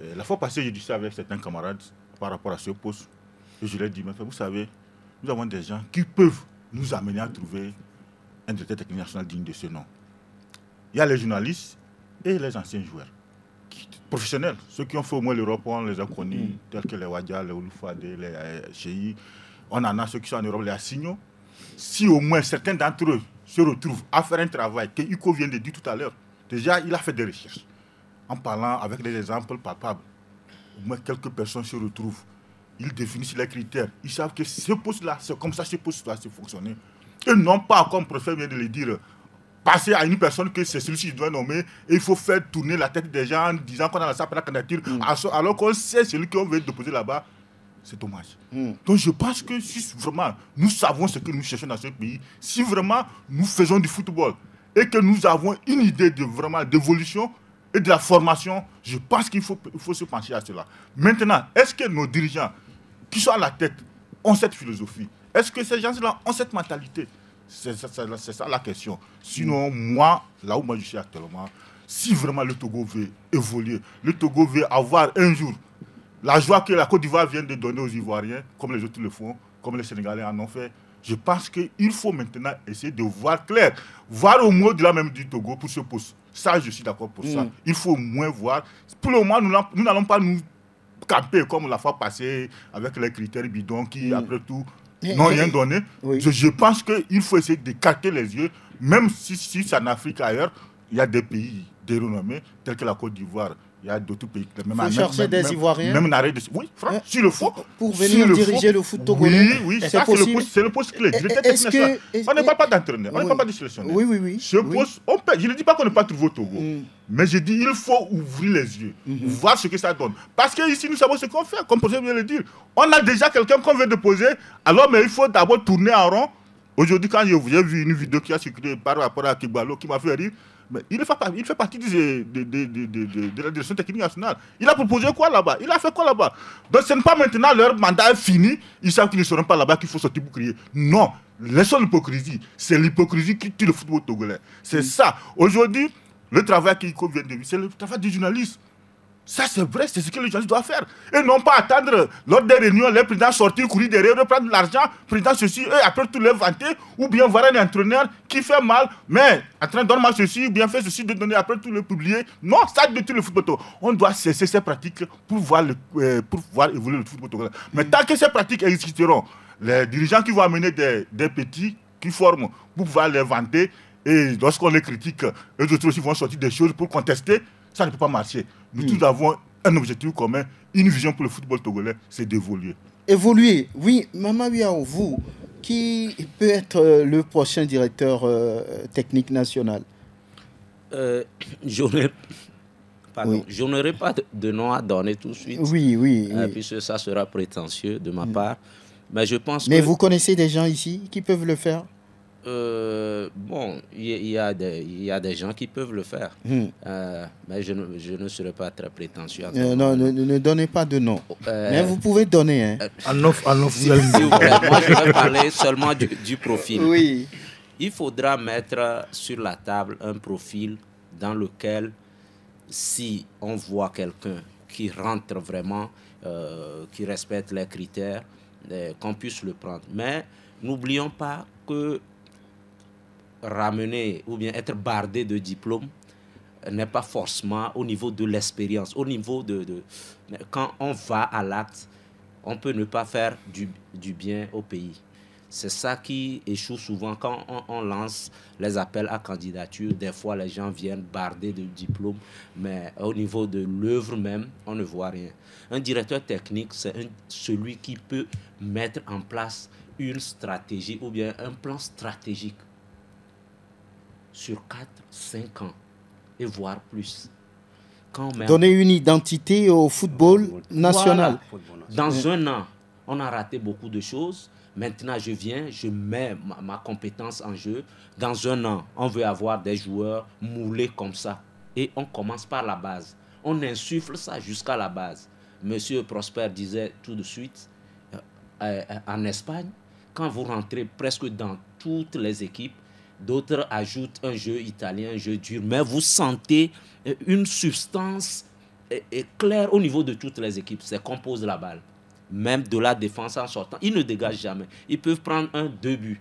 Euh, la fois passée, j'ai dit ça avec certains camarades par rapport à ce poste. Et je leur ai dit, mais vous savez, nous avons des gens qui peuvent nous amener à trouver un directeur technique national digne de ce nom. Il y a les journalistes et les anciens joueurs qui, professionnels. Ceux qui ont fait au moins l'Europe, on les a connus, mm -hmm. tels que les Ouadja, les Ouloufade, les Cheyi. On en a ceux qui sont en Europe, les Assignon. Si au moins certains d'entre eux se retrouvent à faire un travail que Iko vient de dire tout à l'heure, déjà il a fait des recherches. En parlant avec des exemples palpables, au moins quelques personnes se retrouvent, ils définissent les critères, ils savent que ce poste-là, c'est comme ça, ce poste doit se fonctionner. Et non pas, comme le professeur vient de le dire, passer à une personne que c'est celui-ci qui doit nommer, et il faut faire tourner la tête des gens en disant qu'on a lancé la candidature, mmh. alors qu'on sait celui qu'on veut déposer là-bas. C'est dommage. Mm. Donc je pense que si vraiment nous savons ce que nous cherchons dans ce pays, si vraiment nous faisons du football et que nous avons une idée de vraiment d'évolution et de la formation, je pense qu'il faut, il faut se pencher à cela. Maintenant, est-ce que nos dirigeants qui sont à la tête ont cette philosophie? Est-ce que ces gens-là ont cette mentalité? C'est ça, c'est ça la question. Sinon, mm. moi, là où moi je suis actuellement, si vraiment le Togo veut évoluer, le Togo veut avoir un jour la joie que la Côte d'Ivoire vient de donner aux Ivoiriens, comme les autres le font, comme les Sénégalais en ont fait, je pense qu'il faut maintenant essayer de voir clair, voir au moins de la même du Togo pour ce poste. Ça, je suis d'accord pour mmh. ça. Il faut au moins voir. Pour le moment, nous n'allons pas nous camper comme la fois passée avec les critères bidons qui, mmh. après tout, n'ont rien donné. Oui. Je, je pense qu'il faut essayer d'écarter les yeux, même si, si c'est en Afrique ailleurs, il y a des pays dénommés, tels que la Côte d'Ivoire. Il y a d'autres pays. Même faut chercher des Ivoiriens. Même l'arrêt de... Oui, Franck, s'il le faut. Pour venir diriger le foot togolais. Oui, oui, c'est le poste clé. On ne parle pas d'entraîneur, on ne parle pas de sélectionneur. Oui, oui, oui. Ce poste, on peut. Je ne dis pas qu'on ne peut pas trouver au Togo. Mais je dis il faut ouvrir les yeux, voir ce que ça donne. Parce que ici, nous savons ce qu'on fait, comme vous venez de le dire. On a déjà quelqu'un qu'on veut déposer, alors mais il faut d'abord tourner en rond. Aujourd'hui, quand j'ai vu une vidéo qui a circulé par rapport à Kibalo, qui m'a fait rire, mais il fait, il fait partie de, de, de, de, de, de la direction technique nationale. Il a proposé quoi là-bas? Il a fait quoi là-bas? Donc ce n'est pas maintenant leur mandat est fini, ils savent qu'ils ne seront pas là-bas qu'il faut sortir pour crier. Non, laissons l'hypocrisie. C'est l'hypocrisie qui tue le football togolais. C'est mm. ça. Aujourd'hui, le travail qu'Iko vient de vivre, c'est le travail des journalistes. Ça c'est vrai, c'est ce que les journalistes doivent faire. Et non pas attendre lors des réunions, les présidents sortir, courir derrière, reprendre l'argent, président ceci, eux après tout les vanter, ou bien voir un entraîneur qui fait mal, mais en train de dormir ceci, ou bien faire ceci, de donner après tout le publier. Non, ça détruit le football. On doit cesser ces pratiques pour voir, le, euh, pour voir évoluer le football. Mais tant que ces pratiques existeront, les dirigeants qui vont amener des, des petits qui forment pour pouvoir les vanter, et lorsqu'on les critique, eux autres aussi vont sortir des choses pour contester. Ça ne peut pas marcher. Nous mmh. tous avons un objectif commun, une vision pour le football togolais, c'est d'évoluer. Évoluer, oui. Mama Wiyao, vous, qui peut être le prochain directeur euh, technique national? euh, Je n'aurai oui. pas de, de nom à donner tout de suite. Oui, oui. Euh, oui. Puisque ça sera prétentieux de ma mmh. part. Mais je pense Mais que... vous connaissez des gens ici qui peuvent le faire? Euh, bon, il y, y, y a des gens qui peuvent le faire, mmh. euh, mais je ne, je ne serai pas très prétentieux. Euh, non, ne, ne donnez pas de nom, euh, mais vous pouvez donner. Hein. Euh, en offre, en offre. Si, si vous voulez, moi, je vais parler seulement du, du profil. Oui. Il faudra mettre sur la table un profil dans lequel, si on voit quelqu'un qui rentre vraiment, euh, qui respecte les critères, euh, qu'on puisse le prendre. Mais n'oublions pas que ramener ou bien être bardé de diplômes n'est pas forcément au niveau de l'expérience, au niveau de, de... Quand on va à l'acte, on peut ne pas faire du, du bien au pays. C'est ça qui échoue souvent. Quand on, on lance les appels à candidature, des fois les gens viennent bardés de diplômes, mais au niveau de l'œuvre même, on ne voit rien. Un directeur technique, c'est celui qui peut mettre en place une stratégie ou bien un plan stratégique sur quatre à cinq ans, et voire plus. Quand même, donner une identité au football national. Voilà. Dans un an, on a raté beaucoup de choses. Maintenant, je viens, je mets ma, ma compétence en jeu. Dans un an, on veut avoir des joueurs moulés comme ça. Et on commence par la base. On insuffle ça jusqu'à la base. Monsieur Prosper disait tout de suite, euh, euh, en Espagne, quand vous rentrez presque dans toutes les équipes, d'autres ajoutent un jeu italien, un jeu dur, mais vous sentez une substance claire au niveau de toutes les équipes. C'est qu'on pose la balle, même de la défense en sortant. Ils ne dégagent jamais. Ils peuvent prendre un, deux buts.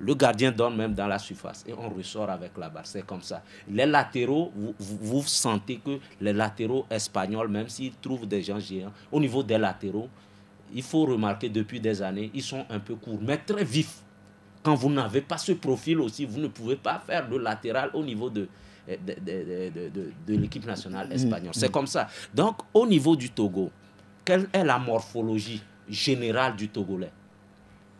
Le gardien donne même dans la surface et on ressort avec la balle. C'est comme ça. Les latéraux, vous, vous sentez que les latéraux espagnols, même s'ils trouvent des gens géants, au niveau des latéraux, il faut remarquer depuis des années, ils sont un peu courts, mais très vifs. Quand vous n'avez pas ce profil aussi, vous ne pouvez pas faire de latéral au niveau de, de, de, de, de, de l'équipe nationale espagnole. C'est comme ça. Donc, au niveau du Togo, quelle est la morphologie générale du Togolais?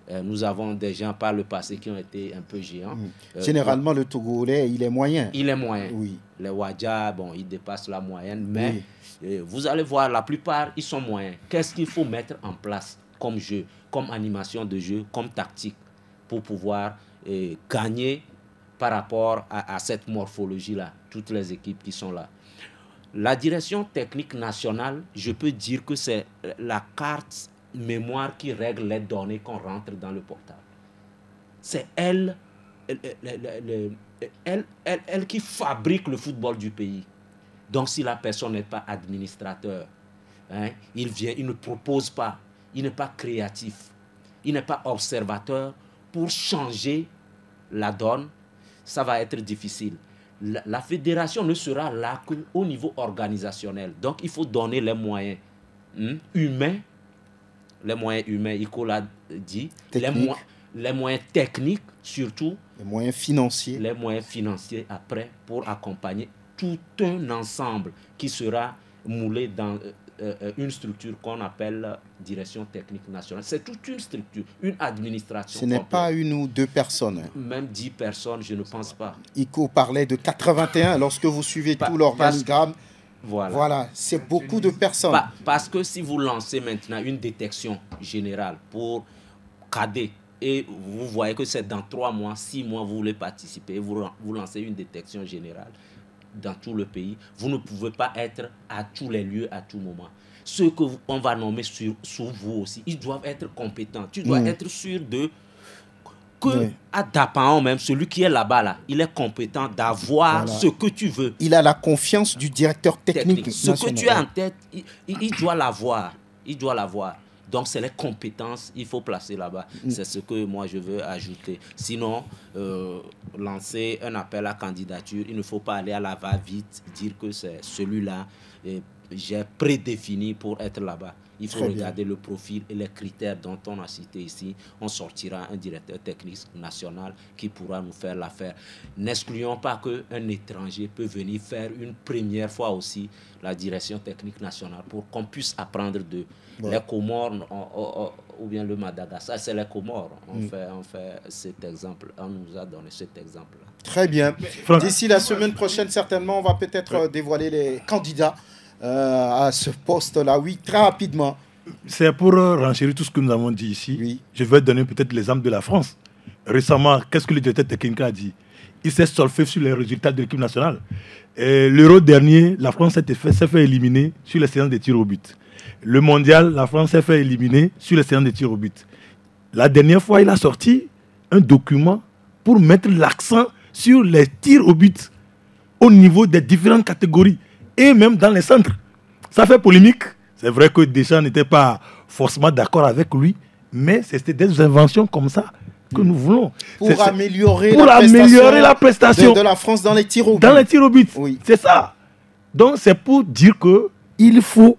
euh, Nous avons des gens par le passé qui ont été un peu géants. Euh, Généralement, euh, le Togolais, il est moyen. Il est moyen. Oui. Les Ouadja, bon, ils dépassent la moyenne, mais oui. euh, vous allez voir, la plupart, ils sont moyens. Qu'est-ce qu'il faut mettre en place comme jeu, comme animation de jeu, comme tactique pour pouvoir eh, gagner par rapport à, à cette morphologie-là, toutes les équipes qui sont là. La direction technique nationale, je peux dire que c'est la carte mémoire qui règle les données qu'on rentre dans le portable. C'est elle, elle, elle, elle, elle, elle qui fabrique le football du pays. Donc si la personne n'est pas administrateur, hein, il vient, il ne propose pas, il n'est pas créatif, il n'est pas observateur, pour changer la donne, ça va être difficile. La, la fédération ne sera là qu'au niveau organisationnel. Donc, il faut donner les moyens hmm, humains. Les moyens humains, Iko l'a dit. Les, mo les moyens techniques, surtout. Les moyens financiers. Les moyens financiers, après, pour accompagner tout un ensemble qui sera moulé dans euh, une structure qu'on appelle direction technique nationale. C'est toute une structure, une administration. Ce n'est pas une ou deux personnes. Même dix personnes, je ne pense pas. Iko parlait de quatre-vingt-un lorsque vous suivez pa tout l'organigramme. Voilà, voilà c'est beaucoup de personnes. Pa parce que si vous lancez maintenant une détection générale pour cadrer, et vous voyez que c'est dans trois mois, six mois, vous voulez participer, vous, vous lancez une détection générale dans tout le pays, vous ne pouvez pas être à tous les lieux, à tout moment. Ceux qu'on va nommer sur, sur vous aussi, ils doivent être compétents. Tu dois mmh. être sûr de... que oui. à Dapan, même, celui qui est là-bas, là, il est compétent d'avoir voilà. ce que tu veux. Il a la confiance du directeur technique. technique. Ce national. que tu as en tête, il, il doit l'avoir. Il doit l'avoir. Donc, c'est les compétences qu'il faut placer là-bas. Mm. C'est ce que moi, je veux ajouter. Sinon, euh, lancer un appel à candidature, il ne faut pas aller à la va-vite, dire que c'est celui-là, j'ai prédéfini pour être là-bas. Il faut Très regarder bien. le profil et les critères dont on a cité ici. On sortira un directeur technique national qui pourra nous faire l'affaire. N'excluons pas qu'un étranger peut venir faire une première fois aussi la direction technique nationale pour qu'on puisse apprendre d'eux. Ouais. Les Comores on, on, on, ou bien le Madagascar, c'est les Comores. On, mm. fait, on fait cet exemple. On nous a donné cet exemple-là. Très bien. D'ici la semaine prochaine, certainement, on va peut-être dévoiler les candidats. Euh, à ce poste-là, oui, très rapidement. C'est pour euh, renchérir tout ce que nous avons dit ici. Oui. Je vais donner peut-être l'exemple de la France. Récemment, qu'est-ce que le directeur technique a dit? Il s'est solfé sur les résultats de l'équipe nationale. L'Euro dernier, la France s'est fait, fait éliminer sur les séances de tirs au but. Le mondial, la France s'est fait éliminer sur les séances de tirs au but. La dernière fois, il a sorti un document pour mettre l'accent sur les tirs au but au niveau des différentes catégories. Et même dans les centres. Ça fait polémique. C'est vrai que Deschamps n'était pas forcément d'accord avec lui, mais c'était des inventions comme ça que nous voulons. Pour améliorer, pour la, améliorer prestation la prestation de, de la France dans les tirs au but. Dans les tirs au but, oui. C'est ça. Donc c'est pour dire qu'il faut,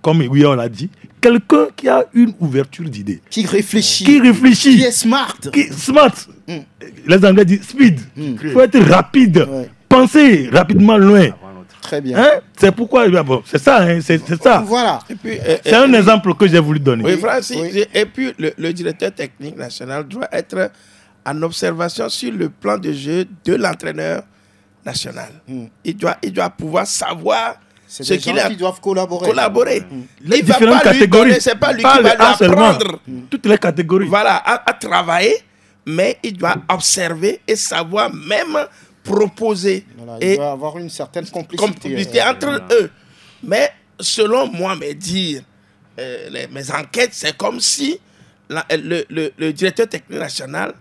comme oui, on l'a dit, quelqu'un qui a une ouverture d'idées. Qui réfléchit. Qui réfléchit. Qui est smart. Qui est smart. Mm. Les Anglais disent speed. Mm. Il faut être rapide. Ouais. Penser rapidement loin. Très bien. Hein? C'est pourquoi... Bon, c'est ça, hein? c'est ça. Voilà. C'est un et, exemple que j'ai voulu donner. Oui, Francis. Oui. Et puis, le, le directeur technique national doit être en observation sur le plan de jeu de l'entraîneur national. Mm. Il, doit, il doit pouvoir savoir ce qu'il a. Qui doivent collaborer. collaborer. Mm. Les il différentes va pas catégories. C'est pas lui pas qui va lui apprendre. Mm. Toutes les catégories. Voilà, à, à travailler, mais il doit observer et savoir même... proposer voilà, et il doit avoir une certaine complicité, complicité euh, entre euh, eux. Mais selon moi, mes dires, euh, les, mes enquêtes, c'est comme si la, le, le, le directeur technique national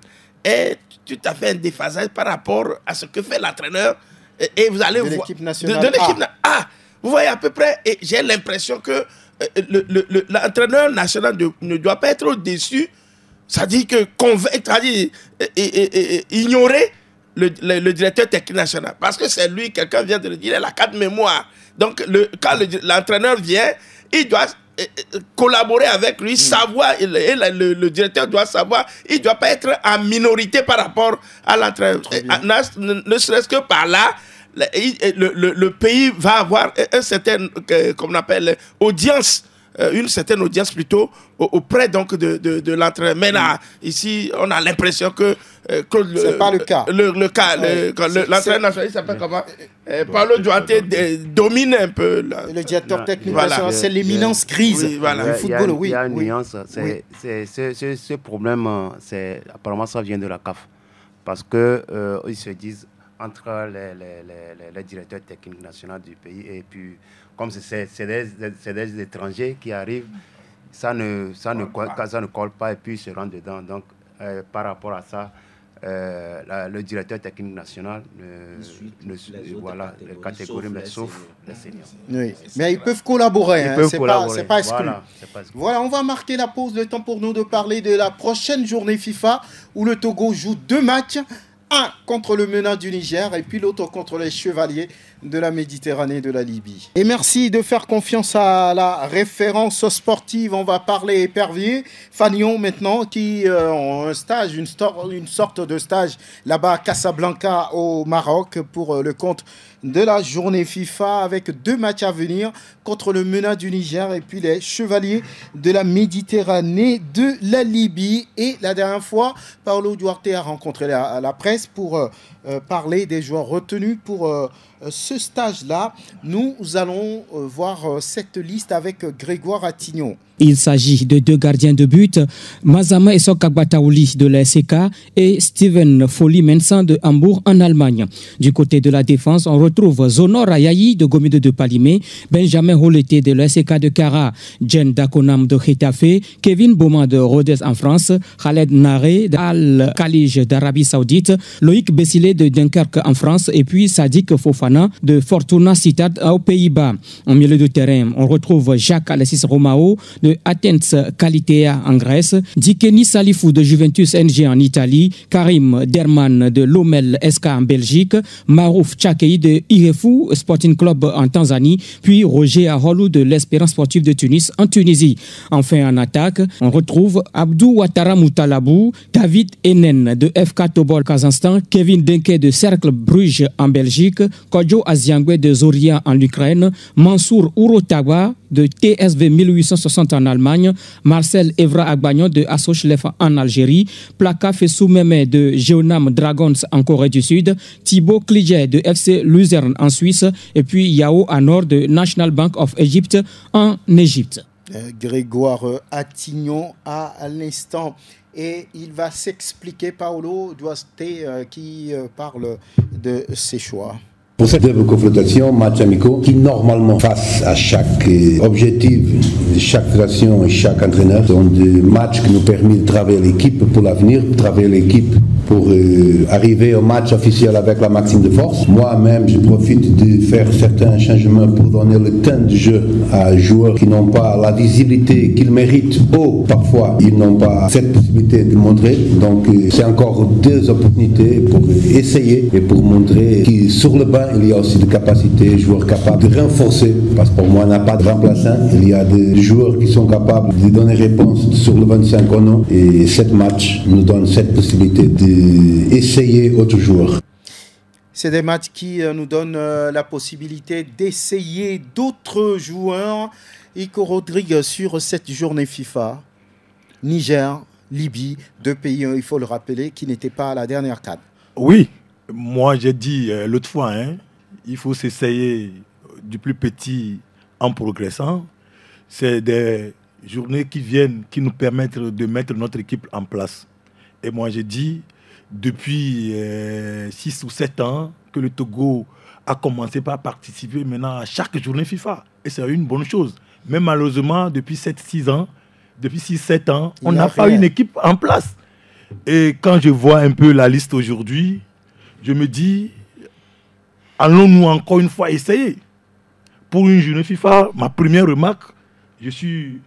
est tout à fait un déphasage par rapport à ce que fait l'entraîneur. Et, et vous allez de l'équipe nationale. De, de l'équipe ah. ah, vous voyez à peu près. Et j'ai l'impression que euh, le, le, le, l'entraîneur national de, ne doit pas être au-dessus. Ça dit que convaincre, ça dit et, et, et, et, ignorer. Le, le, le directeur technique national. Parce que c'est lui, quelqu'un vient de le dire, il a la carte mémoire. Donc, le, quand l'entraîneur le, vient, il doit euh, collaborer avec lui, mmh. savoir, et le, et le, le directeur doit savoir, il ne doit pas être en minorité par rapport à l'entraîneur. Ne, ne serait-ce que par là, le, le, le, le pays va avoir un certain, euh, comme on appelle, audience. Une certaine audience plutôt auprès donc de, de, de l'entraîneur. Mais là, ici, on a l'impression que euh, Claude... C'est pas le cas. Le, le cas, ouais. l'entraîneur le, national, il s'appelle comment euh, Paulo Duarte domine un peu. Là. Le directeur non, technique, voilà. c'est l'éminence grise oui, voilà. du football. Il y a une nuance. Ce problème, apparemment, ça vient de la C A F. Parce qu'ils euh, se disent entre les, les, les, les directeurs techniques nationaux du pays et puis... Comme c'est des, des étrangers qui arrivent, ça ne, ça, ne colle, ça ne colle pas et puis ils se rendent dedans. Donc, euh, par rapport à ça, euh, la, le directeur technique national ne, ne les voilà, catégories, les catégories, mais sauf les seniors. Oui. Mais ils peuvent collaborer, hein, c'est pas, pas exclu. Voilà, pas exclu. Voilà, on va marquer la pause, le temps pour nous de parler de la prochaine journée FIFA où le Togo joue deux matchs. Un contre le meneur du Niger et puis l'autre contre les Chevaliers de la Méditerranée et de la Libye. Et merci de faire confiance à la référence sportive. On va parler épervier. Fanion maintenant qui euh, ont un stage, une, store, une sorte de stage là-bas à Casablanca au Maroc pour euh, le compte de la journée FIFA avec deux matchs à venir contre le MENA du Niger et puis les Chevaliers de la Méditerranée de la Libye. Et la dernière fois, Paulo Duarte a rencontré la, la presse pour euh, parler des joueurs retenus pour euh, ce stage-là. Nous allons euh, voir euh, cette liste avec Grégoire Attignon. Il s'agit de deux gardiens de but, Mazama Essokagbataouli de la S C K et Steven Folli-Mensah de Hambourg en Allemagne. Du côté de la défense, on retrouve Zonor Ayayi de Gomido de Palimé, Benjamin Holleté de la S C K de Kara, Jen Dakonam de Getafe, Kevin Boma de Rodez en France, Khaled Nare d'Al-Khalij d'Arabie Saoudite, Loïc Bessilé de Dunkerque en France et puis Sadik Fofana de Fortuna Sittard aux Pays-Bas. En milieu de terrain, on retrouve Jacques Alexis Romao de Athens Kalitea en Grèce, Dikeni Salifou de Juventus N G en Italie, Karim Derman de Lomel S K en Belgique, Marouf Tchakei de Irefu Sporting Club en Tanzanie, puis Roger Aholou de l'Espérance Sportive de Tunis en Tunisie. Enfin en attaque, on retrouve Abdou Ouattara Moutalabou, David Enen de F K Tobol Kazakhstan, Kevin Denke de Cercle Bruges en Belgique, Kodjo Aziangwe de Zoria en Ukraine, Mansour Ourotawa de T S V mille huit cent soixante en Allemagne, Marcel Evra Agbagnon de Asochlef en Algérie, Plaka Fessoumeme de Jeonnam Dragons en Corée du Sud, Thibaut Kliget de F C Luzerne en Suisse et puis Yao Anor de National Bank of Egypt en Égypte. Grégoire Attignon à l'instant. Et il va s'expliquer, Paulo Duarte, qui parle de ses choix. Pour cette double confrontation, match amicaux, qui normalement face à chaque objectif, chaque création et chaque entraîneur, sont des matchs qui nous permettent de travailler l'équipe pour l'avenir, de travailler l'équipe pour euh, arriver au match officiel avec la maxime de force. Moi-même, je profite de faire certains changements pour donner le temps de jeu à joueurs qui n'ont pas la visibilité qu'ils méritent ou parfois ils n'ont pas cette possibilité de montrer. Donc euh, c'est encore deux opportunités pour euh, essayer et pour montrer qui sur le banc il y a aussi des capacités, joueurs capables de renforcer, parce que pour moi on n'a pas de remplaçant, il y a des joueurs qui sont capables de donner réponse sur le vingt-cinq ou non, et cette match nous donne cette possibilité d'essayer autre joueur. C'est des matchs qui nous donnent la possibilité d'essayer d'autres joueurs. Iko Rodrigue sur cette journée FIFA, Niger, Libye, deux pays, il faut le rappeler, qui n'étaient pas à la dernière CAN. Oui. Moi, j'ai dit euh, l'autre fois, hein, il faut s'essayer du plus petit en progressant. C'est des journées qui viennent, qui nous permettent de mettre notre équipe en place. Et moi, j'ai dit, depuis euh, six ou sept ans, que le Togo a commencé par participer maintenant à chaque journée FIFA. Et c'est une bonne chose. Mais malheureusement, depuis sept six ans, depuis six sept ans, on n'a pas une équipe en place. Et quand je vois un peu la liste aujourd'hui, je me dis, allons-nous encore une fois essayer. Pour une journée FIFA, ma première remarque, je suis,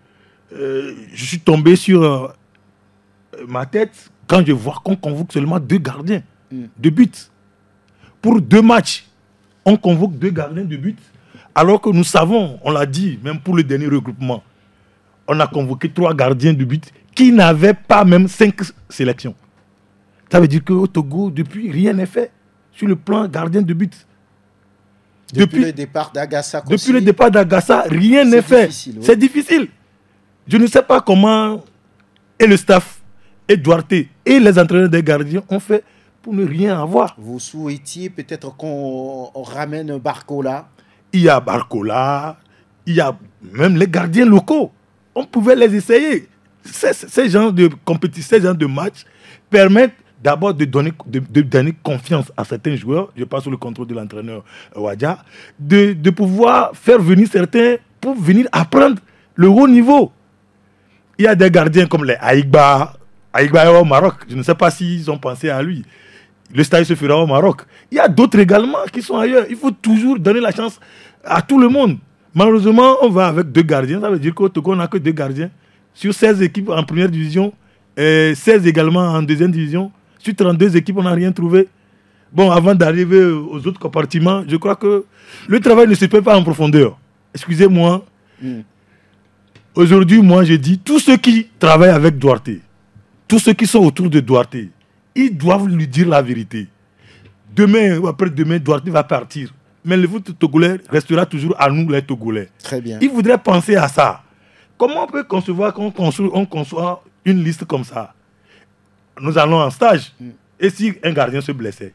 euh, je suis tombé sur euh, ma tête quand je vois qu'on convoque seulement deux gardiens mm. de but. Pour deux matchs, on convoque deux gardiens de but, alors que nous savons, on l'a dit, même pour le dernier regroupement, on a convoqué trois gardiens de but qui n'avaient pas même cinq sélections. Ça veut dire qu'au Togo, depuis, rien n'est fait sur le plan gardien de but. Depuis, depuis le départ d'Agassa. Depuis le départ d'Agassa, rien n'est fait. Oui. C'est difficile. Je ne sais pas comment et le staff, et Duarte, et les entraîneurs des gardiens ont fait pour ne rien avoir. Vous souhaitiez peut-être qu'on ramène Barcola. Il y a Barcola, il y a même les gardiens locaux. On pouvait les essayer. Ces genres de compétitions, ces genres de matchs permettent d'abord de donner, de, de donner confiance à certains joueurs, je passe sous le contrôle de l'entraîneur Ouadja, de, de pouvoir faire venir certains pour venir apprendre le haut niveau. Il y a des gardiens comme les Aïkba, Aïkba est au Maroc, je ne sais pas s'ils ont pensé à lui. Le stage se fera au Maroc. Il y a d'autres également qui sont ailleurs. Il faut toujours donner la chance à tout le monde. Malheureusement, on va avec deux gardiens, ça veut dire qu'au Togo, on n'a que deux gardiens. Sur seize équipes en première division, et seize également en deuxième division, sur trente-deux équipes, on n'a rien trouvé. Bon, avant d'arriver aux autres compartiments, je crois que le travail ne se fait pas en profondeur. Excusez-moi. Mm. Aujourd'hui, moi, je dis, tous ceux qui travaillent avec Duarte, tous ceux qui sont autour de Duarte, ils doivent lui dire la vérité. Demain ou après-demain, Duarte va partir. Mais le foot togolais restera toujours à nous, les Togolais. Très bien. Il faudrait penser à ça. Comment on peut concevoir qu'on conçoit une liste comme ça? Nous allons en stage. Mm. Et si un gardien se blessait?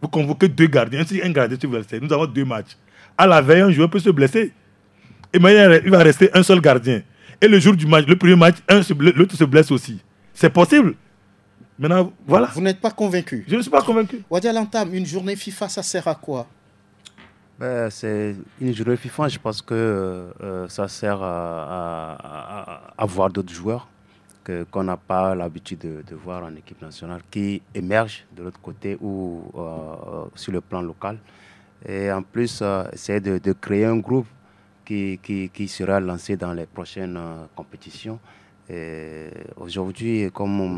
Vous convoquez deux gardiens. Si un gardien se blessait, nous avons deux matchs. À la veille, un joueur peut se blesser. Et maintenant, il va rester un seul gardien. Et le jour du match, le premier match, l'autre se blesse aussi. C'est possible. Maintenant, voilà. Vous n'êtes pas convaincu? Je ne suis pas convaincu. Ouadja Lantame, une journée FIFA, ça sert à quoi? Ben, c'est une journée FIFA, je pense que euh, ça sert à, à, à, à voir d'autres joueurs qu'on n'a pas l'habitude de, de voir en équipe nationale, qui émergent de l'autre côté ou euh, sur le plan local. Et en plus, euh, c'est de, de créer un groupe qui, qui, qui sera lancé dans les prochaines euh, compétitions. Aujourd'hui, comme on,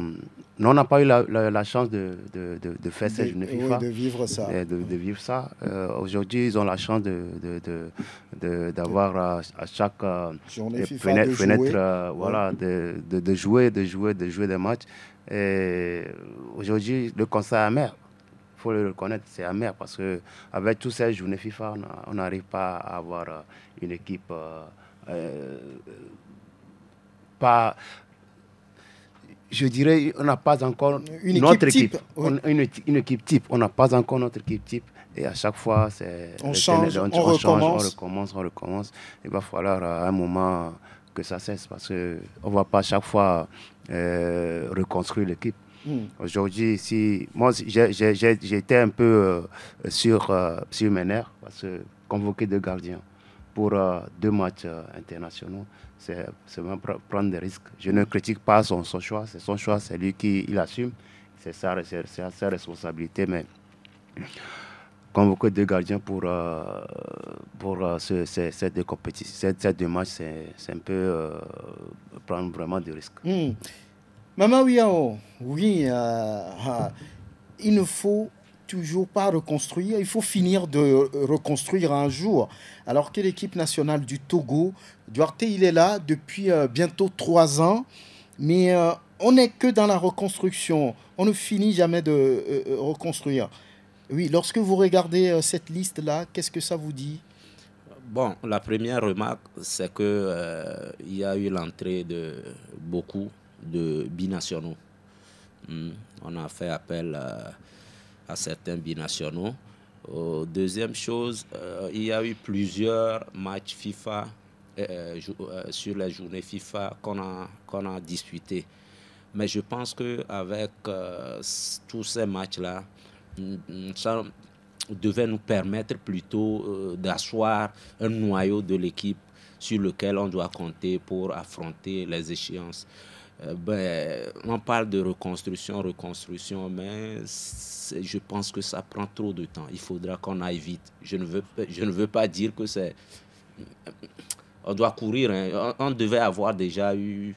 nous, on n'a pas eu la, la, la chance de, de, de, de faire cette journée FIFA, oui, de vivre ça. De, de, de vivre ça. Euh, Aujourd'hui, ils ont la chance d'avoir à, à chaque euh, FIFA, fenêtre, de fenêtre jouer. Euh, voilà, ouais. de, de, de jouer, de jouer, de jouer des matchs. Aujourd'hui, le conseil est amer. Il faut le reconnaître, c'est amer parce que avec toutes ces journées FIFA, on n'arrive pas à avoir une équipe euh, euh, pas, je dirais, on n'a pas encore une notre équipe, équipe. Type. On, une, une équipe type. On n'a pas encore notre équipe type. Et à chaque fois, c'est on change, on, on, on, recommence. Change, on recommence, on recommence. Il va falloir à un moment que ça cesse parce que on ne va pas chaque fois euh, reconstruire l'équipe. Mm. Aujourd'hui, si moi, j'étais un peu euh, sur, euh, sur mes nerfs parce que convoquer deux gardiens pour euh, deux matchs euh, internationaux, c'est même prendre des risques. Je ne critique pas son, son choix, c'est son choix, c'est lui qui il assume, c'est sa, sa responsabilité, mais convoquer deux gardiens pour, euh, pour euh, ces ce, ce deux compétitions, ces deux matchs, c'est un peu euh, prendre vraiment des risques. Mmh. Mama Wiyao, oui, euh, il ne faut toujours pas reconstruire, il faut finir de reconstruire un jour. Alors que l'équipe nationale du Togo, Duarte, il est là depuis euh, bientôt trois ans, mais euh, on n'est que dans la reconstruction, on ne finit jamais de euh, reconstruire. Oui, lorsque vous regardez euh, cette liste-là, qu'est-ce que ça vous dit? Bon, la première remarque, c'est qu'il euh, y a eu l'entrée de beaucoup de binationaux. Mmh. On a fait appel à... à certains binationaux. Euh, deuxième chose, euh, il y a eu plusieurs matchs FIFA euh, euh, sur les journées FIFA qu'on a, qu'on a disputé. Mais je pense qu'avec euh, tous ces matchs-là, ça devait nous permettre plutôt euh, d'asseoir un noyau de l'équipe sur lequel on doit compter pour affronter les échéances. Ben, on parle de reconstruction, reconstruction, mais je pense que ça prend trop de temps. Il faudra qu'on aille vite. Je ne veux, je ne veux pas dire que c'est... On doit courir. Hein. On, on devait avoir déjà eu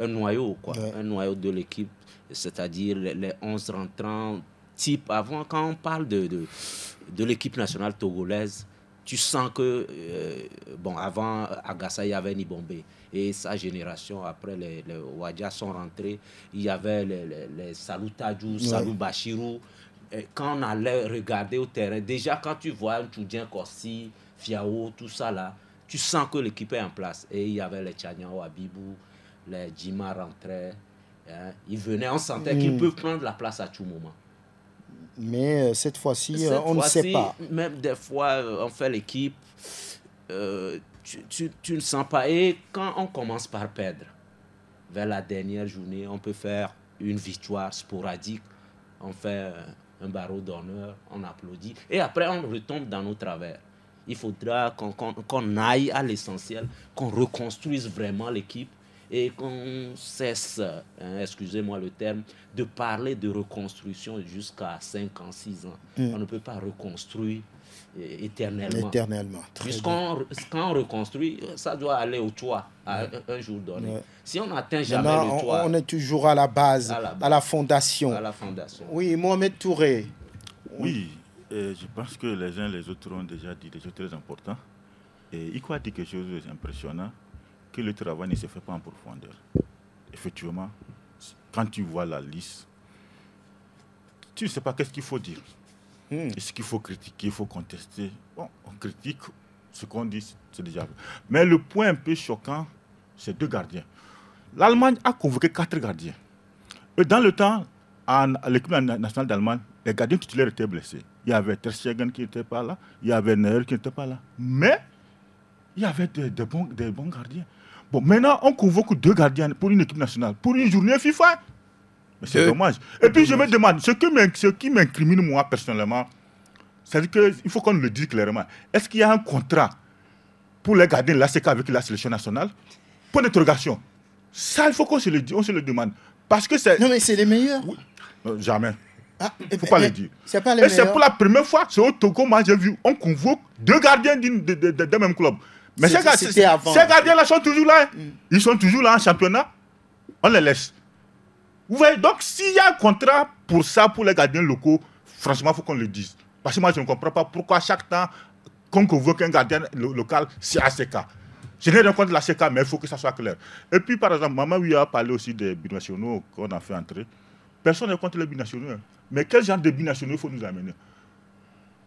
un noyau, quoi. Ouais. Un noyau de l'équipe, c'est-à-dire les, les onze rentrants type. Avant, quand on parle de, de, de l'équipe nationale togolaise, tu sens que, euh, bon, avant Agassa, il y avait Nibombé. Et sa génération, après les, les Ouadja sont rentrés, il y avait les, les, les Salou Tadjou, Salou Bachirou. Et quand on allait regarder au terrain, déjà quand tu vois Tudien Korsi, Fiao, tout ça là, tu sens que l'équipe est en place. Et il y avait les Tchaniao, Abibou, les Djima rentraient. Hein. Ils venaient, on sentait mmh. qu'ils peuvent prendre la place à tout moment. Mais euh, cette fois-ci, euh, on fois ne sait pas. Même des fois, euh, on fait l'équipe... Euh, Tu, tu, tu ne sens pas. Et quand on commence par perdre, vers la dernière journée, on peut faire une victoire sporadique, on fait un barreau d'honneur, on applaudit, et après on retombe dans nos travers. Il faudra qu'on qu'on, qu'on aille à l'essentiel, qu'on reconstruise vraiment l'équipe et qu'on cesse, hein, excusez-moi le terme, de parler de reconstruction jusqu'à cinq ans, six ans. Mmh. On ne peut pas reconstruire éternellement. Éternellement. Puisqu'on quand on reconstruit, ça doit aller au toit à ouais. un, un jour donné. Ouais. Si on n'atteint jamais non, le toit... On, on est toujours à la base, à la, base, à la, fondation. à la fondation. Oui, Mohamed Touré. Oui, et je pense que les uns les autres ont déjà dit des choses très importantes. Et Iko a dit quelque chose d'impressionnant, que le travail ne se fait pas en profondeur. Effectivement, quand tu vois la liste, tu ne sais pas qu'est-ce qu'il faut dire. Mmh. Est-ce qu'il faut critiquer, il faut contester? Bon, on critique, ce qu'on dit, c'est déjà... Mais le point un peu choquant, c'est deux gardiens. L'Allemagne a convoqué quatre gardiens. Et dans le temps, à l'équipe nationale d'Allemagne, les gardiens titulaires étaient blessés. Il y avait Ter Stegen qui n'était pas là, il y avait Neuer qui n'était pas là. Mais il y avait des de bons, de bons gardiens. Bon, maintenant, on convoque deux gardiens pour une équipe nationale, pour une journée FIFA. Mais c'est dommage. Et puis, je me demande, ce, que ce qui m'incrimine, moi, personnellement, c'est-à-dire qu'il faut qu'on le dise clairement. Est-ce qu'il y a un contrat pour les gardiens de l'A C C avec la sélection nationale? Point d'interrogation. Ça, il faut qu'on se le dise, on se le demande. Parce que c'est... Non, mais c'est les meilleurs. Oui. Non, jamais. Ah, il ne faut pas le dire. C'est pas les meilleurs. Et c'est pour la première fois, c'est au Togo, moi, j'ai vu, on convoque deux gardiens d'un même club. Mais ces gardiens-là sont toujours là. Mm. Ils sont toujours là en championnat. On les laisse. Vous voyez, donc s'il y a un contrat pour ça, pour les gardiens locaux, franchement, il faut qu'on le dise. Parce que moi, je ne comprends pas pourquoi chaque temps qu'on convoque un gardien lo local, c'est A C K. Je n'ai rien contre l'A C K, mais il faut que ça soit clair. Et puis, par exemple, Mama Wiyao a parlé aussi des binationaux qu'on a fait entrer. Personne n'est contre les binationaux. Mais quel genre de binationaux faut nous amener?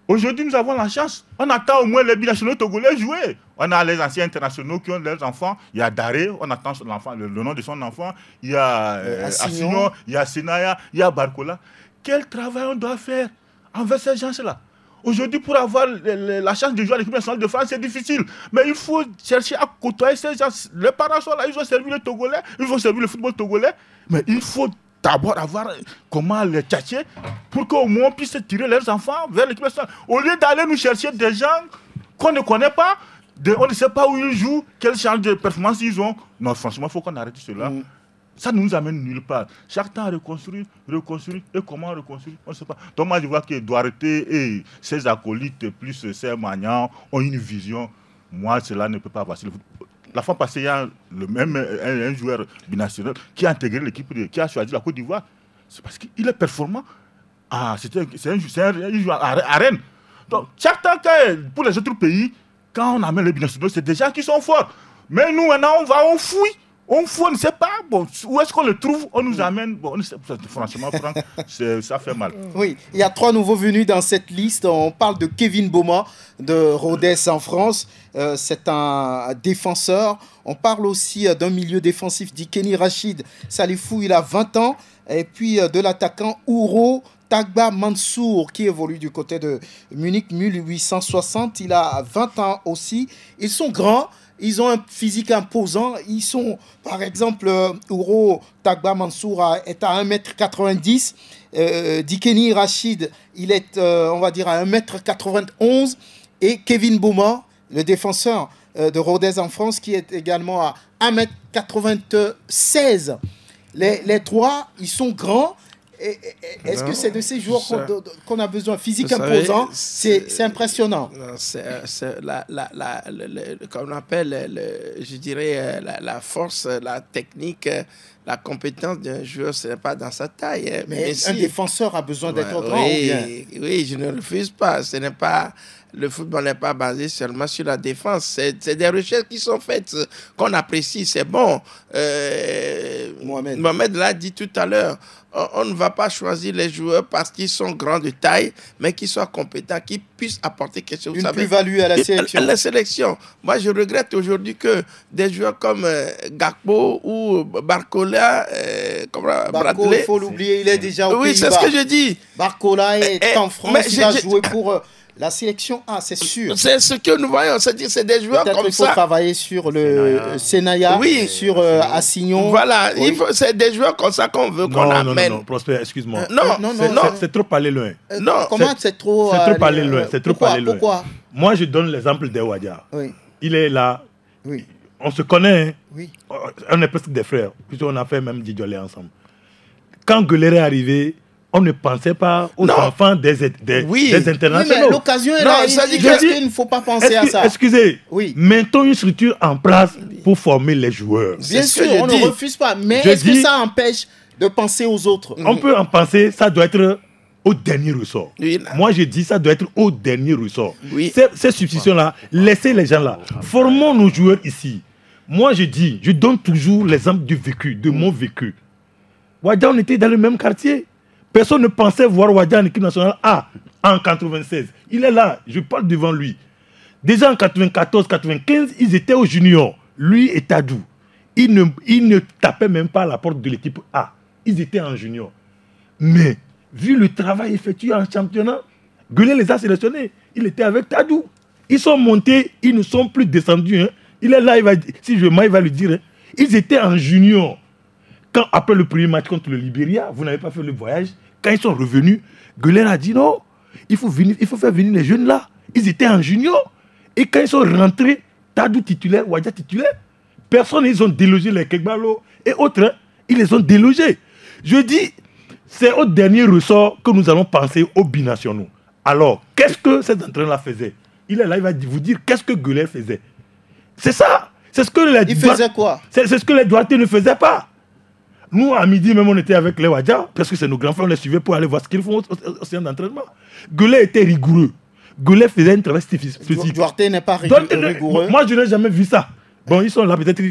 Aujourd'hui, nous avons la chance. On attend au moins les binationaux togolais jouer. On a les anciens internationaux qui ont leurs enfants. Il y a Daré, on attend son enfant, le, le nom de son enfant. Il y a euh, Assignon, il y a Senaya, il y a Barcola. Quel travail on doit faire envers ces gens-là? Aujourd'hui, pour avoir le, le, la chance de jouer à l'équipe nationale de France, c'est difficile. Mais il faut chercher à côtoyer ces gens. Les parents sont là, ils ont servi le Togolais, ils ont servi le football togolais. Mais il faut d'abord avoir comment les chercher pour qu'au moins on puisse tirer leurs enfants vers l'équipe nationale. Au lieu d'aller nous chercher des gens qu'on ne connaît pas, de, on ne sait pas où ils jouent, quelle charge de performance ils ont. Non, franchement, il faut qu'on arrête cela. Mmh. Ça ne nous amène nulle part. Chaque temps, reconstruire, reconstruire, et comment reconstruire, on ne sait pas. Donc moi, je vois que Duarte et ses acolytes, plus ses maniants, ont une vision. Moi, cela ne peut pas passer. La fois passée, il y a le même, un, un joueur binational qui a intégré l'équipe, qui a choisi la Côte d'Ivoire. C'est parce qu'il est performant. Ah, c'est un, un, un joueur à, à Rennes. Donc, chaque temps, pour les autres pays, quand on amène les binationaux, c'est des gens qui sont forts. Mais nous, maintenant, on va, on fouille. On fout, on ne sait pas. Bon, où est-ce qu'on le trouve? On nous amène. Bon, on ne sait pas. Franchement, Franck, ça fait mal. Oui, il y a trois nouveaux venus dans cette liste. On parle de Kevin Boma de Rodez en France. Euh, c'est un défenseur. On parle aussi d'un milieu défensif d'Ikeni Rachid Salifou. Il a vingt ans. Et puis euh, de l'attaquant Ouro Tagba Mansour qui évolue du côté de Munich mille huit cent soixante. Il a vingt ans aussi. Ils sont grands. Ils ont un physique imposant. Ils sont, par exemple, Ouro Tagba Mansour est à un mètre quatre-vingt-dix. Euh, Dikeni Rachid, il est, euh, on va dire, à un mètre quatre-vingt-onze. Et Kevin Boma, le défenseur euh, de Rodez en France, qui est également à un mètre quatre-vingt-seize. Les, les trois, ils sont grands. Est-ce que c'est de ces joueurs qu'on qu a besoin? Physique imposant, c'est impressionnant. C'est la, la, la, la, la, comme on appelle, le, je dirais, la, la force, la technique, la compétence d'un joueur, ce n'est pas dans sa taille. Mais, mais si, un défenseur a besoin d'être bah, grand. Oui, oui, je ne refuse pas. Ce n'est pas... Le football n'est pas basé seulement sur la défense. C'est des recherches qui sont faites, qu'on apprécie, c'est bon. Euh, Mohamed, Mohamed l'a dit tout à l'heure, on, on ne va pas choisir les joueurs parce qu'ils sont grands de taille, mais qu'ils soient compétents, qu'ils puissent apporter quelque chose. Une plus-value à la sélection. À la sélection. Moi, je regrette aujourd'hui que des joueurs comme euh, Gakpo ou Barcola, euh, comme Bradley, il faut l'oublier, il est déjà au Pays-Bas. Oui, c'est ce que je dis. Barcola est eh, en France, il a joué pour... Euh, la sélection A, c'est sûr. C'est ce que nous voyons, c'est-à-dire c'est des joueurs comme ça. Il faut travailler sur le Senaya, oui, sur euh, Assignon. Voilà, oui, c'est des joueurs comme ça qu'on veut qu'on amène. Non, non, non, Prosper, excuse-moi. Euh, non, non, non. C'est trop aller loin. Euh, non. Comment c'est trop... C'est trop aller loin, c'est trop pourquoi, aller loin. Pourquoi? Moi, je donne l'exemple de Ouadja. Oui. Il est là. Oui. On se connaît. Hein. Oui. On est presque des frères, puisqu'on a fait même Djidjolé ensemble. Quand Goeller est arrivé... On ne pensait pas aux non. enfants des, des, oui. des internationaux. Oui, mais l'occasion est là. Il ne faut pas penser à ça. Excusez, oui. mettons une structure en place pour former les joueurs. Bien sûr, on dis. ne refuse pas. Mais est-ce que ça empêche de penser aux autres? On mmh. peut en penser, ça doit être au dernier ressort. Oui, moi, je dis ça doit être au dernier ressort. Oui. Ces, ces substitutions-là, laissez les gens-là. Formons nos joueurs ici. Moi, je dis, je donne toujours l'exemple du vécu, de mon vécu. Ouadja, on était dans le même quartier. Personne ne pensait voir Ouadja en équipe nationale A en quatre-vingt-seize. Il est là, je parle devant lui. Déjà en quatre-vingt-quatorze quatre-vingt-quinze, ils étaient aux juniors. Lui et Tadou. Ils ne, ils ne tapaient même pas à la porte de l'équipe A. Ils étaient en junior. Mais, vu le travail effectué en championnat, Goeller les a sélectionnés. Il était avec Tadou. Ils sont montés, ils ne sont plus descendus. Hein. Il est là, il va, si je m'en, il va le dire. Hein. Ils étaient en junior. Quand, après le premier match contre le Libéria, vous n'avez pas fait le voyage. Quand ils sont revenus, Goeller a dit non, il faut, venir, il faut faire venir les jeunes là. Ils étaient en junior. Et quand ils sont rentrés, Tadou titulaire, Ouadja titulaire, personne, ils ont délogé les Kegbalo et autres, ils les ont délogés. Je dis, c'est au dernier ressort que nous allons penser aux binationaux. Alors, qu'est-ce que cet entraîneur-là faisait? Il est là, il va vous dire qu'est-ce que Goeller faisait. C'est ça. C'est ce que les il faisait quoi? C'est ce que les Duarte ne faisaient pas. Nous, à midi, même, on était avec les Ouadja, parce que c'est nos grands frères, on les suivait pour aller voir ce qu'ils font au centre d'entraînement. Goeller était rigoureux. Goeller faisait un travail spécifique. Duarte n'est pas rigoureux. Moi, je n'ai jamais vu ça. Bon, ils sont là, peut-être,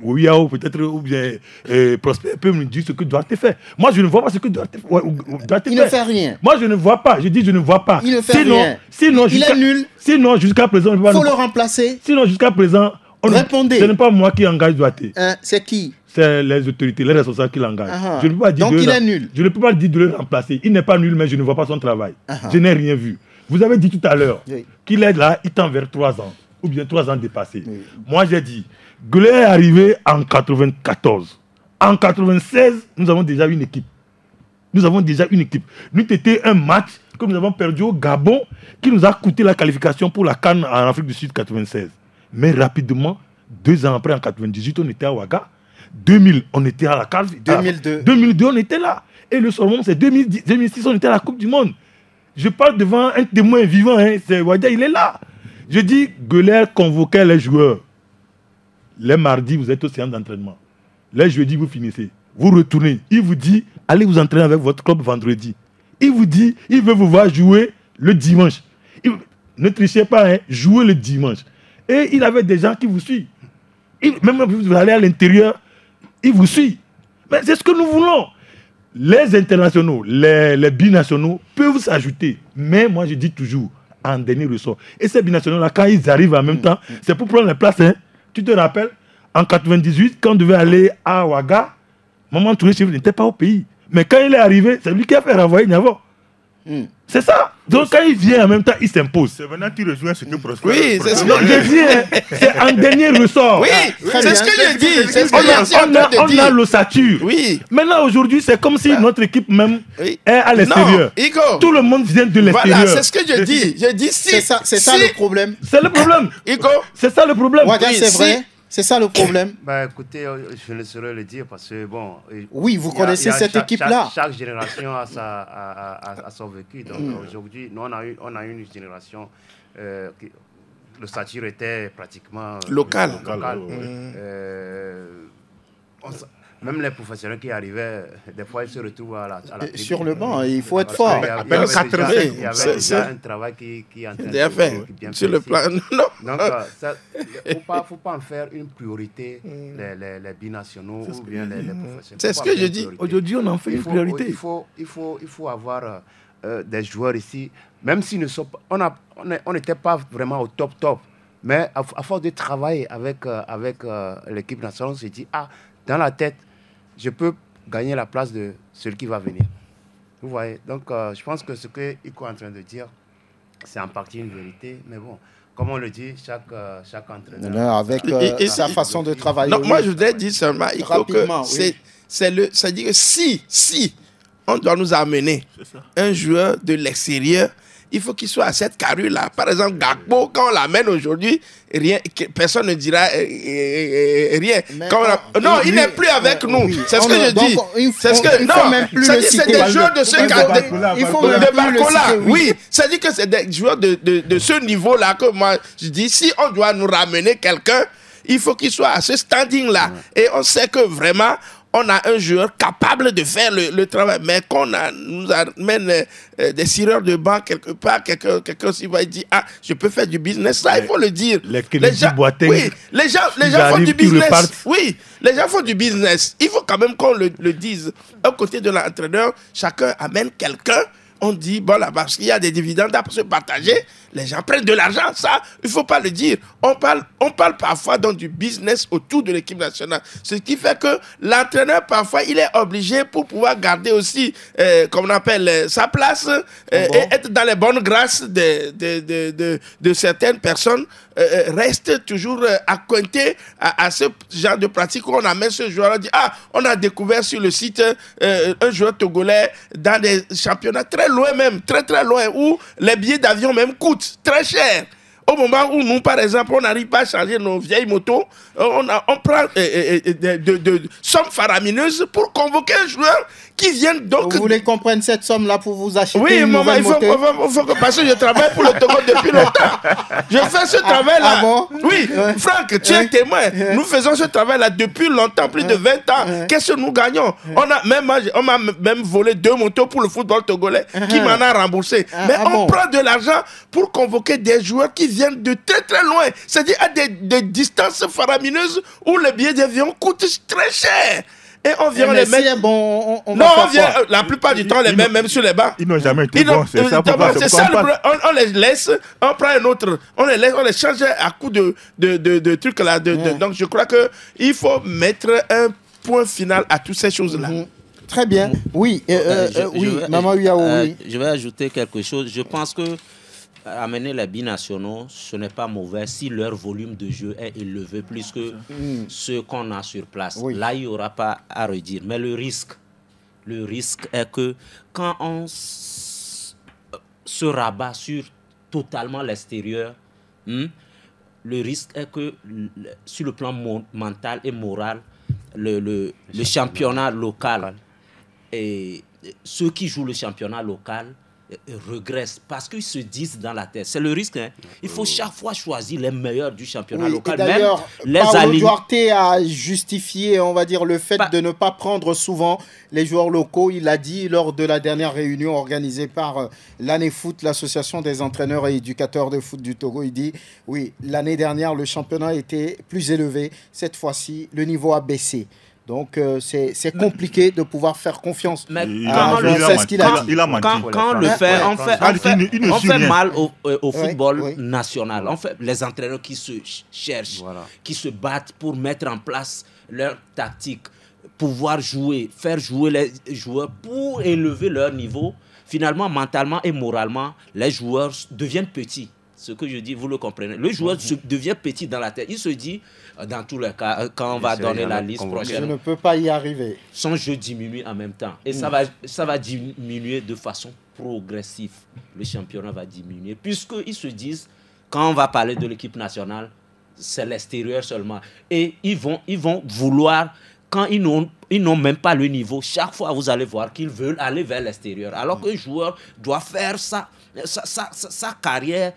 Wiyao, peut-être, ou bien euh, Prosper peut me dire ce que Duarte fait. Moi, je ne vois pas ce que Duarte, ou, ou, Duarte il fait. Il ne fait rien. Moi, je ne vois pas. Je dis, je ne vois pas. Il ne fait sinon, rien. Sinon, il est nul. Sinon, jusqu'à présent... Il faut nous... le remplacer. Sinon, jusqu'à présent... On... Répondez. Ce n'est pas moi qui engage Duarte. Euh, C'est qui? C'est les autorités, les responsables qui l'engagent. Uh-huh. Je ne peux pas dire Donc, de il le... est nul. Je ne peux pas dire de le remplacer. Il n'est pas nul, mais je ne vois pas son travail. Uh-huh. Je n'ai rien vu. Vous avez dit tout à l'heure oui. qu'il est là, il tend vers trois ans. Ou bien trois ans dépassés. Oui. Moi, j'ai dit, Goeller est arrivé en quatre-vingt-quatorze. En quatre-vingt-seize, nous avons déjà une équipe. Nous avons déjà une équipe. Nous, c'était un match que nous avons perdu au Gabon qui nous a coûté la qualification pour la CAN en Afrique du Sud quatre-vingt-seize. Mais rapidement, deux ans après, en quatre-vingt-dix-huit, on était à Ouaga. deux mille, on était à la CAN. deux mille deux. deux mille deux, on était là. Et le surnom, c'est deux mille six, on était à la Coupe du Monde. Je parle devant un témoin vivant, hein, c'est Ouadja, il est là. Je dis, Goeller convoquait les joueurs. Les mardis, vous êtes au séance d'entraînement. Les jeudis, vous finissez. Vous retournez. Il vous dit, allez vous entraîner avec votre club vendredi. Il vous dit, il veut vous voir jouer le dimanche. Il... Ne trichez pas, hein, jouez le dimanche. Et il avait des gens qui vous suivent. Il... Même si vous allez à l'intérieur, il vous suit. Mais c'est ce que nous voulons. Les internationaux, les, les binationaux peuvent s'ajouter. Mais moi, je dis toujours, en dernier ressort. Et ces binationaux-là, quand ils arrivent en même mmh, temps, mmh. c'est pour prendre la place. Hein. Tu te rappelles, en quatre-vingt-dix-huit, quand on devait aller à Ouaga, Maman Touré n'était pas au pays. Mais quand il est arrivé, c'est lui qui a fait renvoyer Niavo. Mmh. C'est ça. Donc oui, quand il vient en même temps, il s'impose. C'est maintenant tu rejoins ce que Prosper. Oui, c'est ce que je dis. C'est en dernier ressort. Oui, c'est ce que je dis. On a l'ossature. Oui. Maintenant, aujourd'hui, c'est comme si notre équipe même oui. est à l'extérieur. Tout le monde vient de l'extérieur. Voilà, c'est ce que je dis. Je dis si. C'est ça, si, ça le problème. C'est le problème. Iko. C'est ça le problème. Regarde, c'est vrai. C'est ça le problème. Bah, écoutez, je ne saurais le dire parce que bon. Oui, vous a, connaissez cette équipe-là. Chaque, chaque génération a, sa, a, a, a son vécu. Donc mm. aujourd'hui, nous on a eu, on a eu une génération. Euh, qui, le statut était pratiquement local. local, local. Mm. Euh, on, même les professionnels qui arrivaient, des fois, ils se retrouvent à la, à la sur le banc, il faut être fort. Il y avait, il y avait déjà, il y avait déjà un travail qui, qui en train de faire. Sur le plan, non. Donc, il ne faut pas en faire une priorité, les, les, les binationaux ou bien les, les professionnels. C'est ce que je dis. Aujourd'hui, on en fait une priorité. Il faut, il faut, il faut avoir euh, des joueurs ici, même s'ils ne sont pas... On n'était pas vraiment au top top, mais à, à force de travailler avec, euh, avec euh, l'équipe nationale, on s'est dit, ah, dans la tête, je peux gagner la place de celui qui va venir. Vous voyez, donc euh, je pense que ce que Iko est en train de dire, c'est en partie une vérité, mais bon, comme on le dit, chaque, euh, chaque entraîneur... Non, avec euh, et, et sa façon de travailler. Non, moi, je voudrais dire seulement, Iko, que oui. c'est le... C'est-à-dire que si, si, on doit nous amener un joueur de l'extérieur, il faut qu'il soit à cette carrure-là. Par exemple, Gakpo, quand on l'amène aujourd'hui, personne ne dira eh, eh, rien. Quand on non, il n'est plus avec nous. C'est ce que je dis. C'est ce que non. C'est des joueurs de ce cadre. Il faut de Barcola. Oui. Ça dit que c'est des joueurs de, de, de ce niveau-là que moi je dis. Si on doit nous ramener quelqu'un, il faut qu'il soit à ce standing-là. Et on sait que vraiment. on a un joueur capable de faire le, le travail, mais qu'on nous amène euh, des sireurs de banc quelque part, quelqu'un quelqu'un s'y va et dit « Ah, je peux faire du business », ça, il faut le dire. Les, les gens, oui, les gens, les gens font du business. Oui, les gens font du business. Il faut quand même qu'on le, le dise. Au côté de l'entraîneur, chacun amène quelqu'un. On dit, bon, là-bas, parce qu'il y a des dividendes à se partager, les gens prennent de l'argent, ça, il ne faut pas le dire. On parle, on parle parfois donc du business autour de l'équipe nationale. Ce qui fait que l'entraîneur, parfois, il est obligé pour pouvoir garder aussi, euh, comme on appelle, euh, sa place euh, bon. et être dans les bonnes grâces de, de, de, de, de certaines personnes. Euh, reste toujours euh, accointé à, à ce genre de pratique où on amène ce joueur, on dit, ah, on a découvert sur le site euh, un joueur togolais dans des championnats très loin même, très très loin, où les billets d'avion même coûtent très cher. Au moment où nous, par exemple, on n'arrive pas à changer nos vieilles motos, on, a, on prend euh, de, de, de sommes faramineuses pour convoquer un joueur qui vient donc... Vous voulez qu'on prenne cette somme-là pour vous acheter oui, une maman, nouvelle il faut, moto faut, faut, faut que, parce que je travaille pour le Togo depuis longtemps. Je fais ce travail-là. Ah, ah bon? Oui, ouais. Franck, tu ouais. es témoin. Ouais. Nous faisons ce travail-là depuis longtemps, plus ouais. de vingt ans. Ouais. Qu'est-ce que nous gagnons? Ouais. On a même, on m'a même volé deux motos pour le football togolais uh-huh. qui m'en a remboursé. Ah, Mais ah on bon. prend de l'argent pour convoquer des joueurs qui viennent de très très loin, c'est-à-dire à, -dire à des, des distances faramineuses où les billets d'avion coûtent très cher. Et on vient les mettre. Bon, on, on non, on vient quoi. La plupart du ils, temps, les mêmes, même sur les bancs. Ils n'ont jamais été bons, c'est ça. C'est ça le problème. On, on les laisse, on prend un autre, on les laisse, on les change à coup de, de, de, de trucs là. De, ouais. de, donc je crois qu'il faut mettre un point final à toutes ces choses là. Mm-hmm. Très bien. Oui, euh, euh, je, euh, oui, je, Maman Wiyao, euh, oui. Je vais ajouter quelque chose. Je pense que amener les binationaux, ce n'est pas mauvais si leur volume de jeu est élevé plus que mmh. ce qu'on a sur place. Oui. Là, il n'y aura pas à redire. Mais le risque, le risque est que quand on se rabat sur totalement l'extérieur, hmm, le risque est que sur le plan mental et moral, le, le, le championnat local et ceux qui jouent le championnat local regressent parce qu'ils se disent dans la tête. C'est le risque. Hein. Il faut chaque fois choisir les meilleurs du championnat oui, local. D'ailleurs, Paulo Duarte a justifié, on va dire, le fait pa de ne pas prendre souvent les joueurs locaux. Il l'a dit lors de la dernière réunion organisée par l'année foot, l'association des entraîneurs et éducateurs de foot du Togo. Il dit, oui, l'année dernière, le championnat était plus élevé. Cette fois-ci, le niveau a baissé. Donc, euh, c'est compliqué de pouvoir faire confiance. Mais ah, quand le, ce qu'il a quand, dit. Il a menti. Quand, quand ouais, le fait, ouais, on fait, on fait, il, il on fait mal au, euh, au football ouais, national. Ouais. On fait, les entraîneurs qui se cherchent, voilà. qui se battent pour mettre en place leur tactique, pouvoir jouer, faire jouer les joueurs pour élever leur niveau. Finalement, mentalement et moralement, les joueurs deviennent petits. Ce que je dis, vous le comprenez. Le joueur mmh. se devient petit dans la tête. Il se dit, dans tous les cas, quand on va donner la liste prochaine, je ne peux pas y arriver. Son jeu diminue en même temps. Et mmh. ça, va, ça va diminuer de façon progressive. Le championnat va diminuer. Puisqu'ils se disent, quand on va parler de l'équipe nationale, c'est l'extérieur seulement. Et ils vont, ils vont vouloir... Quand ils n'ont même pas le niveau, chaque fois, vous allez voir qu'ils veulent aller vers l'extérieur. Alors qu'un joueur doit faire sa, sa, sa, sa, sa carrière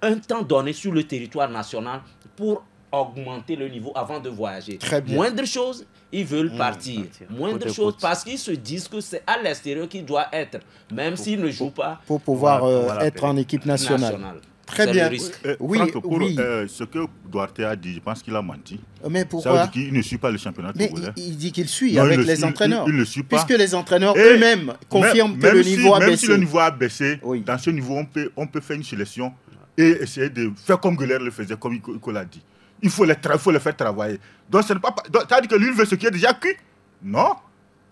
un temps donné sur le territoire national pour augmenter le niveau avant de voyager. Moindre chose, ils veulent mmh, partir. partir. Moindre côte chose, côte. Parce qu'ils se disent que c'est à l'extérieur qu'il doit être, même s'il ne joue pas. Pour pouvoir euh, voilà, être en équipe nationale. nationale. Très bien. Euh, oui, Franck, pour oui. Euh, ce que Duarte a dit, je pense qu'il a menti. Mais pourquoi? Ça veut dire qu'il ne suit pas le championnat togolais. Il, il dit qu'il suit non, avec le, les entraîneurs. Il ne le suit pas. Puisque les entraîneurs eux-mêmes confirment même, que même le niveau si, a baissé. Même si le niveau a baissé, oui. dans ce niveau, on peut, on peut faire une sélection et essayer de faire comme Goeller le faisait, comme Iko l'a dit. Il faut les, il faut les faire travailler. Donc, ça veut dire que lui veut ce qui est déjà cuit. Non.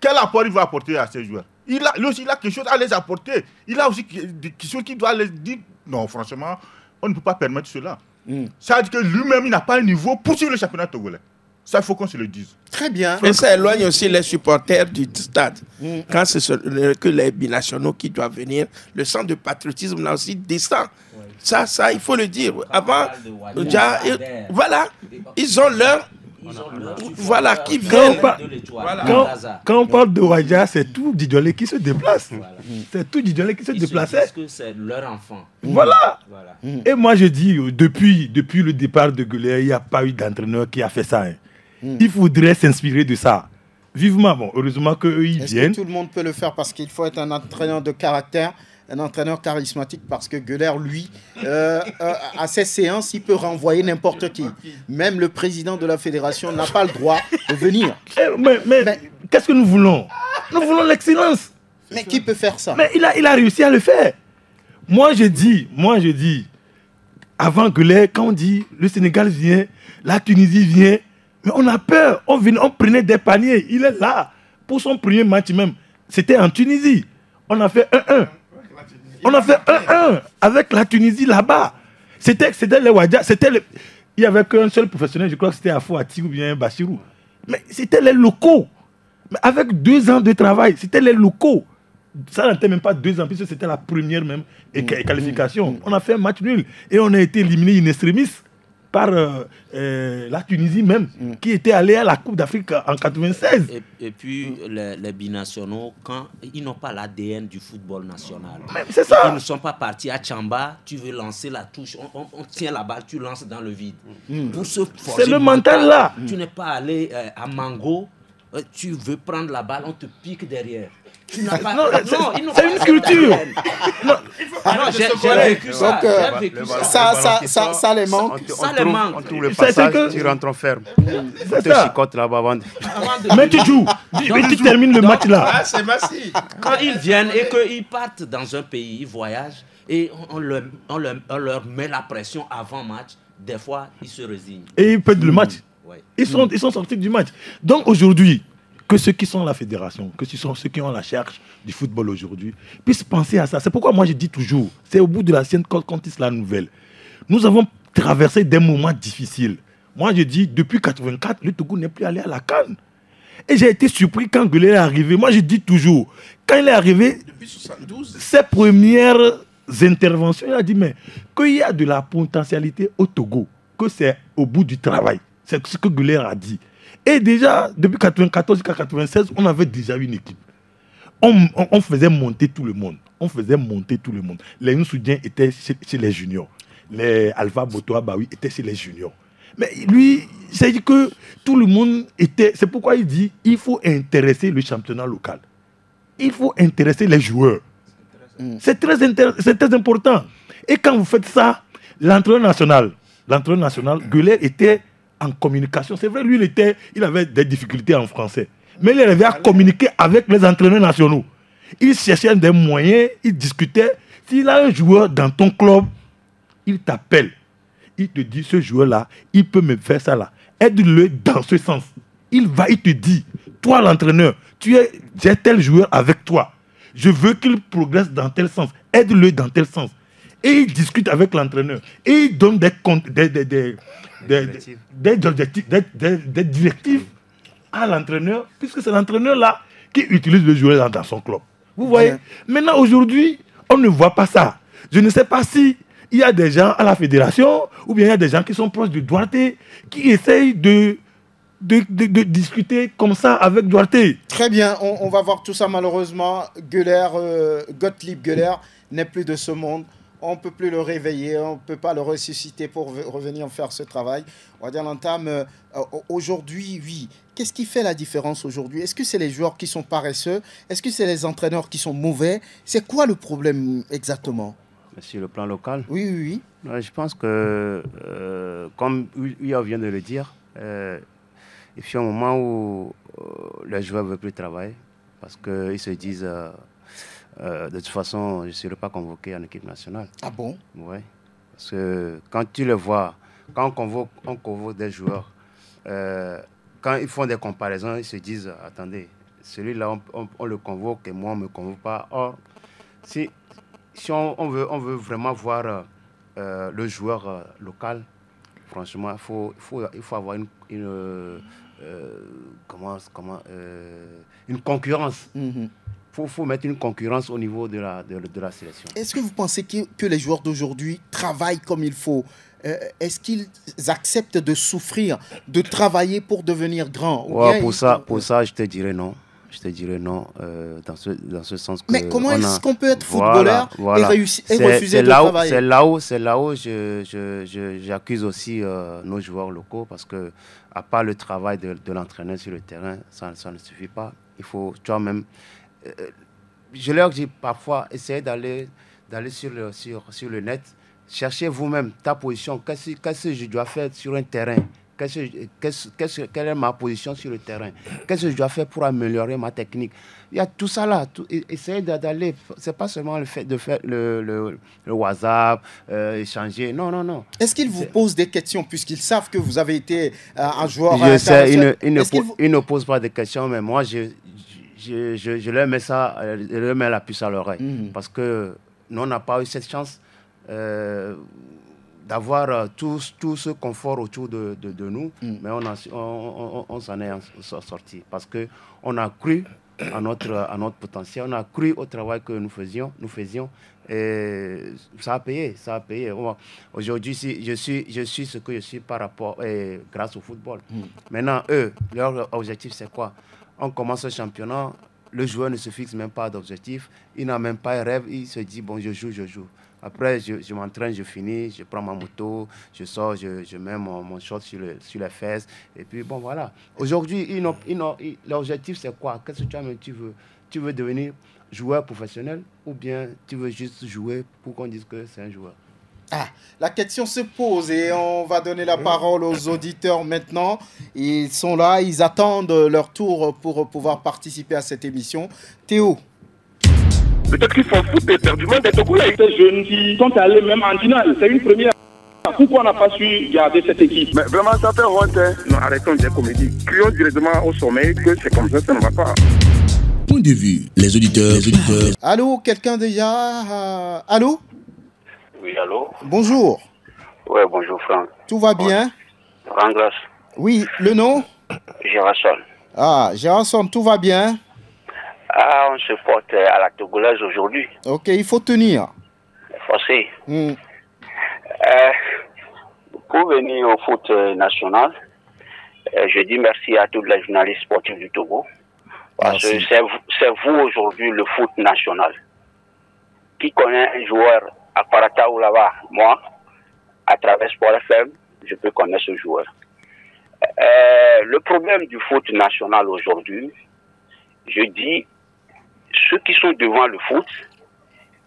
Quel apport il va apporter à ces joueurs? Il a, lui aussi, il a quelque chose à les apporter. Il a aussi des questions qu'il doit les dire. Non, franchement, on ne peut pas permettre cela. Mm. Ça veut dire que lui-même, il n'a pas le niveau pour suivre le championnat togolais. Ça, il faut qu'on se le dise. Très bien. Et ça éloigne aussi les supporters du stade. Mm. Quand c'est ce, que les binationaux qui doivent venir, le sens de patriotisme, là aussi, descend. Ouais. Ça, ça, il faut le dire. Avant, déjà, voilà, ils ont leur... Voilà qui vient. Quand, quand on parle de Ouadja, c'est tout Didolé qui se déplace. Voilà. C'est tout Didolé qui se Ils déplaçait. Parce que c'est leur enfant. Voilà. voilà. Et moi je dis, depuis, depuis le départ de Goeller, il n'y a pas eu d'entraîneur qui a fait ça. Hein. Mm. Il faudrait s'inspirer de ça. vivement. Bon, heureusement qu'eux, ils viennent. Que tout le monde peut le faire parce qu'il faut être un entraîneur de caractère, un entraîneur charismatique, parce que Goeller, lui, euh, euh, à ses séances, il peut renvoyer n'importe qui. Même le président de la fédération n'a pas le droit de venir. Mais, mais, mais qu'est-ce que nous voulons? Nous voulons l'excellence. Mais qui peut faire ça? Mais il a, il a réussi à le faire. Moi, je dis, moi, je dis, avant Goeller, quand on dit le Sénégal vient, la Tunisie vient, mais on a peur. On, venait, on prenait des paniers. Il est là. Pour son premier match même, c'était en Tunisie. On a fait un un. On a fait un un avec la Tunisie là-bas. C'était les Ouadja. Le... Il n'y avait qu'un seul professionnel, je crois que c'était Afouati ou bien Bassirou. Mais c'était les locaux. Mais avec deux ans de travail, c'était les locaux. Ça n'était même pas deux ans, puisque c'était la première même et mmh, qualification. Mmh. On a fait un match nul et on a été éliminé in extremis par euh, euh, la Tunisie même, mmh. qui était allée à la Coupe d'Afrique en mille neuf cent quatre-vingt-seize. Et, et puis, mmh. les, les binationaux, quand ils n'ont pas l'A D N du football national. C'est ça. Ils ne sont pas partis à Tchamba, tu veux lancer la touche, on, on, on tient la balle, tu lances dans le vide. Mmh. Pour se forger. C'est le mental, mental là. Tu n'es pas allé euh, à Mango, euh, tu veux prendre la balle, on te pique derrière. Pas... Non, non c'est une culture. Non, ah non j'ai vécu ça. Donc, vécu le, ça. Le, ça, le ça, ça, ça les manque. On, ça on les trouve, manque. On trouve le passage, que... tu rentres en ferme. On te chicote là-bas avant de... Mais tu joues. Mais tu, tu termines le non. match là. Ah, c'est massif. Quand ils viennent et qu'ils partent dans un pays, ils voyagent et on leur, on leur, on leur met la pression avant match. Des fois, ils se résignent. Et ils perdent le match. Mmh. Ouais. Ils, sont, mmh. ils sont sortis du match. Donc aujourd'hui, que ceux qui sont la fédération, que ce sont ceux qui ont la charge du football aujourd'hui, puissent penser à ça. C'est pourquoi moi je dis toujours, c'est au bout de la sienne qu'on compte la nouvelle. Nous avons traversé des moments difficiles. Moi je dis, depuis mille neuf cent quatre-vingt-quatre, le Togo n'est plus allé à la CAN. Et j'ai été surpris quand Goeller est arrivé. Moi je dis toujours, quand il est arrivé, depuis soixante-douze, ses premières interventions, il a dit, mais qu'il y a de la potentialité au Togo, que c'est au bout du travail. C'est ce que Goeller a dit. Et déjà, depuis mille neuf cent quatre-vingt-quatorze jusqu'à mille neuf cent quatre-vingt-seize, on avait déjà une équipe. On, on, on faisait monter tout le monde. On faisait monter tout le monde. Les Nusoudiens étaient chez, chez les juniors. Les Alpha Botoa Baoui étaient chez les juniors. Mais lui, c'est dit que tout le monde était... C'est pourquoi il dit il faut intéresser le championnat local. Il faut intéresser les joueurs. C'est très, très important. Et quand vous faites ça, l'entraîneur national, l'entraîneur national, Goeller était... en communication. C'est vrai, lui, il, était, il avait des difficultés en français. Mais il arrivait à communiquer avec les entraîneurs nationaux. Il cherchait des moyens, il discutait. S'il a un joueur dans ton club, il t'appelle. Il te dit, ce joueur-là, il peut me faire ça là. Aide-le dans ce sens. Il va, il te dit, toi l'entraîneur, tu es, j'ai tel joueur avec toi. Je veux qu'il progresse dans tel sens. Aide-le dans tel sens. Et il discute avec l'entraîneur. Et il donne des comptes, des... des, des Des, des, des, des, des directives à l'entraîneur, puisque c'est l'entraîneur là qui utilise le joueur dans son club. Vous voyez, ouais. Maintenant aujourd'hui, on ne voit pas ça. Je ne sais pas si il y a des gens à la fédération ou bien il y a des gens qui sont proches de Duarte qui essayent de, de, de, de discuter comme ça avec Duarte. Très bien, on, on va voir tout ça malheureusement. Goeller, euh, Gottlieb Goeller n'est plus de ce monde. On ne peut plus le réveiller, on ne peut pas le ressusciter pour revenir faire ce travail. Ouadja Lantame, euh, aujourd'hui, oui. Qu'est-ce qui fait la différence aujourd'hui? Est-ce que c'est les joueurs qui sont paresseux? Est-ce que c'est les entraîneurs qui sont mauvais? C'est quoi le problème exactement? Sur le plan local? Oui, oui, oui. Je pense que, euh, comme Uya vient de le dire, euh, il y a un moment où euh, les joueurs ne veulent plus travailler parce qu'ils se disent... Euh, Euh, de toute façon, je ne serai pas convoqué en équipe nationale. Ah bon? Oui. Parce que quand tu le vois, quand on convoque, on convoque des joueurs, euh, quand ils font des comparaisons, ils se disent, attendez, celui-là, on, on, on le convoque et moi, on ne me convoque pas. Or, si, si on, on, veut, on veut vraiment voir euh, le joueur euh, local, franchement, il faut, faut, il faut avoir une... une euh, euh, comment, comment, euh, une concurrence. Mm-hmm. Il faut, faut mettre une concurrence au niveau de la, de, de la sélection. Est-ce que vous pensez que, que les joueurs d'aujourd'hui travaillent comme il faut? euh, Est-ce qu'ils acceptent de souffrir, de travailler pour devenir grands? Ouais, pour, ça, pour ça, je te dirais non. je te dirais non, euh, dans, ce, dans ce sens que... Mais comment est-ce a... qu'on peut être footballeur, voilà, voilà, et, et refuser de là où, travailler? C'est là où, c'est là où je, je, je, j'accuse aussi euh, nos joueurs locaux, parce que à part le travail de, de l'entraîneur sur le terrain, ça, ça ne suffit pas. Il faut toi-même... Euh, je leur dis parfois, essayez d'aller sur le, sur, sur le net, cherchez vous-même ta position, qu'est-ce que je dois faire sur un terrain? Qu'est-ce, qu'est-ce, qu'est-ce, quelle est ma position sur le terrain? Qu'est-ce que je dois faire pour améliorer ma technique? Il y a tout ça là. Tout, essayer d'aller. Ce n'est pas seulement le fait de faire le, le, le WhatsApp, euh, échanger. Non, non, non. Est-ce qu'ils vous posent des questions puisqu'ils savent que vous avez été euh, un joueur? Je sais, ils ne, ils, ne po, vous... ils ne posent pas de questions, mais moi, je, je, je, je leur mets ça, je leur mets la puce à l'oreille. Mmh. Parce que nous, on n'a pas eu cette chance. Euh, d'avoir euh, tout, tout ce confort autour de, de, de nous, mm. mais on, on, on, on s'en est sorti parce qu'on a cru à notre, à notre potentiel, on a cru au travail que nous faisions, nous faisions et ça a payé, ça a payé. Aujourd'hui, si, je, suis, je suis ce que je suis par rapport, et grâce au football. Mm. Maintenant, eux, leur objectif, c'est quoi? On commence le championnat, le joueur ne se fixe même pas d'objectif, il n'a même pas un rêve, il se dit, bon, je joue, je joue. Après, je, je m'entraîne, je finis, je prends ma moto, je sors, je, je mets mon, mon short sur, le, sur les fesses. Et puis, bon, voilà. Aujourd'hui, l'objectif, c'est quoi? Qu'est-ce que tu, tu veux? Tu veux devenir joueur professionnel ou bien tu veux juste jouer pour qu'on dise que c'est un joueur? Ah, la question se pose et on va donner la parole aux auditeurs maintenant. Ils sont là, ils attendent leur tour pour pouvoir participer à cette émission. Théo? Peut-être qu'ils s'en foutent éperdument des Togolais. Ces jeunes qui sont allés même en finale, c'est une première. Pourquoi on n'a pas su garder cette équipe? Mais vraiment, ça fait honte. Hein. Non, arrêtons des comédies. Crions directement au sommet que c'est comme ça, ça ne va pas. Point de vue, les auditeurs, les auditeurs. Allô, quelqu'un déjà euh... Allô? Oui, allô. Bonjour. Oui, bonjour, Franck. Tout va bien? Franck Glass. Oui, le nom? Gérardson. Ah, Gérardson, tout va bien? Ah, on se porte à la togolaise aujourd'hui. Ok, il faut tenir. Forcé. Mm. Euh, pour venir au foot national, euh, je dis merci à toutes les journalistes sportifs du Togo. Parce que c'est vous, vous aujourd'hui le foot national. Qui connaît un joueur à Parata ou là-bas? Moi, à travers Sport F M, je peux connaître ce joueur. Euh, le problème du foot national aujourd'hui, je dis, ceux qui sont devant le foot,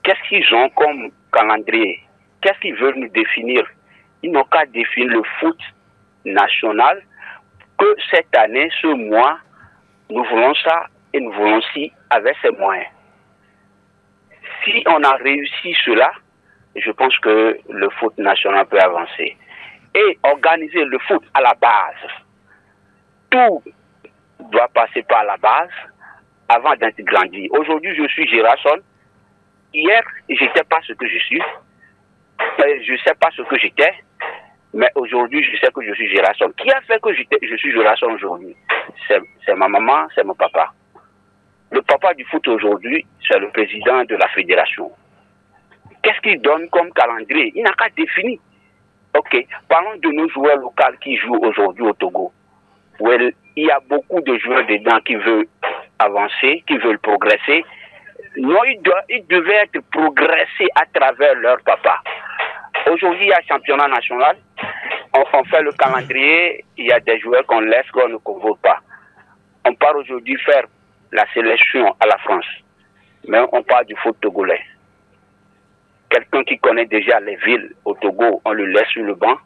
qu'est-ce qu'ils ont comme calendrier? Qu'est-ce qu'ils veulent nous définir? Ils n'ont qu'à définir le foot national, que cette année, ce mois, nous voulons ça et nous voulons ci avec ces moyens. Si on a réussi cela, je pense que le foot national peut avancer. Et organiser le foot à la base. Tout doit passer par la base avant d'être grandi. Aujourd'hui, je suis Gérardson. Hier, je ne sais pas ce que je suis. Je ne sais pas ce que j'étais. Mais aujourd'hui, je sais que je suis Gérardson. Qui a fait que je suis Gérardson aujourd'hui? C'est ma maman, c'est mon papa. Le papa du foot aujourd'hui, c'est le président de la fédération. Qu'est-ce qu'il donne comme calendrier? Il n'a qu'à définir. Ok, parlons de nos joueurs locaux qui jouent aujourd'hui au Togo. Il y a beaucoup de joueurs dedans qui veulent avancer, qui veulent progresser. Non, ils, doivent, ils devaient être progressés à travers leur papa. Aujourd'hui, il y a un championnat national. On, on fait le calendrier. Il y a des joueurs qu'on laisse, qu'on ne convoque pas. On part aujourd'hui faire la sélection à la France. Mais on parle du foot togolais. Quelqu'un qui connaît déjà les villes au Togo, on le laisse sur le banc.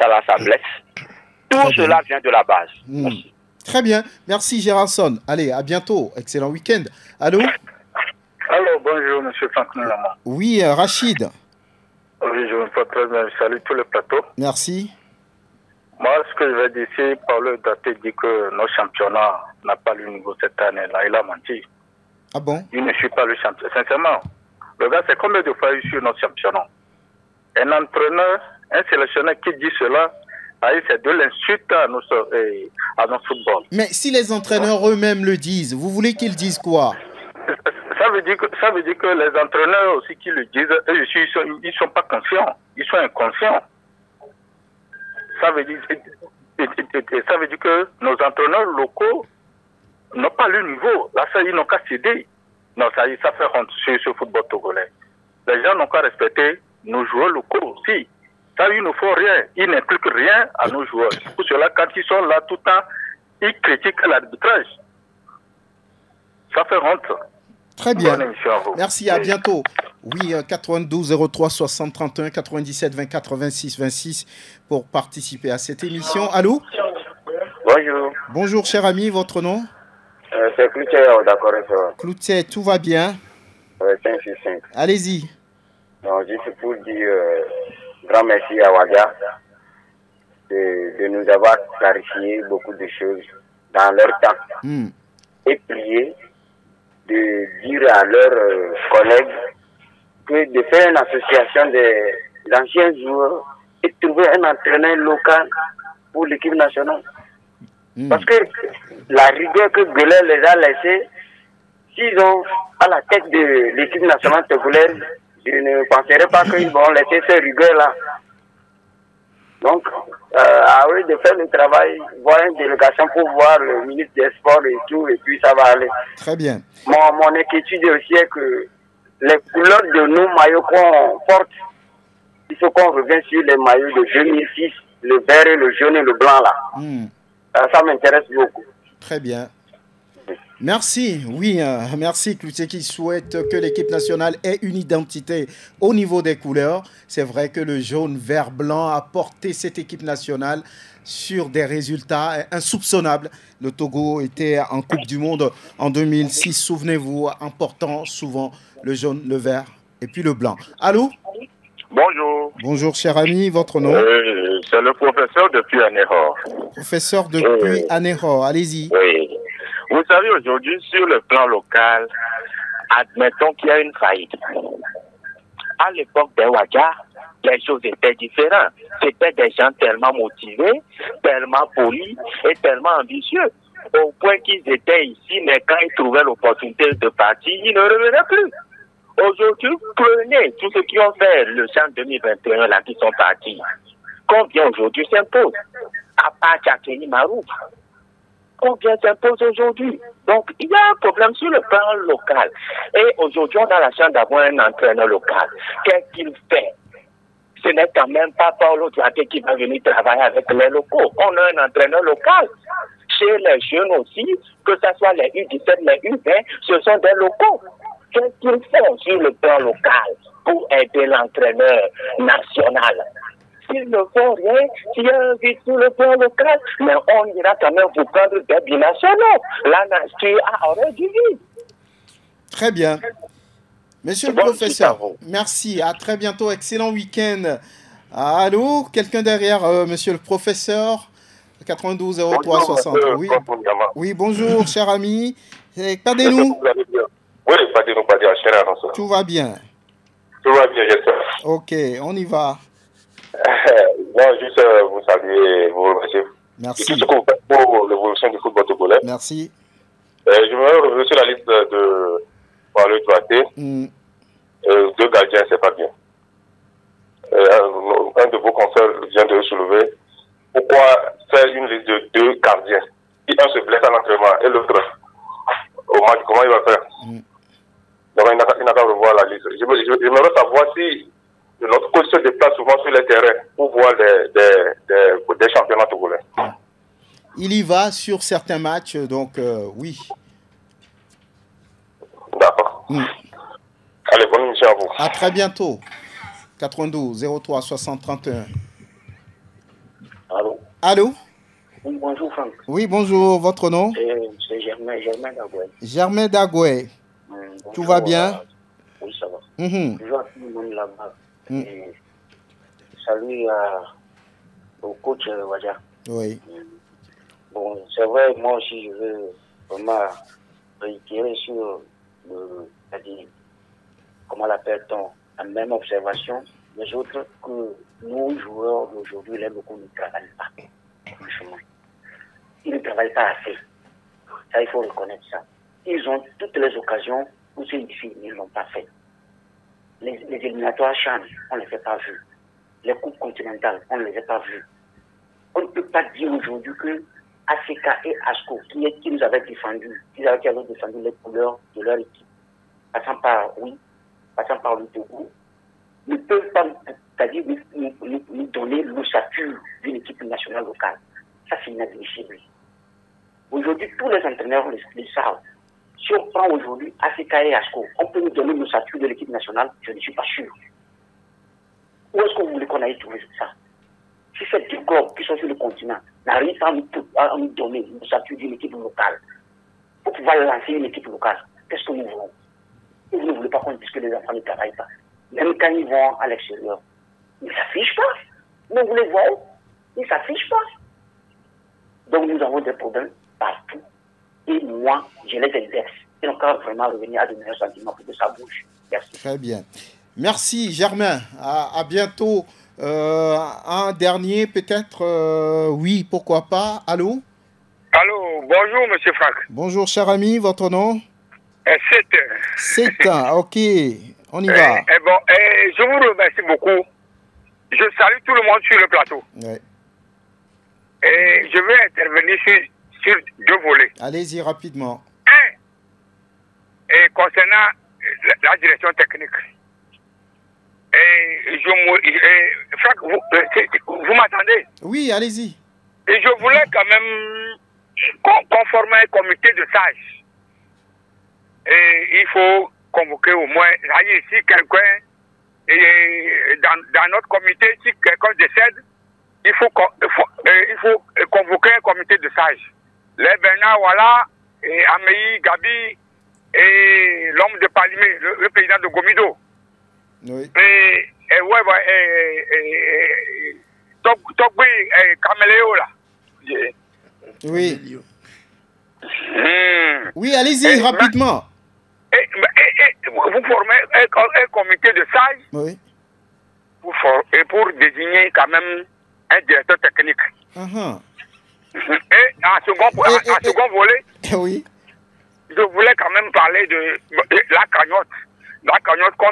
Ça là, ça blesse. Tout Très cela bien. vient de la base. Mmh. Merci. Très bien. Merci, Gérardson. Allez, à bientôt. Excellent week-end. Allô? Allô, bonjour, monsieur Franck Nunyama. Oui, Rachid. Oui, je me porte très bien. Je salue tout le plateau. Merci. Moi, ce que je vais dire, c'est Paulo Duarte dit que nos championnats n'ont pas le niveau cette année-là. Il a menti. Ah bon? Il ne suit pas le championnat. Sincèrement, le gars, c'est combien de fois il suit nos championnats? Un entraîneur, un sélectionneur qui dit cela, ah, c'est de l'insulte à, eh, à notre football. Mais si les entraîneurs eux-mêmes le disent, vous voulez qu'ils disent quoi? Ça veut dire que, ça veut dire que les entraîneurs aussi qui le disent, eux, ils sont, ils sont pas conscients, ils sont inconscients. Ça veut dire, ça veut dire que nos entraîneurs locaux n'ont pas le niveau. Là, ça, ils n'ont qu'à céder. Non, ça, ça fait honte sur ce football togolais. Les gens n'ont qu'à respecter nos joueurs locaux aussi. Ça, ils ne font rien. Ils n'impliquent rien à nos joueurs. Pour cela, quand ils sont là tout le temps, ils critiquent l'arbitrage. Ça fait honte. Très bien. Merci, à bientôt. Oui, quatre-vingt-douze zéro trois soixante trente et un quatre-vingt-dix-sept vingt-quatre vingt-six vingt-six pour participer à cette émission. Allô? Bonjour. Bonjour, cher ami, votre nom? euh, C'est Cloutier, d'accord. Cloutier, tout va bien? Oui, cinq six cinq. Allez-y. Non, juste pour dire euh, grand merci à Ouadja de, de nous avoir clarifié beaucoup de choses dans leur temps. Mm. Et prier de dire à leurs collègues que de faire une association des anciens joueurs et trouver un entraîneur local pour l'équipe nationale. Mmh. Parce que la rigueur que Goeller les a laissée, s'ils ont à la tête de l'équipe nationale de Goeller, je ne penserais pas qu'ils vont laisser ces rigueurs-là. Donc, euh, à eux de faire le travail, voir une délégation pour voir le ministre des Sports et tout, et puis ça va aller. Très bien. Mon, mon inquiétude aussi est que les couleurs de nos maillots qu'on porte, il faut qu'on revienne sur les maillots de deux mille six, le vert, et le jaune et le blanc là. Mmh. Euh, ça m'intéresse beaucoup. Très bien. Merci, oui, euh, merci Cloutier qui souhaite que l'équipe nationale ait une identité au niveau des couleurs. C'est vrai que le jaune, vert, blanc a porté cette équipe nationale sur des résultats insoupçonnables. Le Togo était en Coupe du Monde en deux mille six, souvenez-vous, en portant souvent le jaune, le vert et puis le blanc. Allô? Bonjour. Bonjour, cher ami, votre nom? euh, C'est le professeur depuis Anéhor. Professeur depuis Anéhor, allez-y. Oui. Vous savez, aujourd'hui, sur le plan local, admettons qu'il y a une faillite. À l'époque des Ouadja, les choses étaient différentes. C'était des gens tellement motivés, tellement polis et tellement ambitieux, au point qu'ils étaient ici, mais quand ils trouvaient l'opportunité de partir, ils ne revenaient plus. Aujourd'hui, prenez tous ceux qui ont fait le champ deux mille vingt et un, là, qui sont partis. Combien aujourd'hui s'impose? À part Tchakeni Marou. Combien s'impose aujourd'hui? Donc, il y a un problème sur le plan local. Et aujourd'hui, on a la chance d'avoir un entraîneur local. Qu'est-ce qu'il fait? Ce n'est quand même pas Paulo Duarte qui va venir travailler avec les locaux. On a un entraîneur local. Chez les jeunes aussi, que ce soit les U dix-sept, les U vingt, ce sont des locaux. Qu'est-ce qu'ils font sur le plan local pour aider l'entraîneur national? S'ils ne font rien, s'il y a un vide sur le plan local, mais on ira quand même vous prendre des binationaux. La nature a horreur du vide. Très bien. Monsieur le bon, professeur, merci. À très bientôt. Excellent week-end. Allô, quelqu'un derrière, euh, monsieur le professeur? quatre-vingt-douze zéro trois soixante. Oui. Oui, bonjour, cher ami. Pardonnez-nous. Oui, pardonnez-nous, pardonnez-nous. Tout va bien. Tout va bien, j'espère. Ok, on y va. Moi, juste euh, vous saluer, vous remercier. Merci. Tout ce que vous faites pour l'évolution du football togolais. Merci. Euh, je me reviens sur la liste de Paulo Duarte. Mm. Euh, deux gardiens, c'est pas bien. Euh, un de vos confrères vient de soulever. Pourquoi faire une liste de deux gardiens? Si un se blesse à l'entraînement et l'autre au match, comment il va faire? Mm. Donc, il n'a qu'à revoir la liste. Je me savoir si. Notre coach se déplace souvent sur les terrains pour voir des, des, des, des championnats togolais. Ah. Il y va sur certains matchs, donc euh, oui. D'accord. Mm. Allez, bonne nuit à vous. À très bientôt. quatre-vingt-douze zéro trois soixante trente et un. Allô? Allô? Oui, bonjour Franck. Oui, bonjour. Votre nom? C'est Germain, Germain Dagoué. Germain Dagoué. Mmh, tout va bien? À... Oui, ça va. Mmh. Bonjour à tout le monde là-bas. Mmh. Salut à, au coach Ouadja. Oui. Bon, c'est vrai, moi aussi je veux vraiment réitérer sur le, comment l'appelle-t-on, la même observation des autres que nous joueurs d'aujourd'hui, les locaux ne travaillent pas. Franchement, ils ne travaillent pas assez. Ça, il faut reconnaître ça. Ils ont toutes les occasions où c'est difficile, ils ne l'ont pas fait. Les, les éliminatoires changent, on ne les a pas vus. Les coupes continentales, on ne les a pas vus. On ne peut pas dire aujourd'hui que A C K et ASCO, qui, qui nous avaient défendu, qui avaient défendu les couleurs de leur équipe, passant par, oui, passant par le Togo, ne peuvent pas, c'est-à-dire, nous, nous, nous donner l'ossature d'une équipe nationale locale. Ça, c'est inadmissible. Aujourd'hui, tous les entraîneurs le, le savent. Si on prend aujourd'hui A C K et ASCO, on peut nous donner l'ossature de l'équipe nationale, je ne suis pas sûr. Où est-ce que vous voulez qu'on aille trouver ça? Si ces deux corps qui sont sur le continent n'arrivent pas à nous donner le statut d'une équipe locale, pour pouvoir lancer une équipe locale, qu'est-ce que nous voulons? Vous ne voulez pas qu'on dise que les enfants ne travaillent pas. Même quand ils vont à l'extérieur, ils ne s'affichent pas. Mais vous les voyez, ils ne s'affichent pas. Donc nous avons des problèmes partout. Et moi, je les inverse. Et encore vraiment revenir à de meilleurs sentiments de sa bouche. Merci. Très bien. Merci Germain. À, à bientôt. Euh, un dernier peut-être, euh, oui, pourquoi pas. Allô? Allô, bonjour Monsieur Franck. Bonjour cher ami, votre nom? C'est un, ok, on y euh, va. Euh, bon, euh, je vous remercie beaucoup. Je salue tout le monde sur le plateau. Ouais. Et je vais intervenir sur, sur deux volets. Allez-y rapidement. Un, et concernant la, la direction technique. Et je et, Franck, vous, vous m'attendez? Oui, allez-y. Et je voulais quand même qu'on forme un comité de sages. Et il faut convoquer au moins, si quelqu'un, et dans, dans notre comité, si quelqu'un décède, il faut, il, faut, il faut convoquer un comité de sages. Les Bernard, voilà, et Améi, Gabi, et l'homme de Palimé, le, le président de Gomido. Oui. Et, et ouais, ouais, et, et, et, Togui, et Caméléo, là. Oui. Mmh. Oui, allez-y, rapidement. Et, et, et, vous formez un, un comité de sages, oui, pour, et pour désigner quand même un directeur technique. Uh-huh. Et en second, et, et, en, en second et, volet, et, oui, je voulais quand même parler de, de la cagnotte. La cagnotte qu'on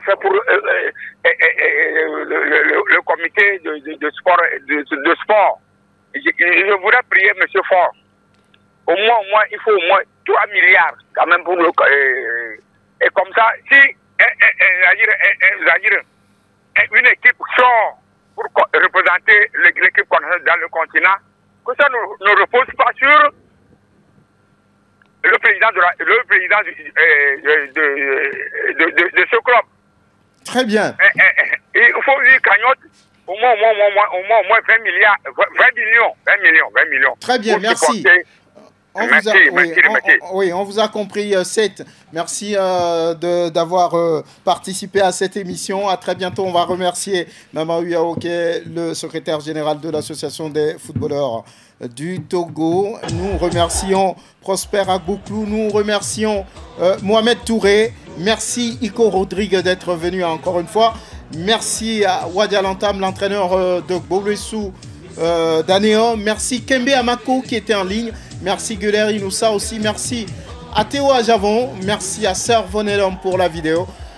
fait pour le comité de sport. De, de sport. Je, je voudrais prier M. Fort. Au moins, au moins, il faut au moins trois milliards quand même pour le. Euh, et comme ça, si eh, eh, eh, eh, une équipe sort pour représenter l'équipe dans le continent, que ça ne, ne repose pas sur le président de la, le président du, euh, de, de, de, de, de ce club. Très bien. Eh, eh, eh, il faut une cagnotte au moins, au moins, au moins, au moins, au moins vingt milliards, vingt millions, vingt millions, vingt millions. Très bien, merci. On merci, vous a, merci, oui, merci. On, oui, on vous a compris, euh, Seth. Merci euh, d'avoir euh, participé à cette émission. À très bientôt. On va remercier Mama Wiyao, qui est le secrétaire général de l'association des footballeurs du Togo. Nous remercions Prosper Agboklou. Nous remercions euh, Mohamed Touré. Merci Iko Rodrigue d'être venu encore une fois. Merci à Ouadja Lantame, l'entraîneur euh, de Gbohloe-su euh, d'Anéon. Merci Kembe Amako qui était en ligne. Merci Goeller Inoussa aussi. Merci à Théo Ajavon. Merci à Servonelom pour la vidéo.